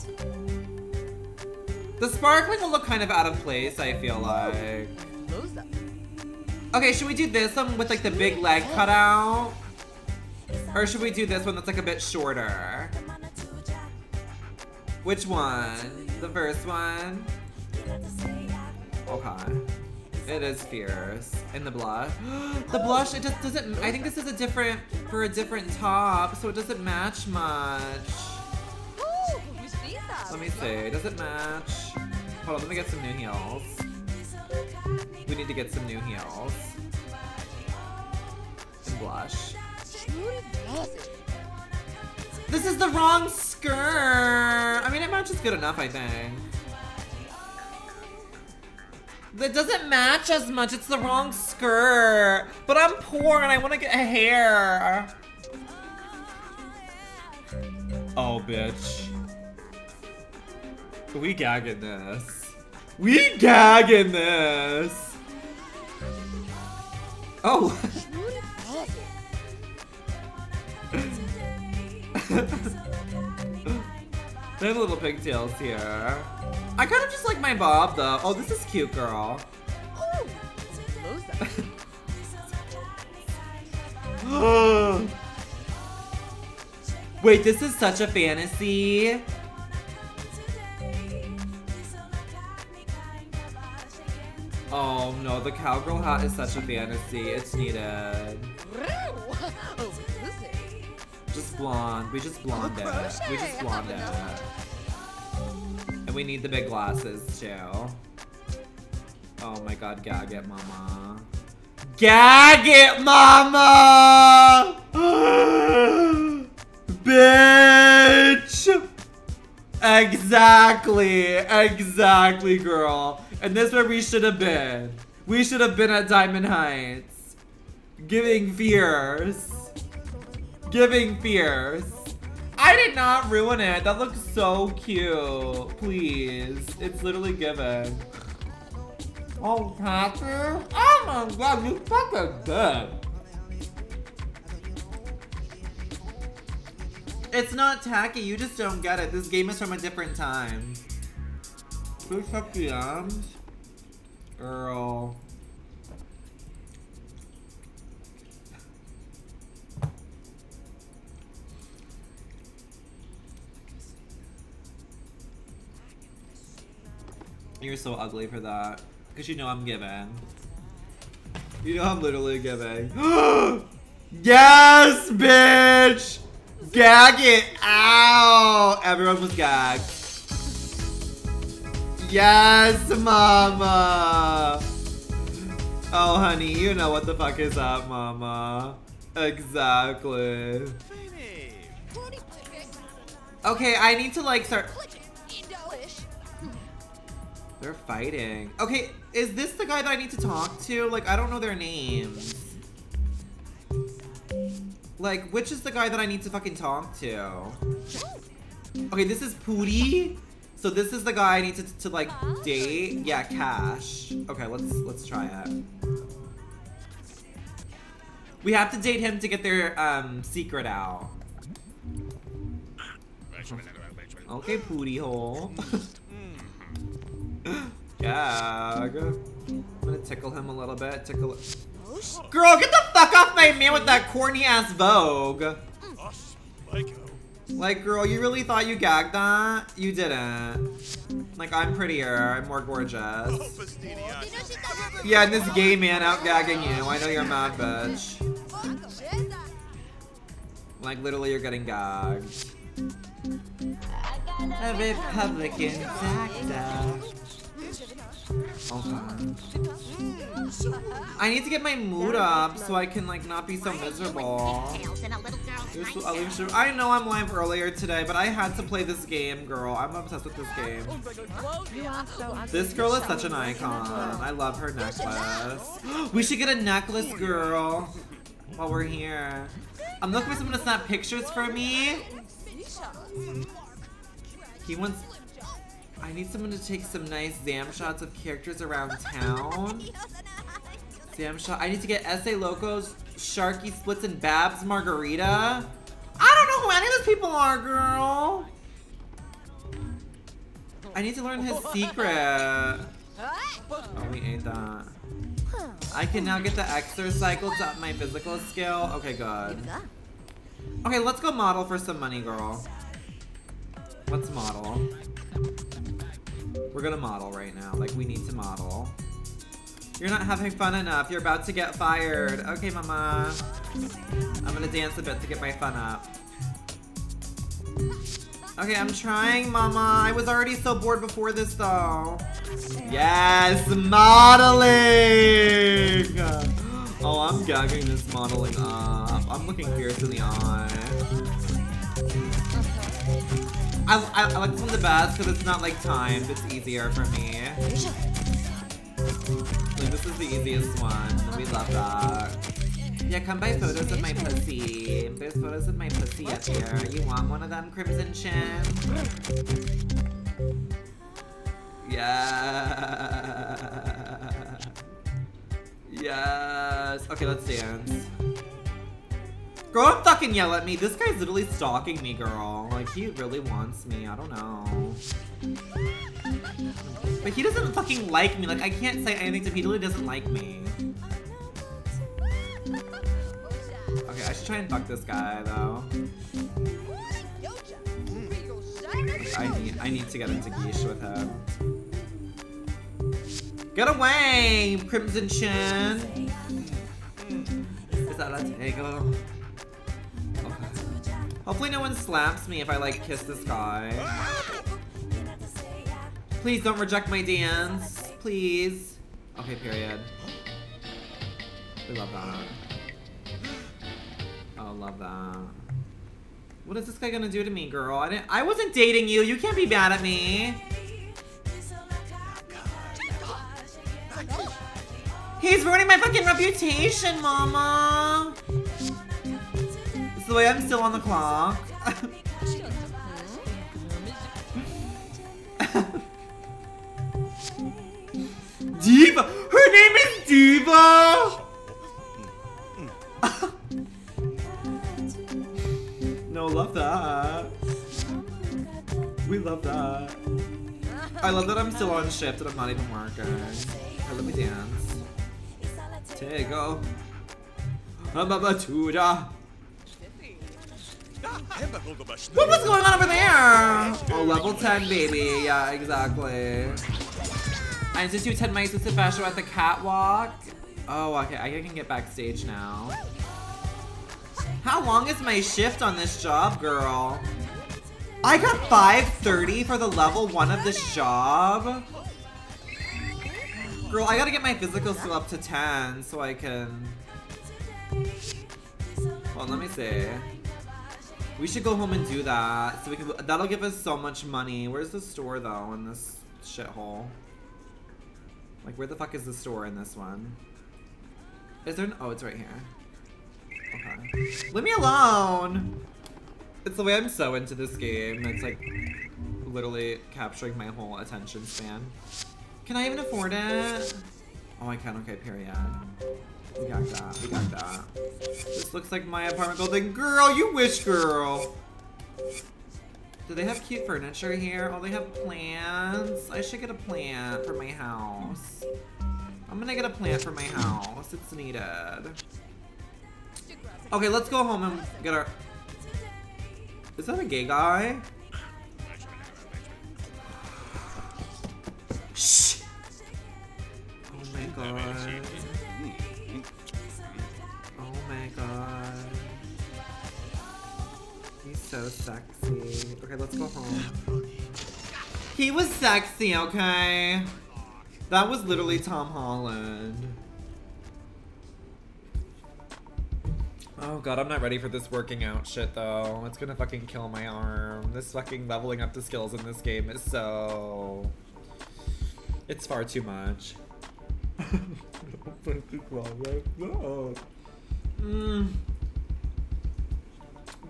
The sparkling will look kind of out of place, I feel like. Okay, should we do this one with like the big leg cutout? Or should we do this one that's like a bit shorter? Which one? The first one? Okay. It is fierce. And the blush. The blush, it just doesn't... I think this is a different... For a different top, so it doesn't match much. Let me see. Does it match? Hold on, let me get some new heels. We need to get some new heels. And blush. This is the wrong skirt! I mean, it matches good enough, I think. It doesn't match as much, it's the wrong skirt. But I'm poor and I want to get hair. Oh, bitch. We gagging this. We gagging this! Oh! There's little pigtails here. I kind of just like my bob though. Oh, this is cute, girl. Ooh. Wait, this is such a fantasy. Oh no, the cowgirl hat is such a fantasy. It's needed. Just blonde. We just blonde it. We just blonde it. And we need the big glasses too. Oh my god, gag it, mama. Gag it, mama! Bitch! Exactly. Exactly, girl. And this is where we should have been. We should have been at Diamond Heights. Giving fears. Giving fears. I did not ruin it. That looks so cute. Please. It's literally given. Oh, Patrick. Oh my god, you fucking dead. It's not tacky. You just don't get it. This game is from a different time. Please up the arms. Girl. You're so ugly for that. Because you know I'm giving. You know I'm literally giving. Yes, bitch! Gag it out! Everyone was gagged. Yes, mama! Oh, honey, you know what the fuck is up, mama. Exactly. Okay, I need to, like, start... They're fighting. Okay, is this the guy that I need to talk to? Like, I don't know their names. Like, which is the guy that I need to fucking talk to? Okay, this is Pootie. So this is the guy I need to like date. Yeah, Cash. Okay, let's try it. We have to date him to get their secret out. Okay, Pootie hole. Gag. I'm gonna tickle him a little bit. Tickle. Girl, get the fuck off my man with that corny ass Vogue. Like, girl, you really thought you gagged that? You didn't. Like, I'm prettier. I'm more gorgeous. Yeah, and this gay man out gagging you. I know you're mad, bitch. Like, literally, you're getting gagged. A Republican actor. Oh god. I need to get my mood up so I can like not be so miserable. I know I'm live earlier today, but I had to play this game, girl. I'm obsessed with this game. This girl is such an icon. I love her necklace. We should get a necklace, girl, while we're here. I'm looking for someone to snap pictures for me. He wants... I need someone to take some nice zam shots of characters around town. Zam shot. I need to get S.A. Locos, Sharky Splits, and Babs Margarita. I don't know who any of those people are, girl. I need to learn his secret. Oh, we ate that. I can now get the exercycle to up my physical skill. Okay, good. Okay, let's go model for some money, girl. Let's model. We're gonna model right now. Like, we need to model. You're not having fun enough. You're about to get fired. Okay, mama. I'm gonna dance a bit to get my fun up. Okay, I'm trying, mama. I was already so bored before this, though. Yes, modeling! Oh, I'm gagging this modeling up. I'm looking fierce in the eye. I like this one the best because it's not like timed. It's easier for me. Like, this is the easiest one. We love that. Yeah, come buy photos of my pussy. There's photos of my pussy up here. You want one of them, Crimson Chin? Yes. Yes. Okay, let's dance. Girl, don't fucking yell at me. This guy's literally stalking me, girl. Like, he really wants me. I don't know. But he doesn't fucking like me. Like, I can't say anything to him. He literally doesn't like me. Okay, I should try and fuck this guy, though. I need to get into geesh with him. Get away, Crimson Shin! Is that a tangle? Okay. Hopefully no one slaps me if I, like, kiss this guy. Please don't reject my dance. Please. Okay, period. We love that. Oh, love that. What is this guy gonna do to me, girl? I wasn't dating you. You can't be mad at me. He's ruining my fucking reputation, mama. It's the way I'm still on the clock. Diva. Her name is Diva. No, love that. We love that. I love that I'm still on shift and I'm not even working. Alright, let me dance. Tego. What was going on over there? Oh, level 10, baby. Yeah, exactly. I insist you attend my assistant fashion at the catwalk. Oh, okay. I can get backstage now. How long is my shift on this job, girl? I got 5:30 for the level 1 of this job? Girl, I gotta get my physical skill up to 10 so I can... Well, let me see. We should go home and do that. So we can. That'll give us so much money. Where's the store, though, in this shithole? Like, where the fuck is the store in this one? Is there an... Oh, it's right here. Okay. Leave me alone! It's the way I'm so into this game. It's like literally capturing my whole attention span. Can I even afford it? Oh, I can. Okay, period. We got that. We got that. This looks like my apartment building. Girl, you wish, girl! Do they have cute furniture here? Oh, they have plants. I should get a plant for my house. I'm gonna get a plant for my house. It's needed. Okay, let's go home and get our... Is that a gay guy? Shh! Oh my god. Oh my god. He's so sexy. Okay, let's go home. He was sexy, okay? That was literally Tom Holland. Oh god, I'm not ready for this working out shit, though. It's gonna fucking kill my arm. This fucking leveling up the skills in this game is so... It's far too much.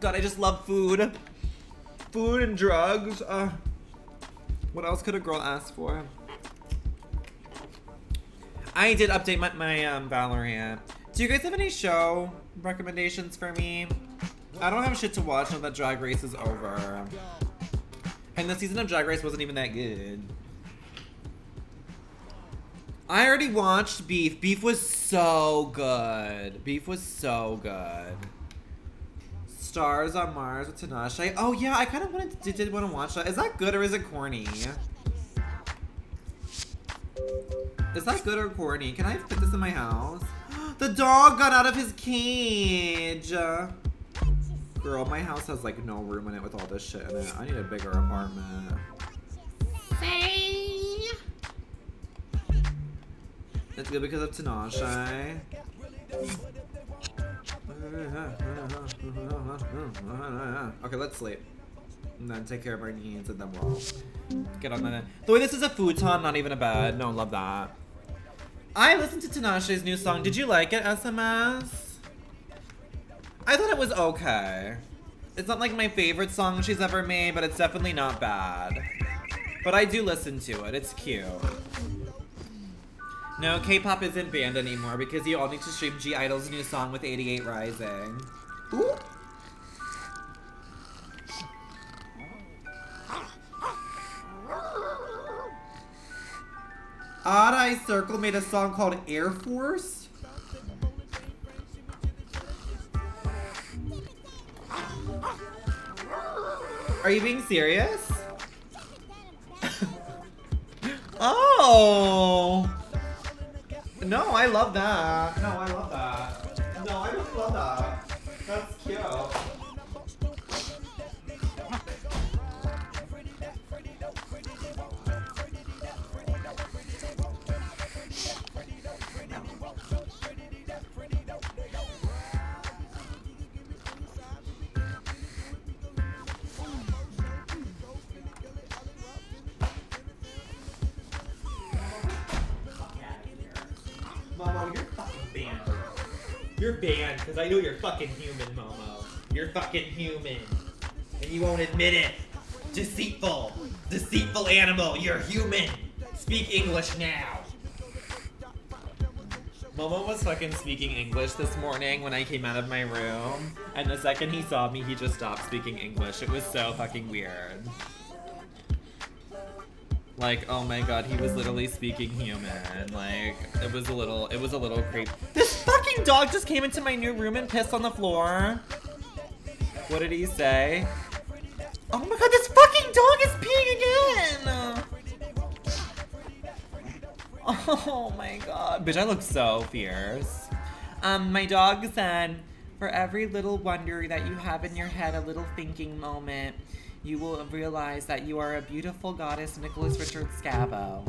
God, I just love food. Food and drugs. What else could a girl ask for? I did update my Valorant. Do you guys have any show recommendations for me? I don't have shit to watch now that Drag Race is over. And the season of Drag Race wasn't even that good. I already watched Beef. Beef was so good. Beef was so good. Stars on Mars with Tinashe. Oh yeah, I kind of did want to watch that. Is that good or is it corny? Is that good or corny? Can I put this in my house? The dog got out of his cage! Girl, my house has like no room in it with all this shit in it. I need a bigger apartment. Hey! It's good because of Tinashe. Okay, let's sleep. And then take care of our needs and then we'll get on that. The way this is a futon, not even a bed. No, love that. I listened to Tinashe's new song. Did you like it, SMS? I thought it was okay. It's not like my favorite song she's ever made, but it's definitely not bad. But I do listen to it. It's cute. No, K-pop isn't banned anymore because you all need to stream G-Idol's new song with 88 Rising. Ooh. Odd Eye Circle made a song called Air Force. Are you being serious? Oh! No, I love that. No, I love that. No, I really love that. That's cute. You're banned, because I know you're fucking human, Momo. You're fucking human. And you won't admit it. Deceitful. Deceitful animal. You're human. Speak English now. Momo was fucking speaking English this morning when I came out of my room. And the second he saw me, he just stopped speaking English. It was so fucking weird. Like, oh my god, he was literally speaking human. Like, it was a little creepy. This fucking dog just came into my new room and pissed on the floor. What did he say? Oh my god, this fucking dog is peeing again! Oh my god. Bitch, I look so fierce. My dog said, for every little wonder that you have in your head, a little thinking moment, you will realize that you are a beautiful goddess, Nicholas Richard Scavo.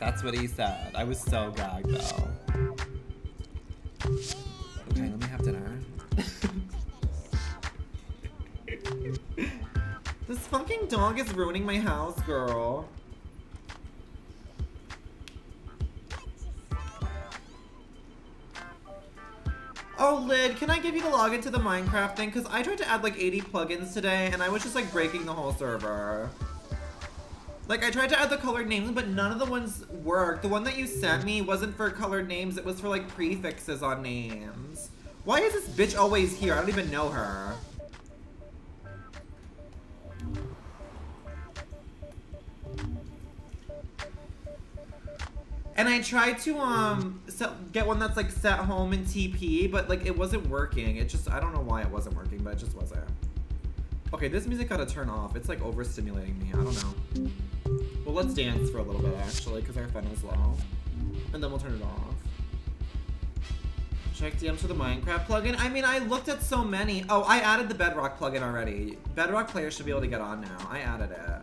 That's what he said. I was so gagged, though. Okay, let me have dinner. This fucking dog is ruining my house, girl. Oh, Lyd, can I give you the login to the Minecraft thing? Because I tried to add like 80 plugins today, and I was just like breaking the whole server. Like, I tried to add the colored names, but none of the ones worked. The one that you sent me wasn't for colored names, it was for like prefixes on names. Why is this bitch always here? I don't even know her. And I tried to get one that's like set home in TP, but like it wasn't working. It just, I don't know why it wasn't working, but it just wasn't. Okay, this music gotta turn off. It's like overstimulating me. I don't know. Well, let's dance for a little bit actually, because our fun is low. And then we'll turn it off. Check DMs for the Minecraft plugin. I mean, I looked at so many. Oh, I added the Bedrock plugin already. Bedrock players should be able to get on now. I added it.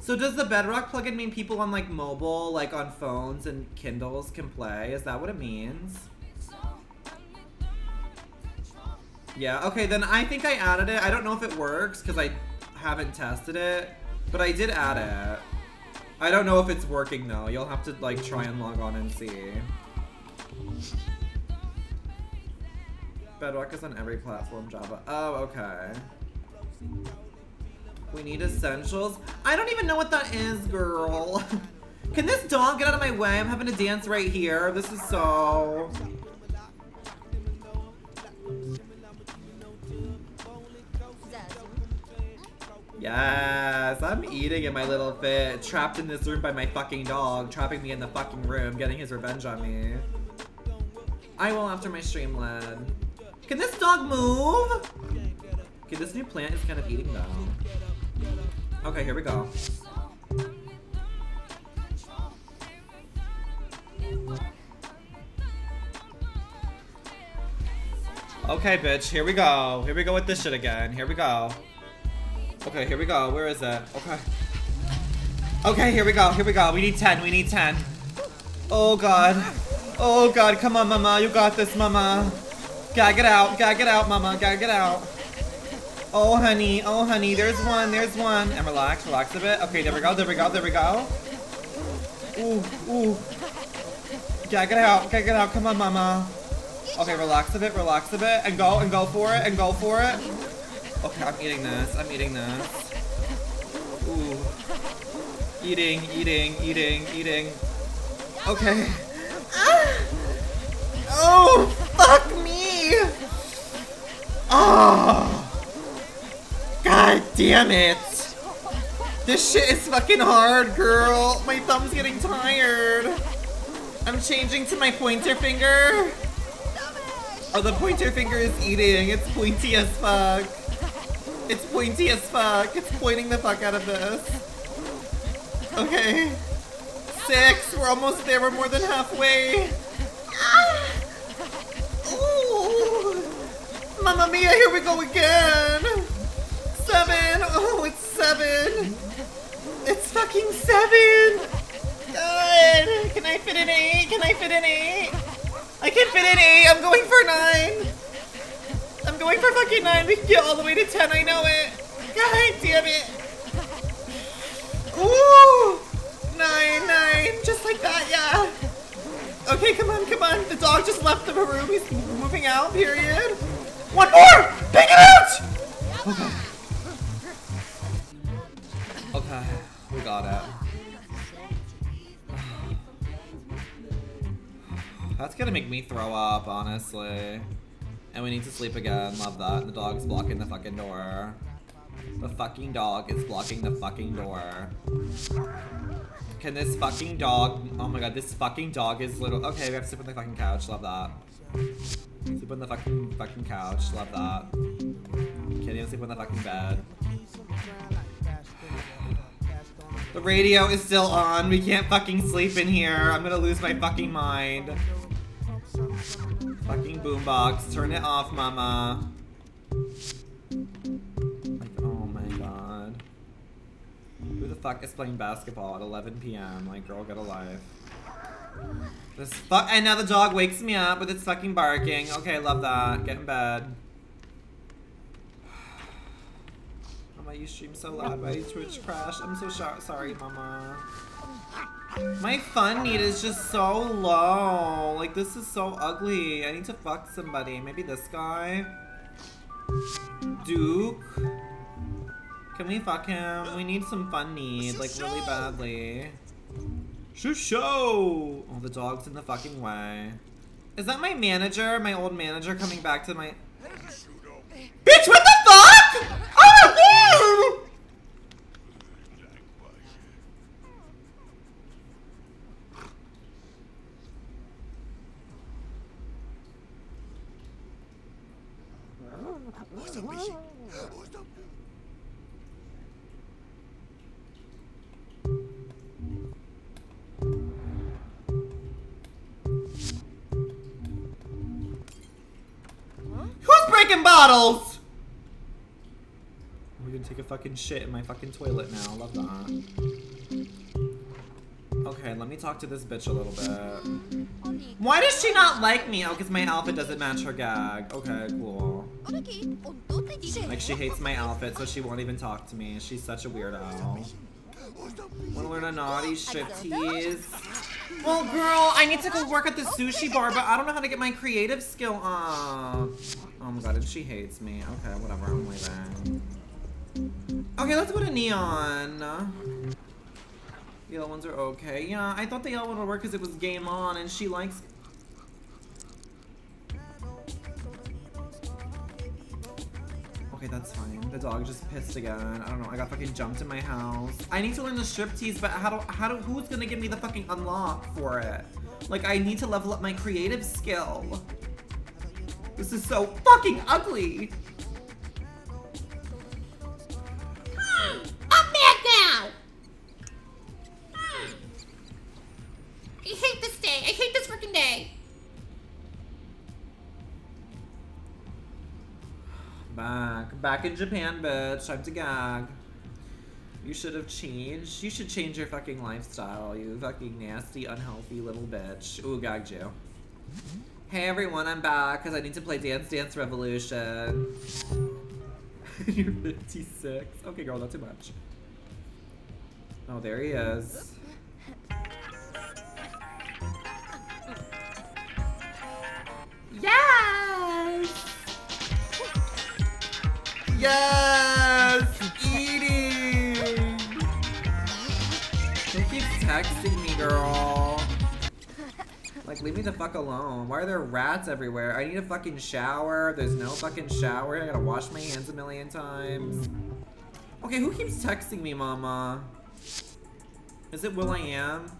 So does the Bedrock plugin mean people on like mobile, like on phones and Kindles can play? Is that what it means? Yeah, okay, then I think I added it. I don't know if it works because I haven't tested it, but I did add it. I don't know if it's working though. You'll have to like try and log on and see. Bedrock is on every platform, Java. Oh, okay. We need essentials. I don't even know what that is, girl. Can this dog get out of my way? I'm having a dance right here. This is so... Yes, I'm eating in my little fit. Trapped in this room by my fucking dog. Trapping me in the fucking room. Getting his revenge on me. I will after my stream, Lyd. Can this dog move? Okay, this new plant is kind of eating though. Okay, here we go. Okay, bitch, here we go. Here we go with this shit again. Here we go. Okay, here we go. Where is it? Okay. Okay, here we go. Here we go. We need 10. We need 10. Oh, God. Oh, God. Come on, mama. You got this, mama. Gotta get out. Gotta get out, mama. Gotta get out. Oh, honey. Oh, honey. There's one. There's one. And relax. Relax a bit. Okay, there we go. There we go. There we go. Ooh, ooh. Gotta get out. Gotta get out. Come on, mama. Okay, relax a bit. Relax a bit. And go for it. And go for it. Okay, I'm eating this. I'm eating this. Ooh. Eating, eating, eating, eating. Okay. Oh, fuck me! Oh! God damn it! This shit is fucking hard, girl! My thumb's getting tired! I'm changing to my pointer finger. Oh, the pointer finger is eating. It's pointy as fuck. It's pointy as fuck. It's pointing the fuck out of this. Okay. 6. We're almost there. We're more than halfway. Ah. Ooh. Mamma mia, here we go again. 7. Oh, it's 7. It's fucking 7. God. Can I fit in 8? Can I fit in 8? I can fit in 8. I'm going for 9. I'm going for fucking 9. We can get all the way to 10. I know it. God damn it. Ooh. 9, 9. Just like that, yeah. Okay, come on, come on. The dog just left the room. He's moving out, period. 1 more. Pick it out. Okay. Okay. We got it. That's gonna make me throw up, honestly. And we need to sleep again. Love that. The dog's blocking the fucking door. The fucking dog is blocking the fucking door. Can this fucking dog... Oh my god, this fucking dog is little... Okay, we have to sleep on the fucking couch. Love that. Sleep on the fucking couch. Love that. Can't even sleep on the fucking bed. The radio is still on. We can't fucking sleep in here. I'm gonna lose my fucking mind. Fucking boombox. Turn it off, mama. Like, oh my god. Who the fuck is playing basketball at 11 p.m.? Like, girl, get a life. This fuck. And now the dog wakes me up with its fucking barking. Okay, love that. Get in bed. You stream so loud, my Twitch crashed. I'm so sorry, mama. My fun need is just so low. Like, this is so ugly. I need to fuck somebody. Maybe this guy? Duke? Can we fuck him? We need some fun need, like, really badly. Shusho! Oh, the dog's in the fucking way. Is that my manager? My old manager coming back to my... Bitch, what the fuck?! Oh my god! Who's breaking bottles? Take a fucking shit in my fucking toilet now. Love that. Okay, let me talk to this bitch a little bit. Why does she not like me? Oh, because my outfit doesn't match her gag. Okay, cool. Like, she hates my outfit, so she won't even talk to me. She's such a weirdo. Wanna learn a naughty shit tease? Well, girl, I need to go work at the sushi bar, but I don't know how to get my creative skill up. Oh my god, and she hates me. Okay, whatever, I'm leaving. Okay, let's put a neon. The yellow ones are okay. Yeah, I thought the yellow one would work because it was game on and she likes... Okay, that's fine. The dog just pissed again. I don't know, I got fucking jumped in my house. I need to learn the striptease, but who's gonna give me the fucking unlock for it? Like, I need to level up my creative skill. This is so fucking ugly! I'm back now! I hate this day. I hate this freaking day. Back. Back in Japan, bitch. Time to gag. You should have changed. You should change your fucking lifestyle, you fucking nasty, unhealthy little bitch. Ooh, gagged you. Hey everyone, I'm back because I need to play Dance Dance Revolution. You're 56. Okay, girl, not too much. Oh, there he is. Yes! Yes! Eating! He keeps texting me, girl. Like, leave me the fuck alone. Why are there rats everywhere? I need a fucking shower. There's no fucking shower. I gotta wash my hands a million times. Okay, who keeps texting me, mama? Is it Will.i.am?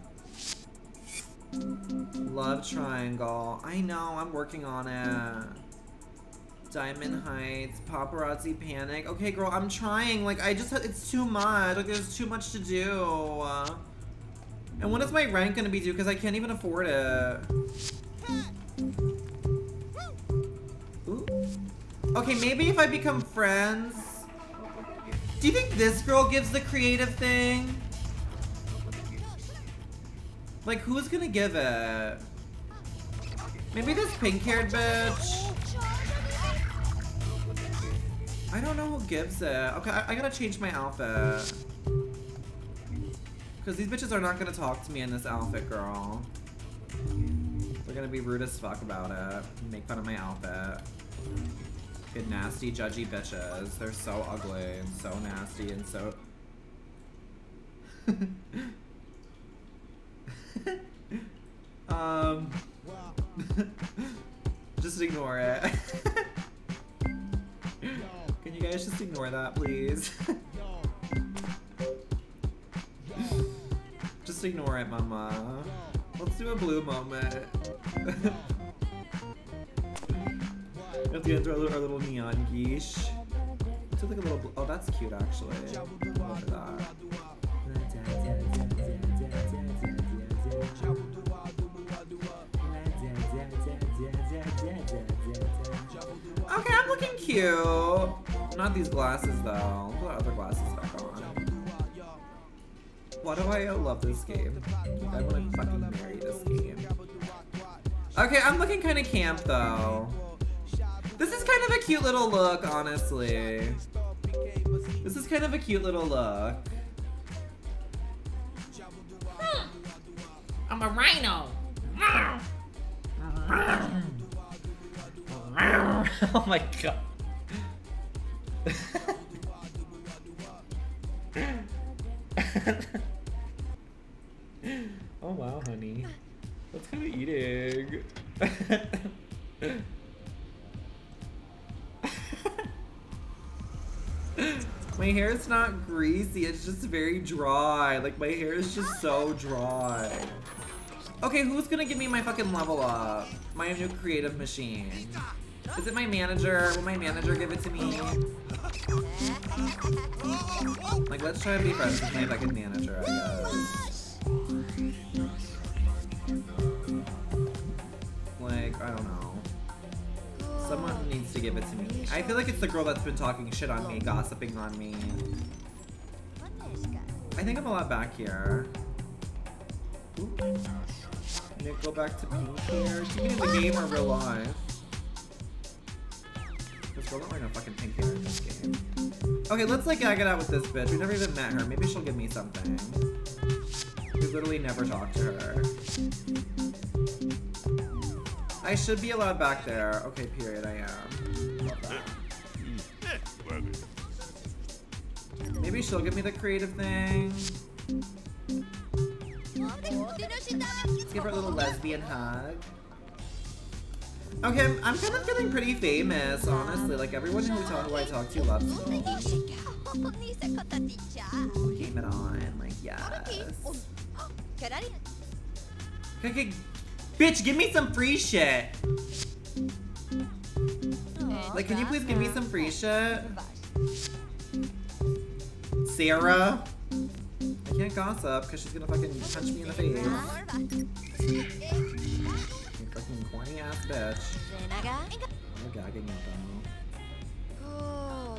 Love triangle. I know, I'm working on it. Diamond Heights, paparazzi panic. Okay, girl, I'm trying. Like, I just, it's too much. Like, there's too much to do. And when is my rent gonna be due? Because I can't even afford it. Ooh. Okay, maybe if I become friends. Do you think this girl gives the creative thing? Like, who's gonna give it? Maybe this pink-haired bitch? I don't know who gives it. Okay, I gotta change my outfit. Because these bitches are not gonna talk to me in this outfit, girl. They're gonna be rude as fuck about it. Make fun of my outfit. Good nasty, judgy bitches. They're so ugly and so nasty and so... just ignore it. Can you guys just ignore that, please? Just ignore it, mama. Let's do a blue moment. Let's get into our little neon quiche. Let's do like a little blue. Oh, that's cute, actually. Look at that. Okay, I'm looking cute. Not these glasses though. Put other glasses back on. Why do I love this game? I want to fucking marry this game. Okay, I'm looking kind of camp though. This is kind of a cute little look, honestly. This is kind of a cute little look. I'm a rhino. Oh my god. Oh wow, honey. What's kind of eating? My hair is not greasy, it's just very dry. Like, my hair is just so dry. Okay, who's gonna give me my fucking level up? My new creative machine. Is it my manager? Will my manager give it to me? Like, let's try to be friends with my fucking manager, I guess. Like, I don't know. Someone needs to give it to me. I feel like it's the girl that's been talking shit on me, gossiping on me. I think I'm allowed back here. Ooh. Can it go back to pink here? Do you mean in the game or real life? This girl don't wear no fucking pink hair in this game. Okay, let's like gag it out with this bitch. We never even met her. Maybe she'll give me something. We literally never talked to her. I should be allowed back there. Okay, period, I am. Love that. Maybe she'll give me the creative thing. Let's give her a little lesbian hug. Okay, I'm kind of feeling pretty famous, honestly. Like, everyone who I talk to loves me. Game it on, like, yes. Okay, bitch, give me some free shit! Like, can you please give me some free shit? Sarah? I can't gossip, because she's gonna fucking punch me in the face. You fucking corny ass bitch. I'm gagging you, though.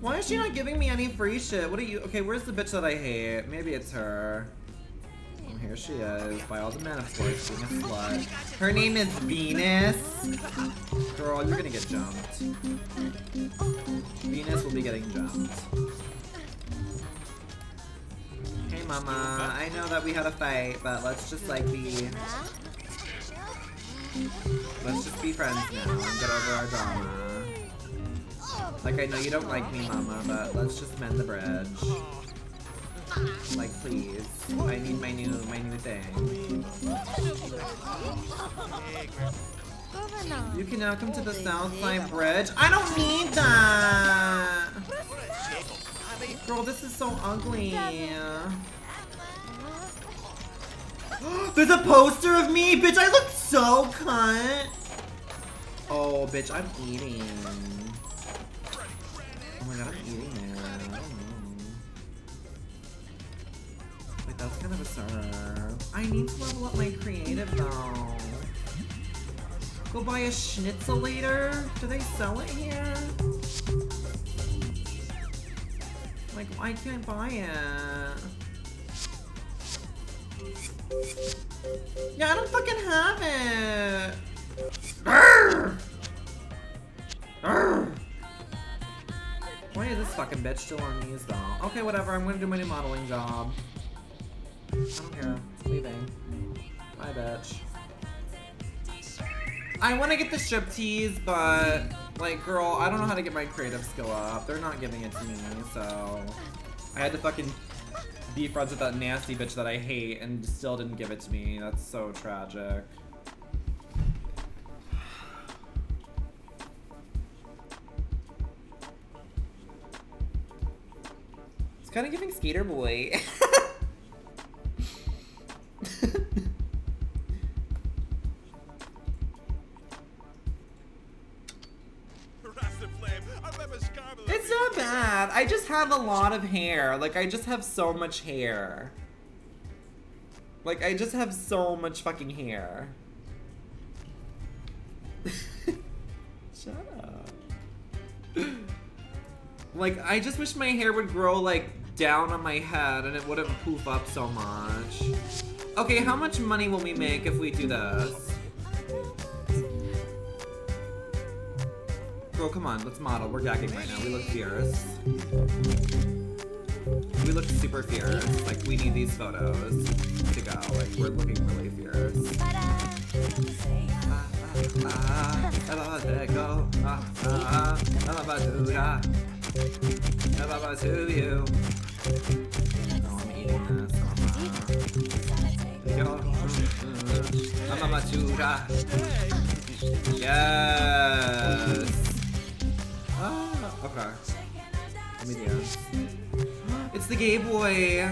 Why is she not giving me any free shit? What are you? Okay, where's the bitch that I hate? Maybe it's her. Oh, here she is. By all the men, of course, being a slut. Her name is Venus. Girl, you're gonna get jumped. Venus will be getting jumped. Hey, mama. I know that we had a fight, but let's just, like, be... Let's just be friends now and get over our drama. Like, I know you don't like me, mama, but let's just mend the bridge. Like, please. I need my new thing. You can now come to the Southside Bridge. I don't need that! Girl, this is so ugly. There's a poster of me! Bitch, I look so cut! Oh, bitch, I'm eating. Oh my god, I'm eating there. Wait, that's kind of a serve. I need to level up my creative, though. Go buy a schnitzel later? Do they sell it here? Like, why can't I buy it? Yeah, I don't fucking have it! Arrgh! Arrgh! Why is this fucking bitch still on these though? Okay, whatever, I'm gonna do my new modeling job. I don't care. Leaving. Bye, bitch. I wanna get the striptease, but, like, girl, I don't know how to get my creative skill up. They're not giving it to me, so... I had to fucking... be friends with that nasty bitch that I hate and still didn't give it to me. That's so tragic. It's kind of giving Skater Boy. It's not bad. I just have a lot of hair. Like, I just have so much hair. Like, I just have so much fucking hair. Shut up. Like, I just wish my hair would grow, like, down on my head and it wouldn't poof up so much. Okay, how much money will we make if we do this? Girl, come on, let's model. We're gagging right now. We look fierce. We look super fierce. Like, we need these photos to go. Like, we're looking really fierce. Oh, I'm eating this. Yes! Oh, okay. Let me do it. It's the gay boy.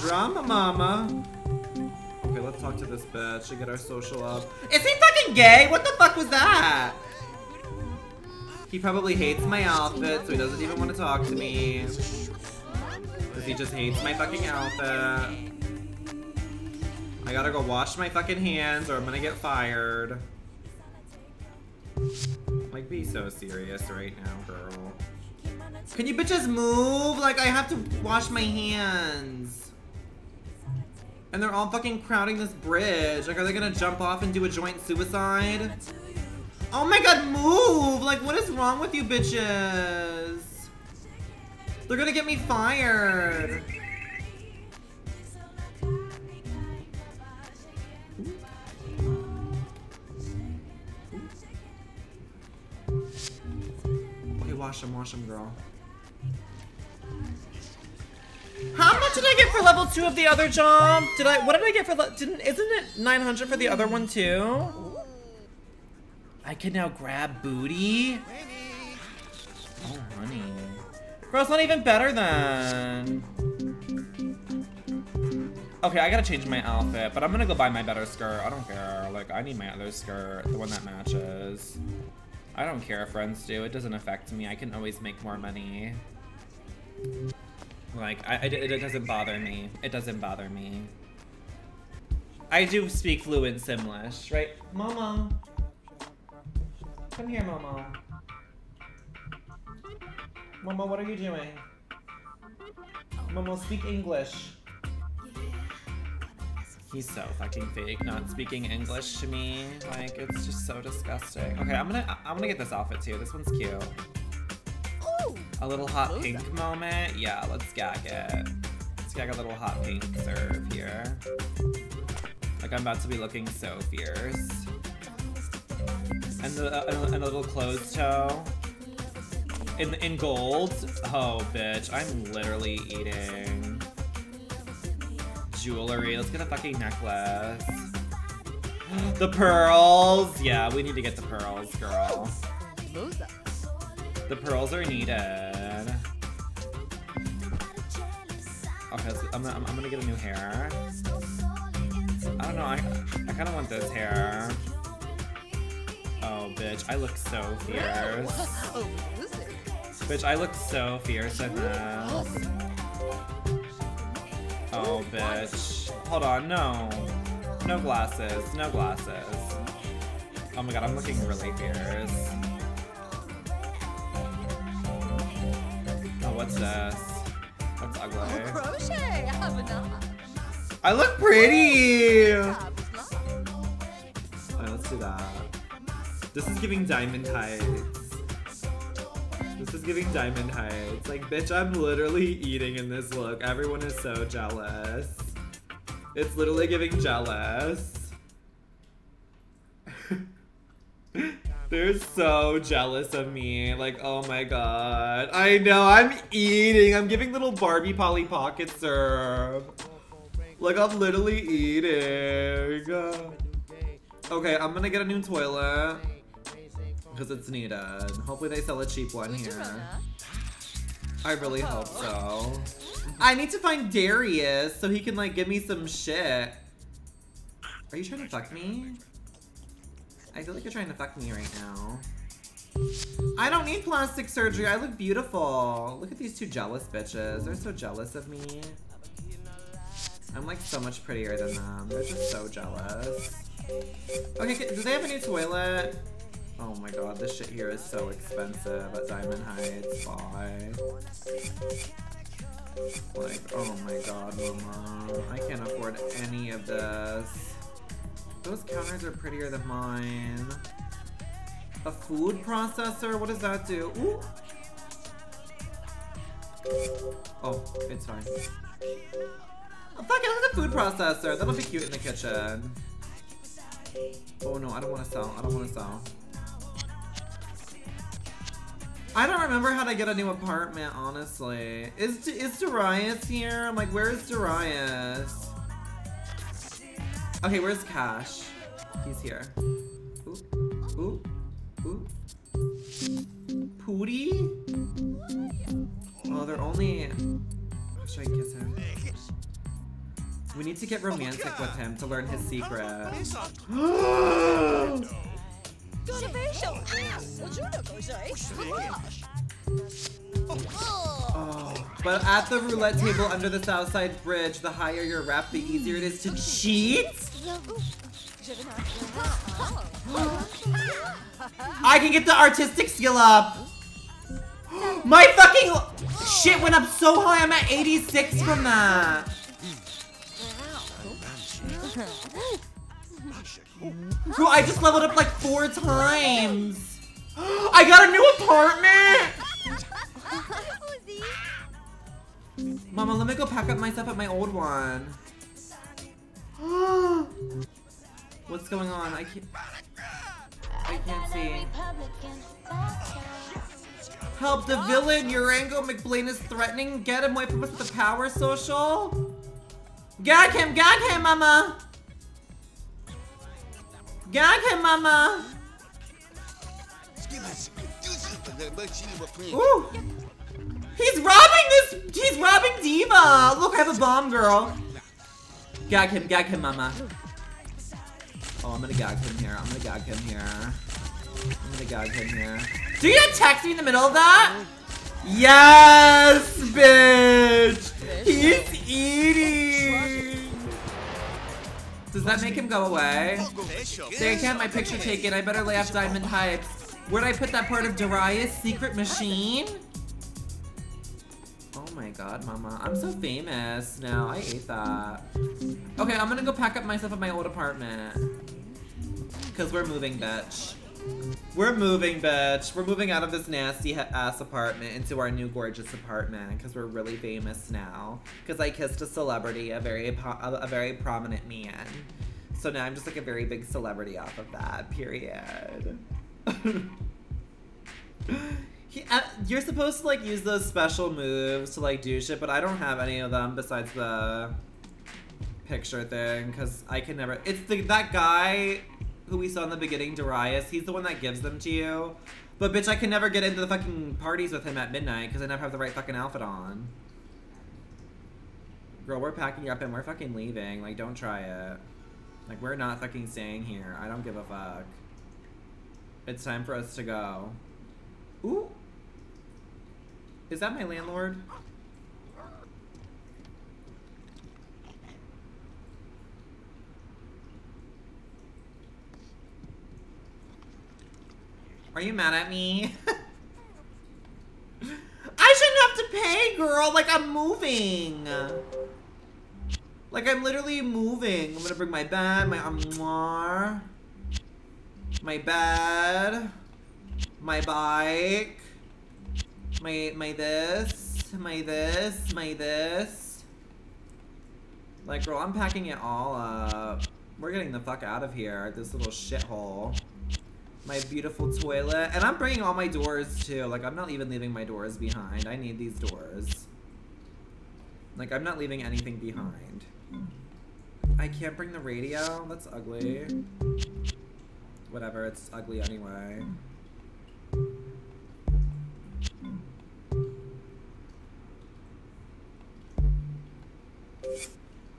Drama mama. Okay, let's talk to this bitch and get our social up. Is he fucking gay? What the fuck was that? He probably hates my outfit, so he doesn't even want to talk to me. Because he just hates my fucking outfit. I gotta go wash my fucking hands or I'm gonna get fired. Like, be so serious right now, girl. Can you bitches move? Like, I have to wash my hands. And they're all fucking crowding this bridge. Like, are they gonna jump off and do a joint suicide? Oh my god, move! Like, what is wrong with you bitches? They're gonna get me fired. Okay, wash them, girl. How much did I get for level 2 of the other job? Did I, what did I get for, isn't it 900 for the other one too? I can now grab booty? Oh, honey. Bro, it's not even better then. Okay, I gotta change my outfit, but I'm gonna go buy my better skirt. I don't care. Like, I need my other skirt, the one that matches. I don't care if friends do. It doesn't affect me. I can always make more money. Like, it doesn't bother me. It doesn't bother me. I do speak fluent Simlish, right? Mama. Come here, Momo. Momo, what are you doing? Momo, speak English. He's so fucking fake, not speaking English to me. Like, it's just so disgusting. Okay, I'm gonna get this outfit too. This one's cute. A little hot pink moment. Yeah, let's gag it. Let's See, I got a little hot pink serve here. Like, I'm about to be looking so fierce. And a little clothes toe. In gold? Oh, bitch. I'm literally eating jewelry. Let's get a fucking necklace. The pearls! Yeah, we need to get the pearls, girl. The pearls are needed. Okay, I'm gonna get a new hair. I don't know, I kinda want this hair. Oh, bitch, I look so fierce. Bitch, I look so fierce in this. Oh, bitch. Hold on, no. No glasses, no glasses. Oh my god, I'm looking really fierce. Oh, what's this? That's ugly. Oh, crochet. I look pretty! Alright, let's do that. This is giving Diamond Heights. This is giving Diamond Heights. Like, bitch, I'm literally eating in this look. Everyone is so jealous. It's literally giving jealous. They're so jealous of me. Like, oh my god. I know, I'm eating. I'm giving little Barbie Polly Pocket serve. Like, I'm literally eating. Okay, I'm gonna get a new toilet. Because it's needed. Hopefully they sell a cheap one here. I really hope so. I need to find Darius so he can, like, give me some shit. Are you trying to fuck me? I feel like you're trying to fuck me right now. I don't need plastic surgery. I look beautiful. Look at these two jealous bitches. They're so jealous of me. I'm like so much prettier than them. They're just so jealous. Okay, do they have a new toilet? Oh my god, this shit here is so expensive at Diamond Heights. Bye. Like, oh my god, mama. I can't afford any of this. Those counters are prettier than mine. A food processor? What does that do? Ooh. Oh, it's fine. Oh, fuck it, it's a food processor. That'll be cute in the kitchen. Oh no, I don't want to sell. I don't want to sell. I don't remember how to get a new apartment, honestly. Is Darius here? I'm like, where is Darius? Okay, where's Cash? He's here. Ooh, ooh, ooh. Pootie? Oh, they're only... Oh, should I kiss him? We need to get romantic with him to learn his secret. Oh, but at the roulette table under the Southside Bridge, the higher your rep, the easier it is to cheat? I can get the artistic skill up! My fucking shit went up so high, I'm at 86 from that! Bro, I just leveled up like 4 times! I got a new apartment! Mama, let me go pack up my stuff at my old one. What's going on? I can't see. Help, the villain, Urango McBlain is threatening. Get him away from us with the power social. Gag him, mama! Gag him, mama! Ooh! He's robbing Diva! Look, I have a bomb, girl! Gag him, mama. Oh, I'm gonna gag him here, I'm gonna gag him here. Do you text me in the middle of that? Yes, bitch! He's eating! Does that make him go away? They can't have my picture taken, I better lay off Diamond Heights. Where'd I put that part of Darius' secret machine? Oh my god, mama. I'm so famous now. I ate that. Okay, I'm gonna go pack up myself in my old apartment. Cause we're moving, bitch. We're moving, bitch. We're moving out of this nasty ass apartment into our new gorgeous apartment because we're really famous now. Because I kissed a celebrity, a very prominent man. So now I'm just like a very big celebrity off of that, period. You're supposed to like use those special moves to like do shit, but I don't have any of them besides the picture thing because I can never. It's that guy who we saw in the beginning, Darius. He's the one that gives them to you. But bitch, I can never get into the fucking parties with him at midnight because I never have the right fucking outfit on. Girl, we're packing up and we're fucking leaving. Like, don't try it. Like, we're not fucking staying here. I don't give a fuck. It's time for us to go. Ooh. Is that my landlord? Are you mad at me? I shouldn't have to pay, girl. Like, I'm moving. Like, I'm literally moving. I'm gonna bring my bed, my armoire, my bed, my bike, my this. Like, girl, I'm packing it all up. We're getting the fuck out of here, this little shithole. My beautiful toilet. And I'm bringing all my doors, too. Like, I'm not even leaving my doors behind. I need these doors. Like, I'm not leaving anything behind. I can't bring the radio. That's ugly. Whatever, it's ugly anyway.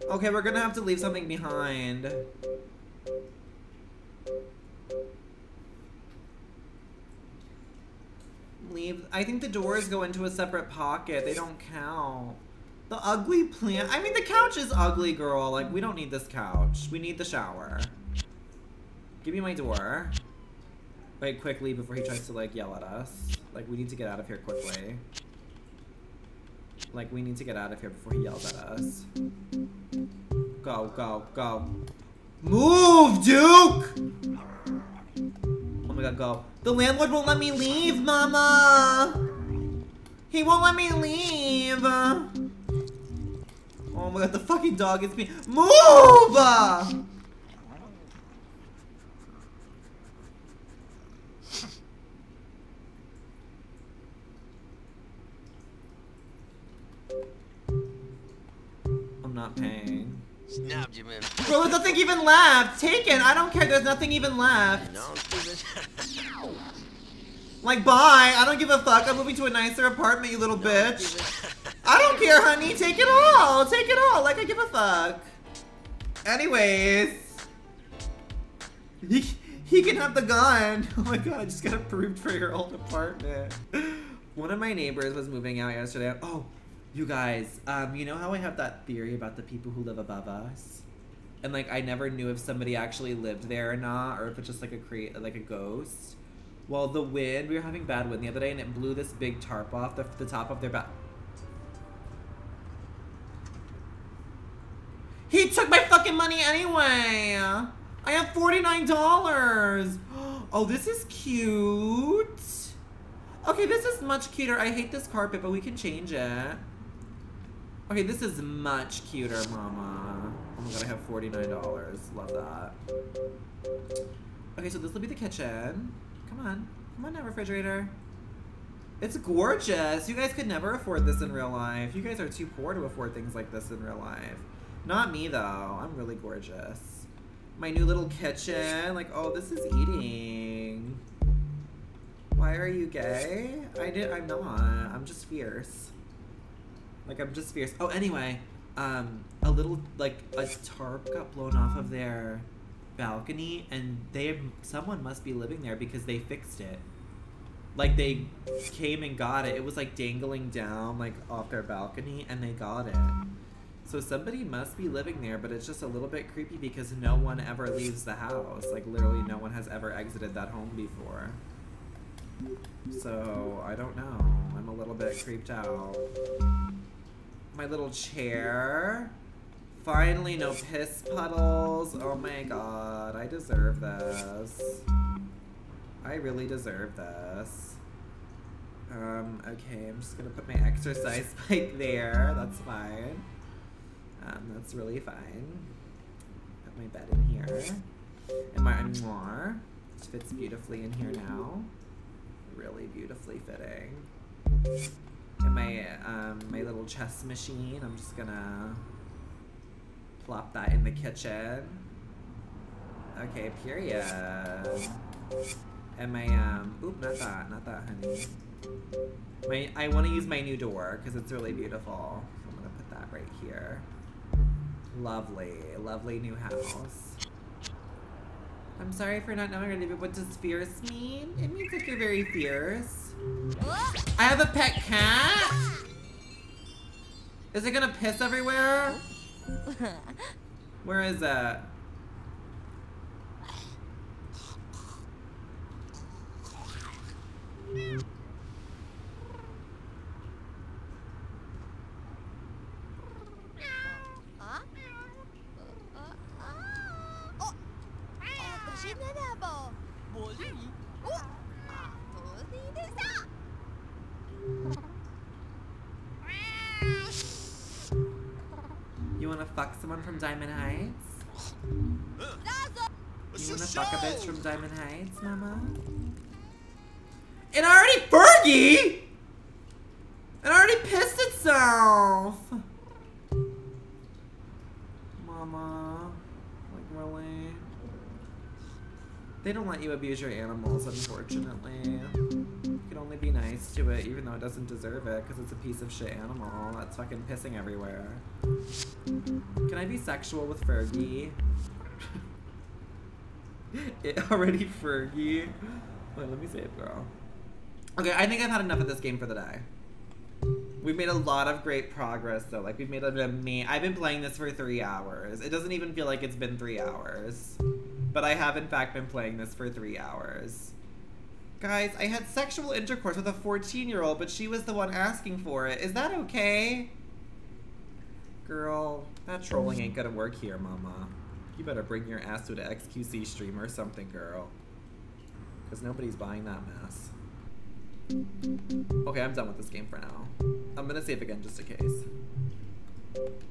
Okay, we're gonna have to leave something behind. Leave. I think the doors go into a separate pocket. They don't count. The ugly plant. I mean, the couch is ugly, girl. Like, we don't need this couch. We need the shower. Give me my door. Wait, quickly, before he tries to, like, yell at us. Like, we need to get out of here quickly. Like, we need to get out of here before he yells at us. Go, go, go. Move, Duke! Oh my god, go. The landlord won't let me leave, mama! He won't let me leave! Oh my god, the fucking dog is being— MOVE! I'm not paying. Snapped you, man. Bro, there's nothing even left! Take it! I don't care, there's nothing even left! No, like, bye! I don't give a fuck. I'm moving to a nicer apartment, you little bitch. I don't care, honey. Take it all. Take it all. Like, I give a fuck. Anyways. He can have the gun. Oh my god, I just got approved for your old apartment. One of my neighbors was moving out yesterday. Oh, you guys. You know how I have that theory about the people who live above us? And, like, I never knew if somebody actually lived there or not, or if it's just, like, a ghost. Well, the wind, we were having bad wind the other day, and it blew this big tarp off the top of their back. He took my fucking money anyway! I have $49! Oh, this is cute! Okay, this is much cuter. I hate this carpet, but we can change it. Okay, this is much cuter, mama. Oh my god, I have $49. Love that. Okay, so this will be the kitchen. Come on. Come on now, refrigerator. It's gorgeous. You guys could never afford this in real life. You guys are too poor to afford things like this in real life. Not me, though. I'm really gorgeous. My new little kitchen. Like, oh, this is eating. Why are you gay? I'm not. I'm just fierce. Like, I'm just fierce. Oh, anyway. A little, like, a tarp got blown off of there. Balcony, and someone must be living there because they fixed it. Like, they came and got it. It was like dangling down like off their balcony, and they got it. So somebody must be living there, but it's just a little bit creepy because no one ever leaves the house. Like, literally no one has ever exited that home before. So I don't know. I'm a little bit creeped out. My little chair. Finally, no piss puddles. Oh my god, I deserve this. I really deserve this. Okay, I'm just gonna put my exercise bike there. That's fine. That's really fine. Put my bed in here. And my armoire, which fits beautifully in here now. Really beautifully fitting. And my, my little chess machine, I'm just gonna plop that in the kitchen. Okay, period. And my, oop, not that, honey. I want to use my new door, because it's really beautiful. So I'm going to put that right here. Lovely, lovely new house. I'm sorry for not knowing, David. What does fierce mean? It means like you're very fierce. I have a pet cat? Is it going to piss everywhere? Where is it? You wanna fuck someone from Diamond Heights? You wanna fuck a bitch from Diamond Heights, mama? And already Fergie! It already pissed itself! Mama. Like, really? They don't let you abuse your animals, unfortunately. You can only be nice to it, even though it doesn't deserve it, because it's a piece of shit animal that's fucking pissing everywhere. Can I be sexual with Fergie? It already Fergie? Wait, let me save, girl. Okay, I think I've had enough of this game for the day. We've made a lot of great progress, though. Like, we've made I've been playing this for 3 hours. It doesn't even feel like it's been 3 hours. But I have, in fact, been playing this for 3 hours. Guys, I had sexual intercourse with a 14-year-old, but she was the one asking for it. Is that okay? Girl, that trolling ain't gonna work here, mama. You better bring your ass to an XQC stream or something, girl. Because nobody's buying that mess. Okay, I'm done with this game for now. I'm gonna save again just in case.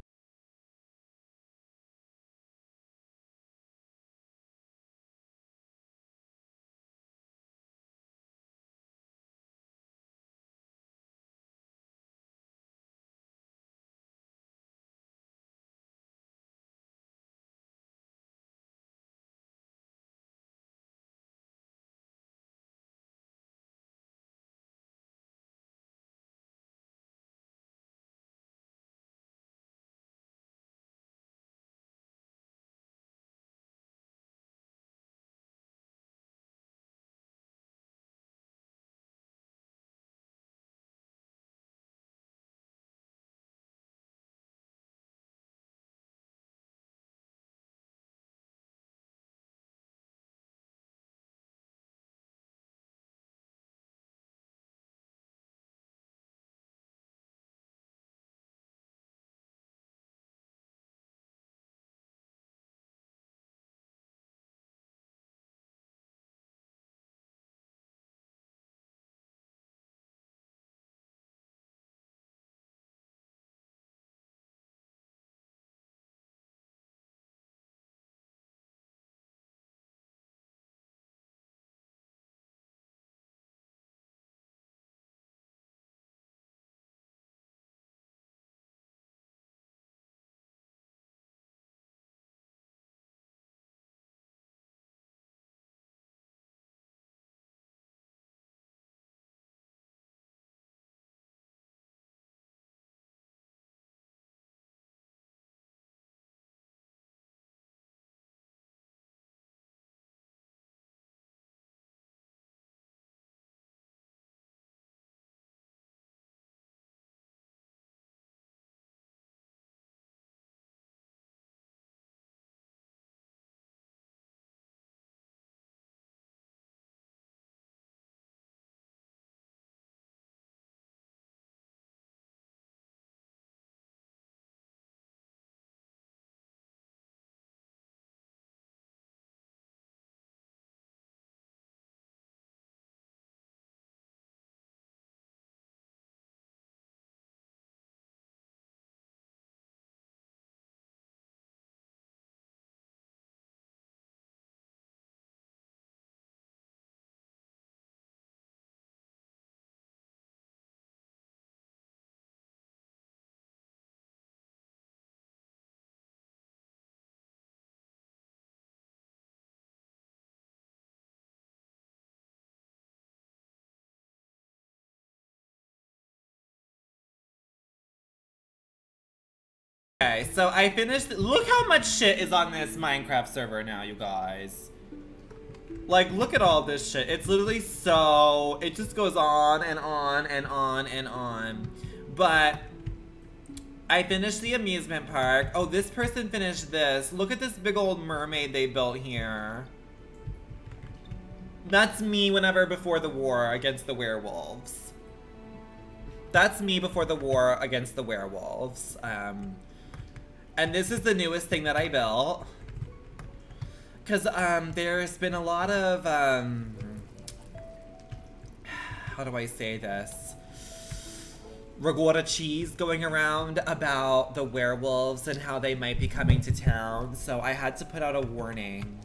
Okay, so I finished. Look how much shit is on this Minecraft server now, you guys. Like, look at all this shit. It's literally so... It just goes on and on and on and on. But... I finished the amusement park. Oh, this person finished this. Look at this big old mermaid they built here. That's me whenever before the war against the werewolves. That's me before the war against the werewolves. And this is the newest thing that I built. Because there's been a lot of, how do I say this? Ricotta cheese going around about the werewolves and how they might be coming to town. So I had to put out a warning.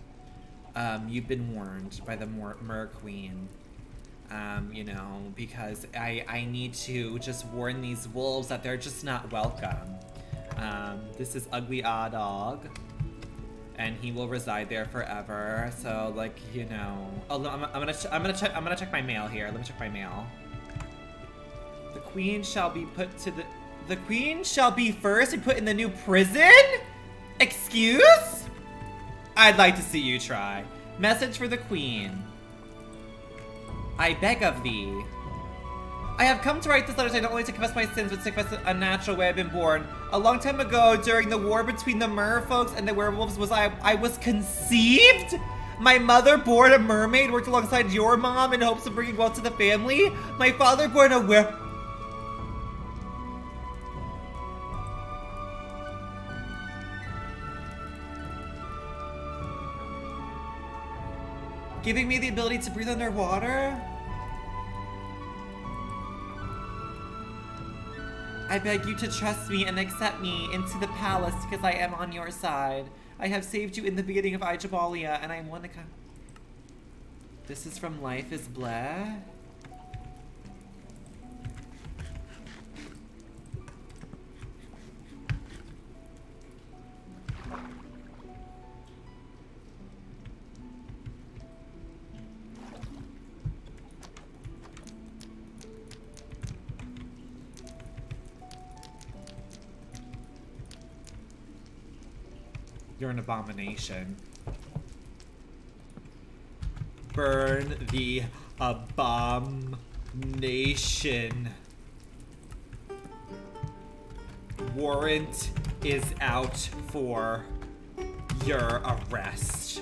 You've been warned by the Mer Queen. You know, because I need to just warn these wolves that they're just not welcome. This is Ugly Ah Dog. And he will reside there forever. So, like, you know. Oh, I'm gonna check my mail here. Let me check my mail. The queen shall be put to the. The queen shall be first and put in the new prison. Excuse? I'd like to see you try. Message for the queen. I beg of thee. I have come to write this letter not only to confess my sins, but to confess the unnatural way I've been born. A long time ago, during the war between the merfolks and the werewolves, I was conceived? My mother, born a mermaid, worked alongside your mom in hopes of bringing wealth to the family. My father, born a were- Giving me the ability to breathe underwater? I beg you to trust me and accept me into the palace because I am on your side. I have saved you in the beginning of Ijabalia and I want to come. This is from Life is Blair. You're an abomination. Burn the abomination. Warrant is out for your arrest.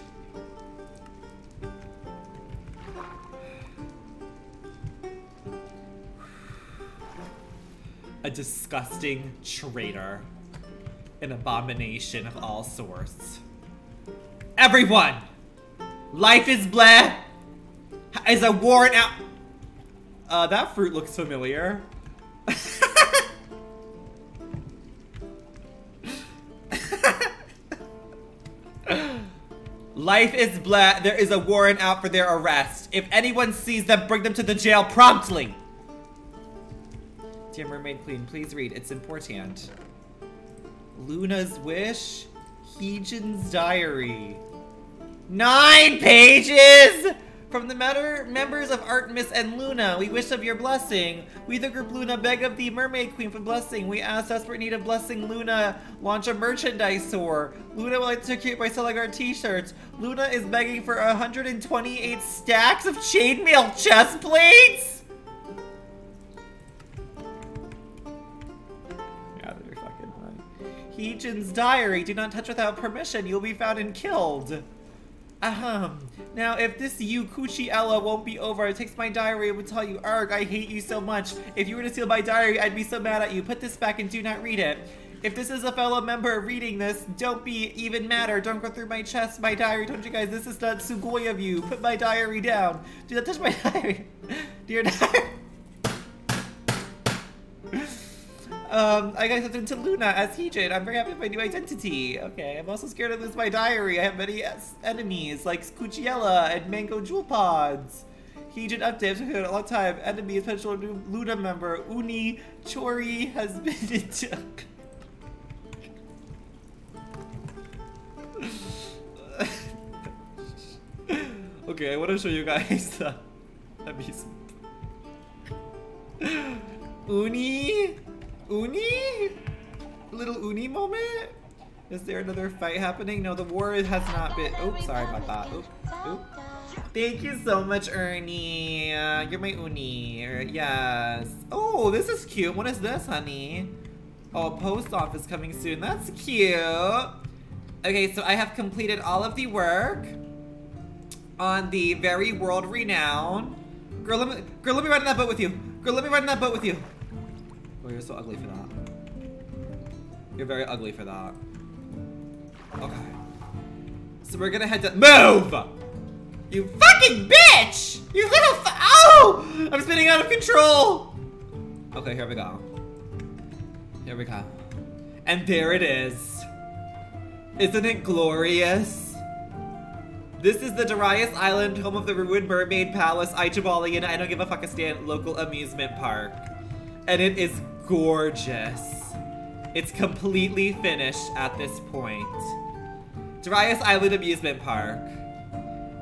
A disgusting traitor. An abomination of all sorts. Everyone! Life is Blair! Is a warrant out- that fruit looks familiar. Life is Blair. There is a warrant out for their arrest. If anyone sees them, bring them to the jail promptly! Dear Mermaid Queen, please read. It's important. Loona's Wish, Hyejin's Diary. 9 pages! From the members of Artemis and LOONA, we wish of your blessing. We, the group LOONA, beg of the Mermaid Queen for blessing. We ask desperate need of blessing LOONA, launch a merchandise store. LOONA would like to create by selling our t-shirts. LOONA is begging for 128 stacks of chainmail chest plates? Hyejin's Diary. Do not touch without permission. You'll be found and killed. Now, if this you, Coochie Ella, won't be over, it takes my diary and will tell you, Arg, I hate you so much. If you were to steal my diary, I'd be so mad at you. Put this back and do not read it. If this is a fellow member reading this, don't be even madder. Don't go through my chest, my diary. Don't you guys, this is not sugoi of you. Put my diary down. Do not touch my diary. Dear diary. I got accepted into LOONA as Hyejin. I'm very happy with my new identity. Okay, I'm also scared to lose my diary. I have many enemies, like Scucciella and Mango Jewel Pods. Hyejin updates have been a long time. Enemies, potential new LOONA member, Uni Chori has been into... Okay, I want to show you guys the amusement. Uni? little uni moment? Is there another fight happening? No, the war has not been. Oops, sorry about that. Oops, oops. Thank you so much, Ernie. You're my uni. Yes. Oh, this is cute. What is this, honey? Oh, post office coming soon. That's cute. Okay, so I have completed all of the work on the very world-renowned. Girl, let me ride in that boat with you. Girl, let me ride in that boat with you. Oh, you're so ugly for that. You're very ugly for that. Okay. So we're gonna head to- MOVE! You fucking bitch! You little oh! I'm spinning out of control! Okay, here we go. Here we go. And there it is. Isn't it glorious? This is the Darius Island, home of the ruined mermaid palace, Ijabalia, and I don't give a fuck a stand, local amusement park. And it is gorgeous. It's completely finished at this point. Darius Island Amusement Park.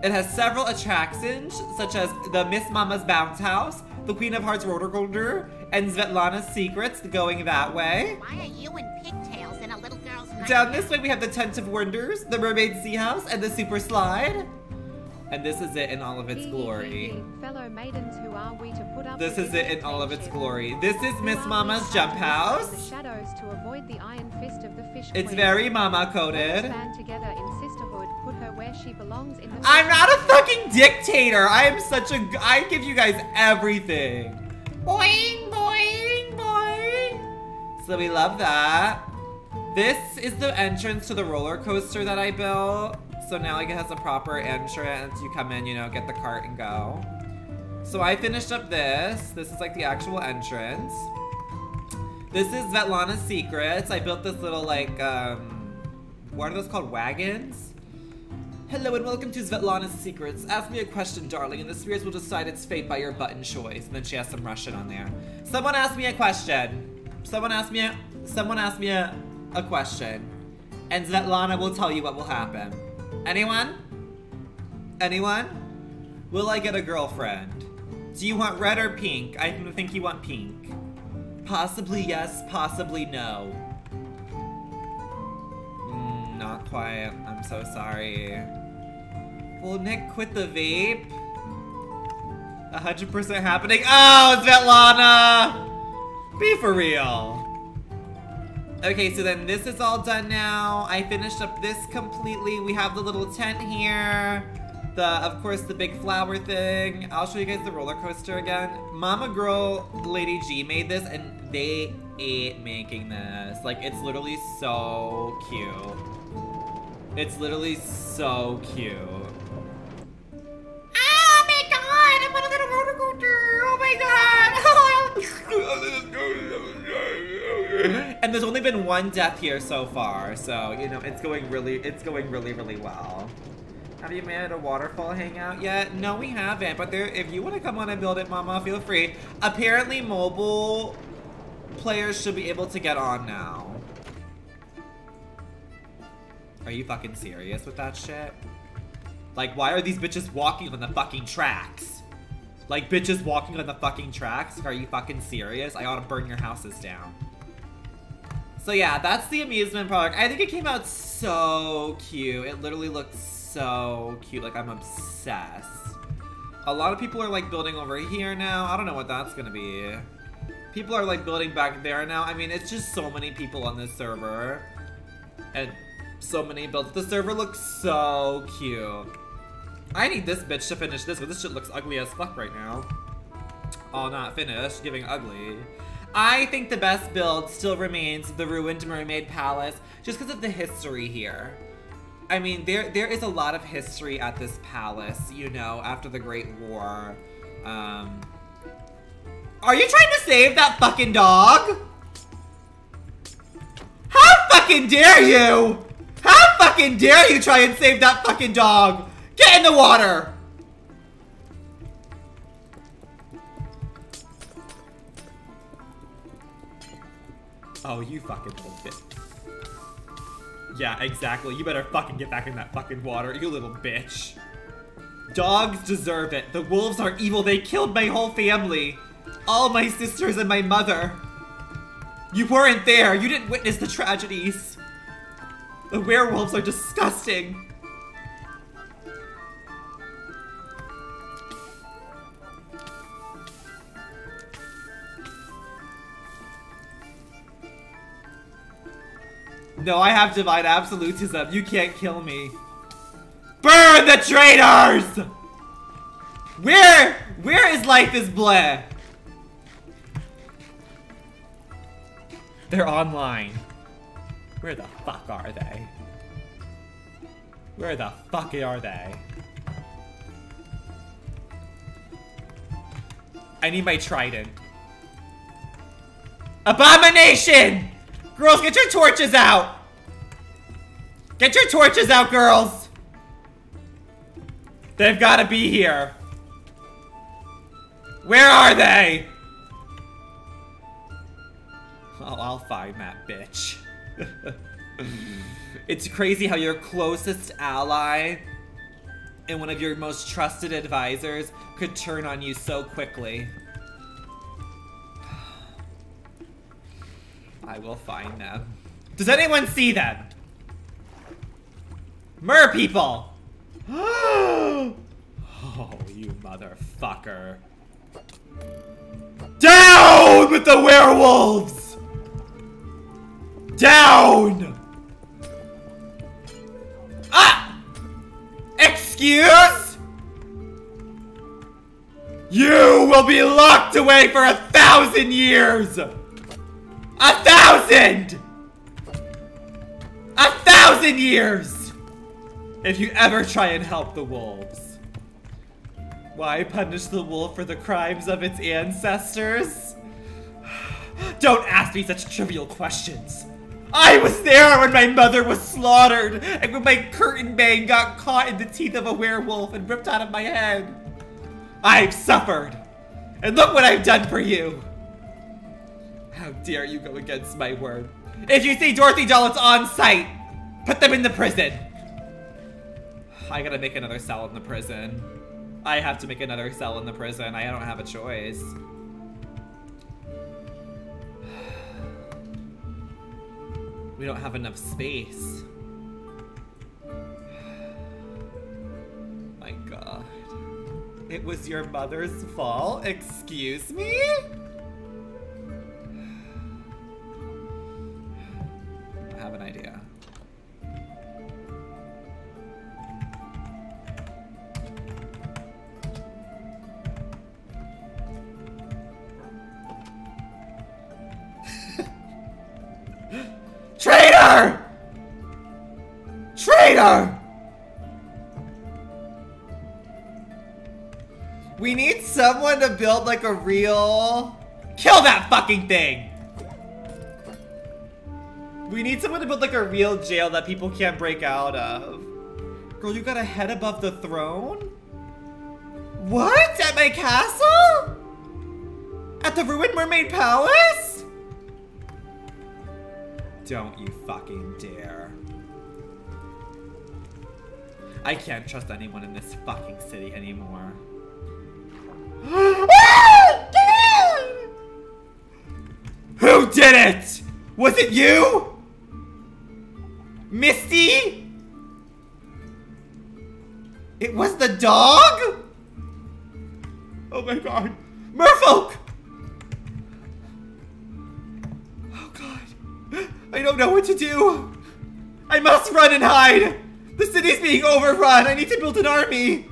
It has several attractions, such as the Miss Mama's Bounce House, the Queen of Hearts Roller Coaster, and Svetlana's Secrets, going that way. Why are you in pigtails and a little girl's nightmare? Down this way we have the Tent of Wonders, the Mermaid Sea House, and the Super Slide. And this is it in all of its glory. Fellow maidens, who are we to put up? This is it in all of its glory. This is Miss Mama's Jump House. The shadows to avoid the iron fist of the fish queen. It's very mama coded. Together in sisterhood, put her where she belongs in the I'm not a fucking dictator. I am such a I give you guys everything. Boing, boing, boing. So we love that. This is the entrance to the roller coaster that I built. So now like it has a proper entrance. You come in, you know, get the cart and go. So I finished up this. This is like the actual entrance. This is Svetlana's Secrets. I built this little like, what are those called? Wagons? Hello and welcome to Svetlana's Secrets. Ask me a question, darling, and the spheres will decide its fate by your button choice. And then she has some Russian on there. Someone asked me a question. Someone asked me a question. And Svetlana will tell you what will happen. Anyone? Anyone? Will I get a girlfriend? Do you want red or pink? I think you want pink. Possibly yes, possibly no. Not quite. I'm so sorry. Will Nick quit the vape? 100% happening. Oh, Svetlana! Be for real. Okay, so then this is all done now. I finished up this completely. We have the little tent here. The, of course, the big flower thing. I'll show you guys the roller coaster again. Mama Girl Lady G made this and they ate making this. Like, it's literally so cute. It's literally so cute. Oh my god, I'm on a little roller coaster. Oh my god. And there's only been one death here so far, so you know it's going really well. Have you made a waterfall hangout yet? No, we haven't. But there, if you want to come on and build it, Mama, feel free. Apparently, mobile players should be able to get on now. Are you fucking serious with that shit? Like, why are these bitches walking on the fucking tracks? Like, bitches walking on the fucking tracks? Are you fucking serious? I ought to burn your houses down. So yeah, that's the amusement park. I think it came out so cute. It literally looked so cute. Like, I'm obsessed. A lot of people are like building over here now. I don't know what that's gonna be. People are like building back there now. I mean, it's just so many people on this server. And so many builds. The server looks so cute. I need this bitch to finish this, but this shit looks ugly as fuck right now. All not finished, giving ugly. I think the best build still remains the Ruined Mermaid Palace, just because of the history here. I mean, there is a lot of history at this palace, you know, after the Great War. Are you trying to save that fucking dog? How fucking dare you? How fucking dare you try and save that fucking dog? Get in the water! Oh, you fucking little bitch. Yeah, exactly. You better fucking get back in that fucking water, you little bitch. Dogs deserve it. The wolves are evil. They killed my whole family. All my sisters and my mother. You weren't there. You didn't witness the tragedies. The werewolves are disgusting. No, I have divine absolutism. You can't kill me. Burn the traitors! Where is Life is Blair? They're online. Where the fuck are they? Where the fuck are they? I need my trident. Abomination! Girls, get your torches out! Get your torches out, girls! They've gotta be here. Where are they? Oh, I'll find that bitch. It's crazy how your closest ally and one of your most trusted advisors could turn on you so quickly. I will find them. Does anyone see them? Mer people! Oh, you motherfucker. Down with the werewolves! Down! Ah! Excuse? You will be locked away for 1,000 years! 1,000! 1,000 years! If you ever try and help the wolves. Why punish the wolf for the crimes of its ancestors? Don't ask me such trivial questions. I was there when my mother was slaughtered and when my curtain bang got caught in the teeth of a werewolf and ripped out of my head. I've suffered. And look what I've done for you. How dare you go against my word? If you see Dorothy Dolitz on site, put them in the prison. I gotta make another cell in the prison. I have to make another cell in the prison. I don't have a choice. We don't have enough space. My God. It was your mother's fault? Excuse me? I have an idea. Traitor! Traitor! We need someone to build like a real... Kill that fucking thing! We need someone to build like a real jail that people can't break out of. Girl, you got a head above the throne? What? At my castle? At the Ruined Mermaid Palace? Don't you fucking dare. I can't trust anyone in this fucking city anymore. Who did it? Was it you? Misty? It was the dog? Oh my God. Merfolk! Oh God. I don't know what to do. I must run and hide. The city's being overrun. I need to build an army.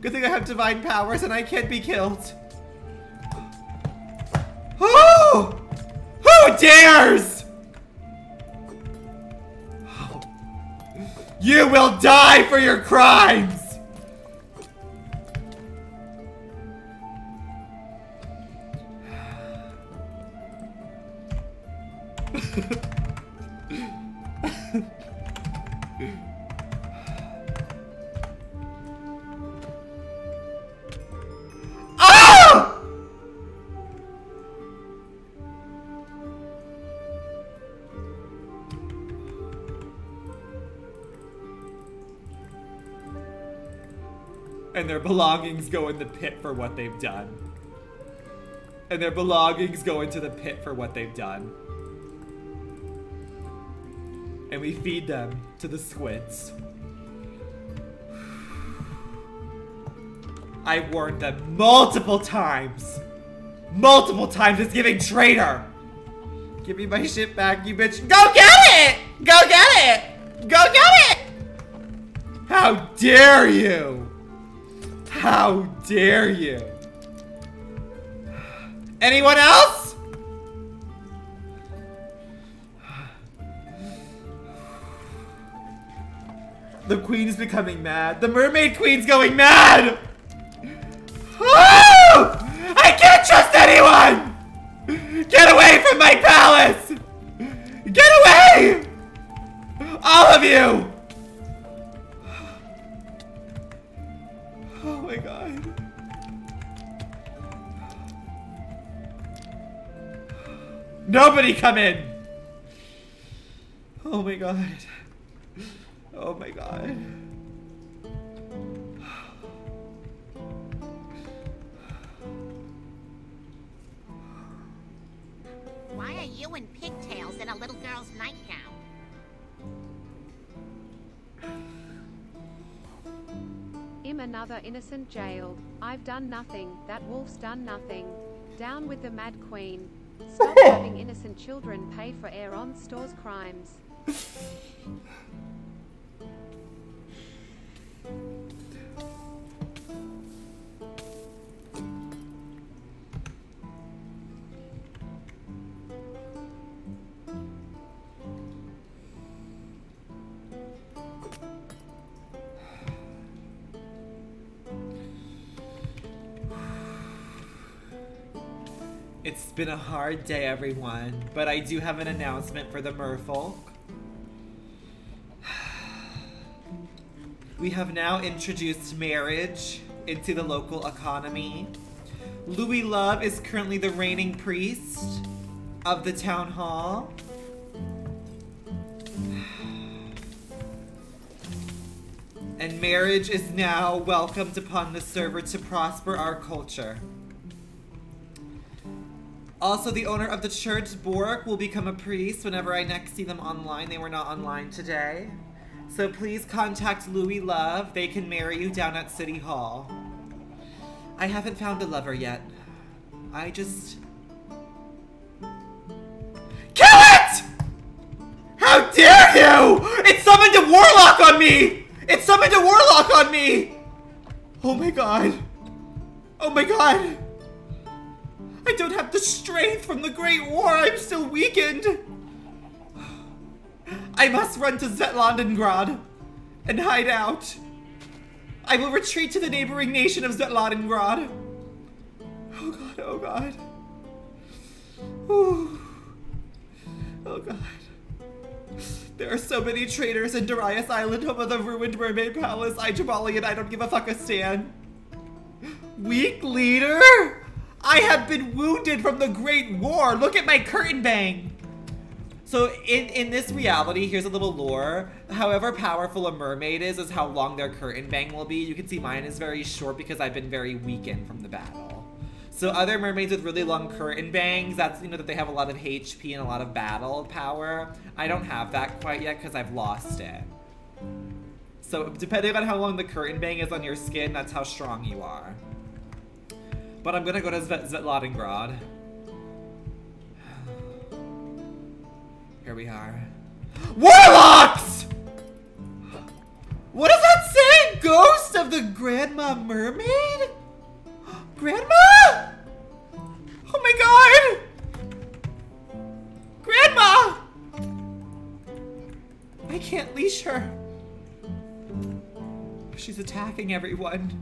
Good thing I have divine powers and I can't be killed. Oh! Who dares? Oh. You will die for your crimes! And their belongings go in the pit for what they've done. and their belongings go into the pit for what they've done. And we feed them to the squids. I warned them multiple times. Multiple times, it's giving traitor. Give me my shit back, you bitch. Go get it! Go get it! Go get it! How dare you! How dare you! Anyone else? The queen is becoming mad. The mermaid queen's going mad! Oh! I can't trust anyone! Get away from my palace! Get away! All of you! Oh my god. Nobody come in! Oh my god. Oh my god. Why are you in pigtails in a little girl's nightgown? I'm another innocent jailed. I've done nothing. That wolf's done nothing. Down with the mad queen. Stop having innocent children pay for Aaron Store's crimes. It's been a hard day, everyone, but I do have an announcement for the merfolk. We have now introduced marriage into the local economy. Louis Love is currently the reigning priest of the town hall. And marriage is now welcomed upon the server to prosper our culture. Also, the owner of the church, Bork, will become a priest whenever I next see them online. They were not online today. So please contact Louis Love. They can marry you down at City Hall. I haven't found a lover yet. I just... Kill it! How dare you! It summoned a warlock on me! It summoned a warlock on me! Oh my god. Oh my god. I don't have the strength from the Great War. I'm still weakened. I must run to Zlatograd and hide out. I will retreat to the neighboring nation of Zlatograd. Oh god, oh god. Ooh. Oh god. There are so many traitors in Darius Island, home of the ruined mermaid palace, Ijabalia, and I don't give a fuck a stan. Weak leader? I have been wounded from the Great War. Look at my curtain bang. So in this reality, here's a little lore. However powerful a mermaid is how long their curtain bang will be. You can see mine is very short because I've been very weakened from the battle. So other mermaids with really long curtain bangs, that's, you know, that they have a lot of HP and a lot of battle power. I don't have that quite yet because I've lost it. So depending on how long the curtain bang is on your skin, that's how strong you are. But I'm gonna go to Zlatograd. Here we are. Warlocks! What does that say? Ghost of the Grandma Mermaid? Grandma? Oh my god! Grandma! I can't leash her. She's attacking everyone.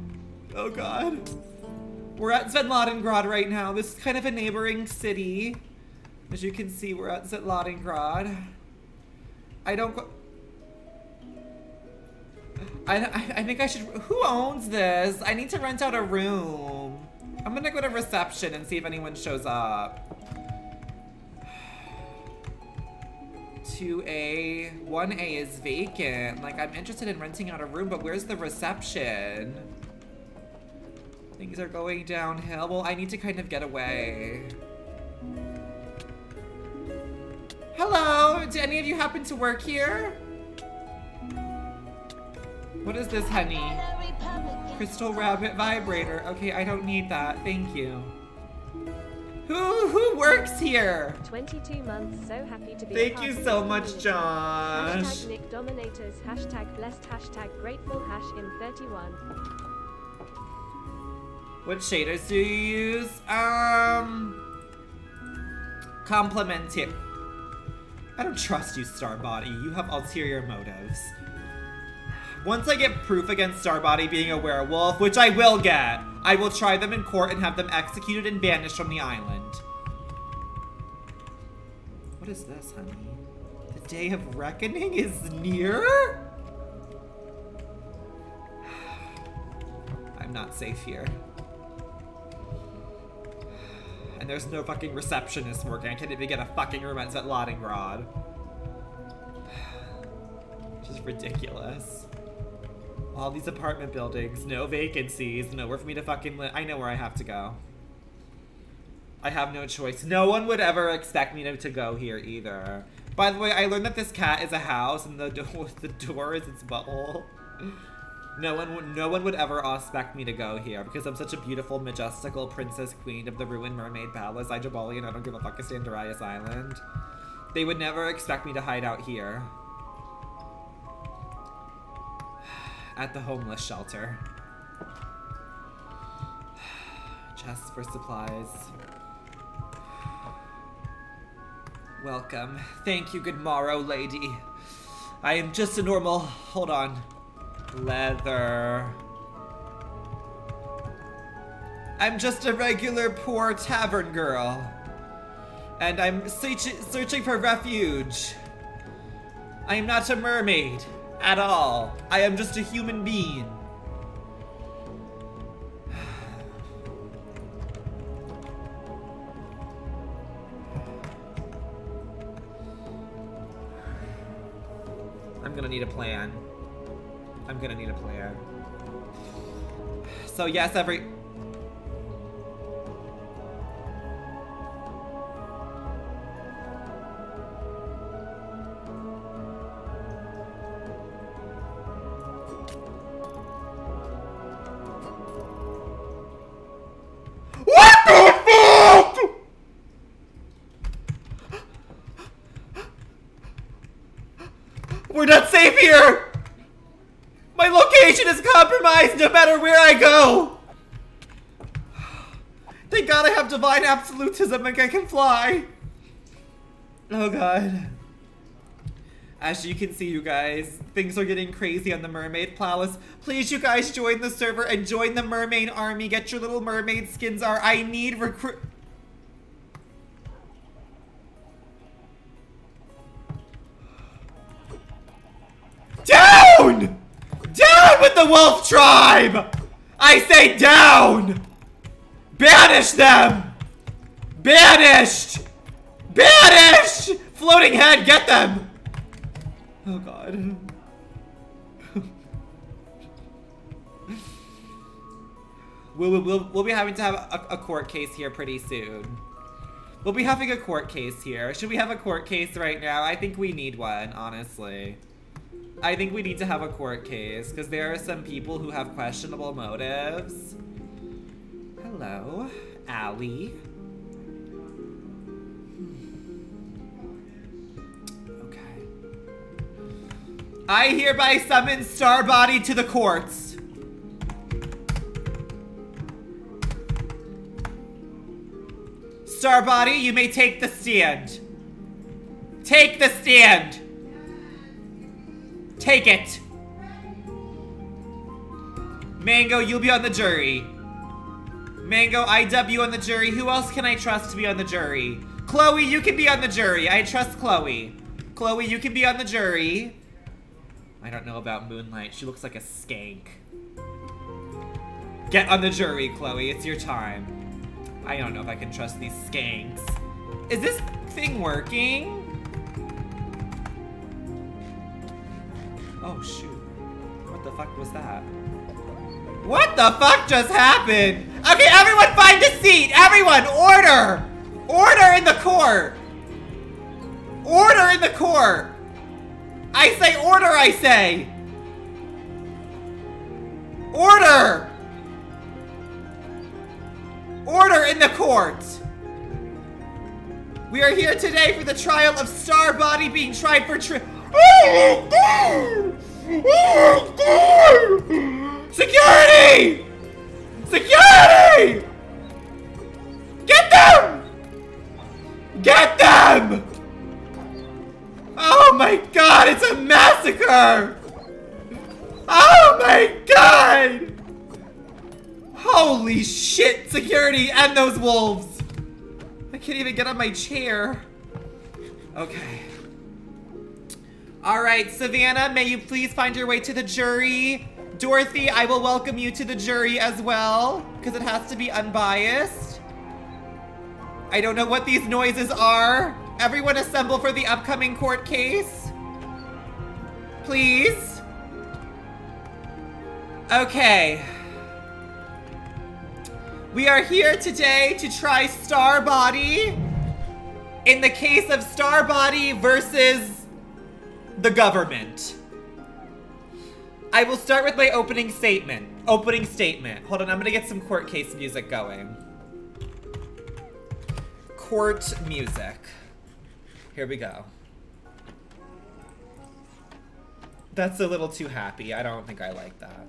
Oh god. We're at Zlatograd right now. This is kind of a neighboring city. As you can see, we're at Zlatograd. I think I should... Who owns this? I need to rent out a room. I'm gonna go to reception and see if anyone shows up. 2A... 1A is vacant. Like, I'm interested in renting out a room, but where's the reception? Things are going downhill. Well, I need to kind of get away. Hello, do any of you happen to work here? What is this, honey? Crystal rabbit vibrator. Okay, I don't need that. Thank you. Who works here? 22 months, so happy to be. Thank you so much, Josh. Hashtag Nick Dominators, hashtag blessed, hashtag grateful, hash in 31. What shaders do you use? Compliment him. I don't trust you, Starbody. You have ulterior motives. Once I get proof against Starbody being a werewolf, which I will get, I will try them in court and have them executed and banished from the island. What is this, honey? The day of reckoning is near? I'm not safe here. And there's no fucking receptionist working. I can't even get a fucking room at Zlatograd. Just ridiculous. All these apartment buildings, no vacancies, nowhere for me to fucking live. I know where I have to go. I have no choice. No one would ever expect me to go here either. By the way, I learned that this cat is a house and the door is its butthole. No one would ever expect me to go here because I'm such a beautiful, majestical princess queen of the ruined mermaid palace, Ijabalia, and I don't give a fuck to stay in Darius Island. They would never expect me to hide out here. At the homeless shelter. Chests for supplies. Welcome. Thank you, good morrow, lady. I am just a normal. Hold on. Leather. I'm just a regular poor tavern girl. And I'm searching for refuge. I am not a mermaid. At all. I am just a human being. I'm gonna need a plan. I'm gonna need a plan. So yes, every... We're not safe here! My location is compromised no matter where I go! Thank God I have divine absolutism and I can fly! Oh God. As you can see, you guys, things are getting crazy on the Mermaid Palace. Please, you guys, join the server and join the Mermaid Army. Get your little mermaid skins are. I need recruit. Down! Down with the wolf tribe! I say down! Banish them! Banished! Banished! Floating head, get them! Oh God. We'll be having to have a court case here pretty soon. We'll be having a court case here. Should we have a court case right now? I think we need one, honestly. I think we need to have a court case because there are some people who have questionable motives. Hello, Allie. Okay. I hereby summon Starbody to the courts. Starbody, you may take the stand. Take the stand. Take it! Mango, you'll be on the jury. Mango, IW on the jury. Who else can I trust to be on the jury? Chloe, you can be on the jury. I trust Chloe. Chloe, you can be on the jury. I don't know about Moonlight. She looks like a skank. Get on the jury, Chloe. It's your time. I don't know if I can trust these skanks. Is this thing working? Oh shoot. What the fuck was that? What the fuck just happened? Okay, everyone find a seat. Everyone, order. Order in the court. Order in the court. I say order, I say. Order. Order in the court. We are here today for the trial of Star Body being tried for Oh my God! Oh my God! Security! Security! Get them! Get them! Oh my God, it's a massacre! Oh my God! Holy shit, security and those wolves! I can't even get on my chair. Okay. Alright, Savannah, may you please find your way to the jury. Dorothy, I will welcome you to the jury as well, because it has to be unbiased. I don't know what these noises are. Everyone assemble for the upcoming court case. Please. Okay. We are here today to try Star Body in the case of Star Body versus the government. I will start with my opening statement. Hold on, I'm gonna get some court case music going. Court music. Here we go. That's a little too happy. I don't think I like that.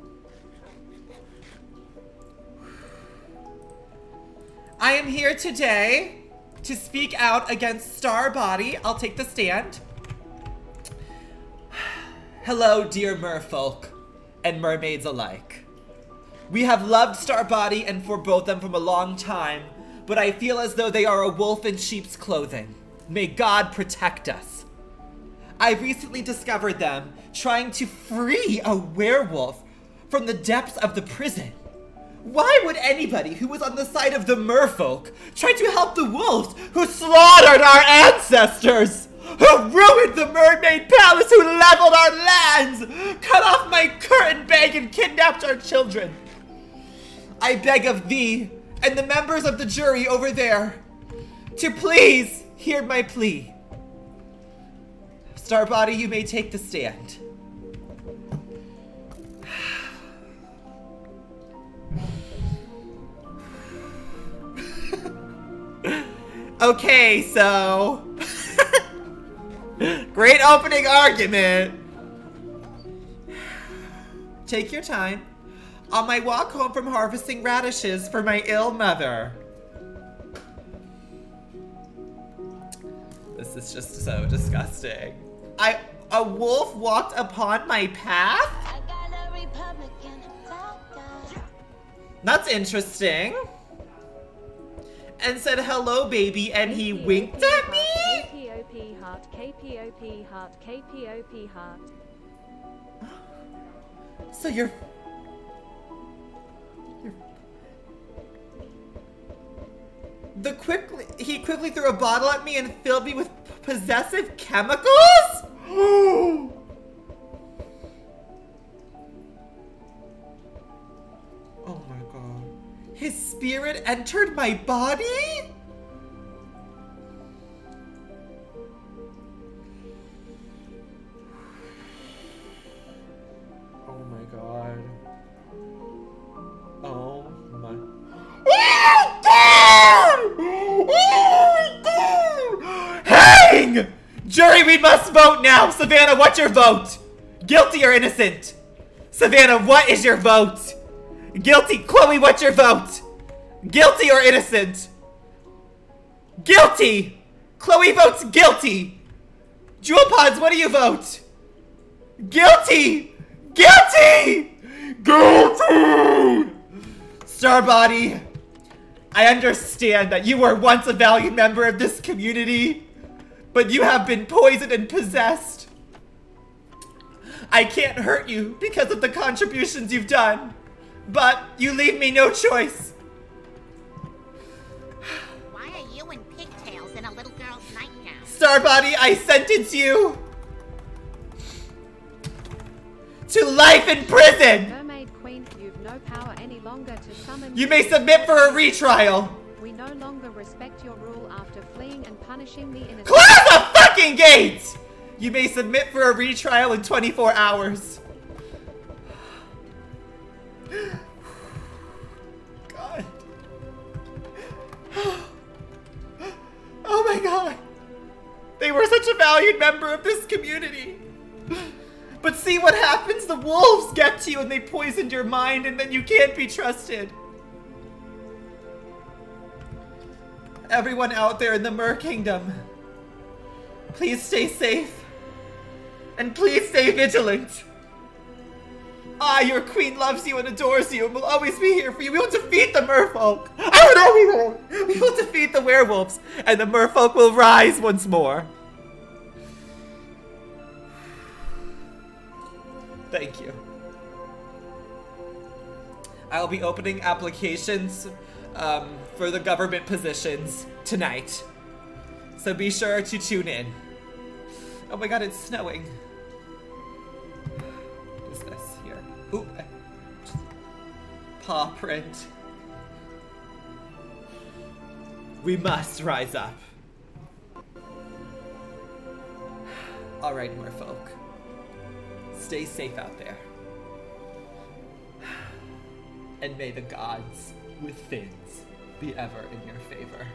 I am here today to speak out against Star Body. I'll take the stand. Hello, dear merfolk and mermaids alike. We have loved Star Body and forebode them from a long time, but I feel as though they are a wolf in sheep's clothing. May God protect us. I recently discovered them trying to free a werewolf from the depths of the prison. Why would anybody who was on the side of the merfolk try to help the wolves who slaughtered our ancestors? Who ruined the mermaid palace, who leveled our lands, cut off my curtain bag, and kidnapped our children. I beg of thee and the members of the jury over there to please hear my plea. Star Body, you may take the stand. Okay, so... Great opening argument. Take your time. On my walk home from harvesting radishes for my ill mother. This is just so disgusting. A wolf walked upon my path? That's interesting. And said, hello, baby, and he winked at me? KPOP heart, KPOP heart, KPOP heart. So you're... He quickly threw a bottle at me and filled me with possessive chemicals? Oh my God. His spirit entered my body? Jury, we must vote now! Savannah, what's your vote? Guilty or innocent? Savannah, what is your vote? Guilty. Chloe, what's your vote? Guilty or innocent? Guilty! Chloe votes guilty! Jewel Pods, what do you vote? Guilty! Guilty! Guilty! Star Body, I understand that you were once a valued member of this community. But you have been poisoned and possessed. I can't hurt you because of the contributions you've done, but you leave me no choice. Why are you in pigtails in a little girl's nightgown? Star Body, I sentence you to life in prison. Mermaid Queen, you've no power any longer to summon. You may submit for a retrial. We no longer respect your rule after fleeing and punishing the innocent. Close the fucking gates! You may submit for a retrial in 24 hours. God. Oh my God. They were such a valued member of this community. But see what happens? The wolves get to you and they poisoned your mind and then you can't be trusted. Everyone out there in the Mer Kingdom, please stay safe. And please stay vigilant. Ah, your queen loves you and adores you and will always be here for you. We will defeat the merfolk. Oh no, we won't. We will defeat the werewolves and the merfolk will rise once more. Thank you. I'll be opening applications for the government positions tonight. So be sure to tune in. Oh my God, it's snowing. What is this here? Ooh, paw print. We must rise up. All right, merfolk. Stay safe out there. And may the gods with fins be ever in your favor.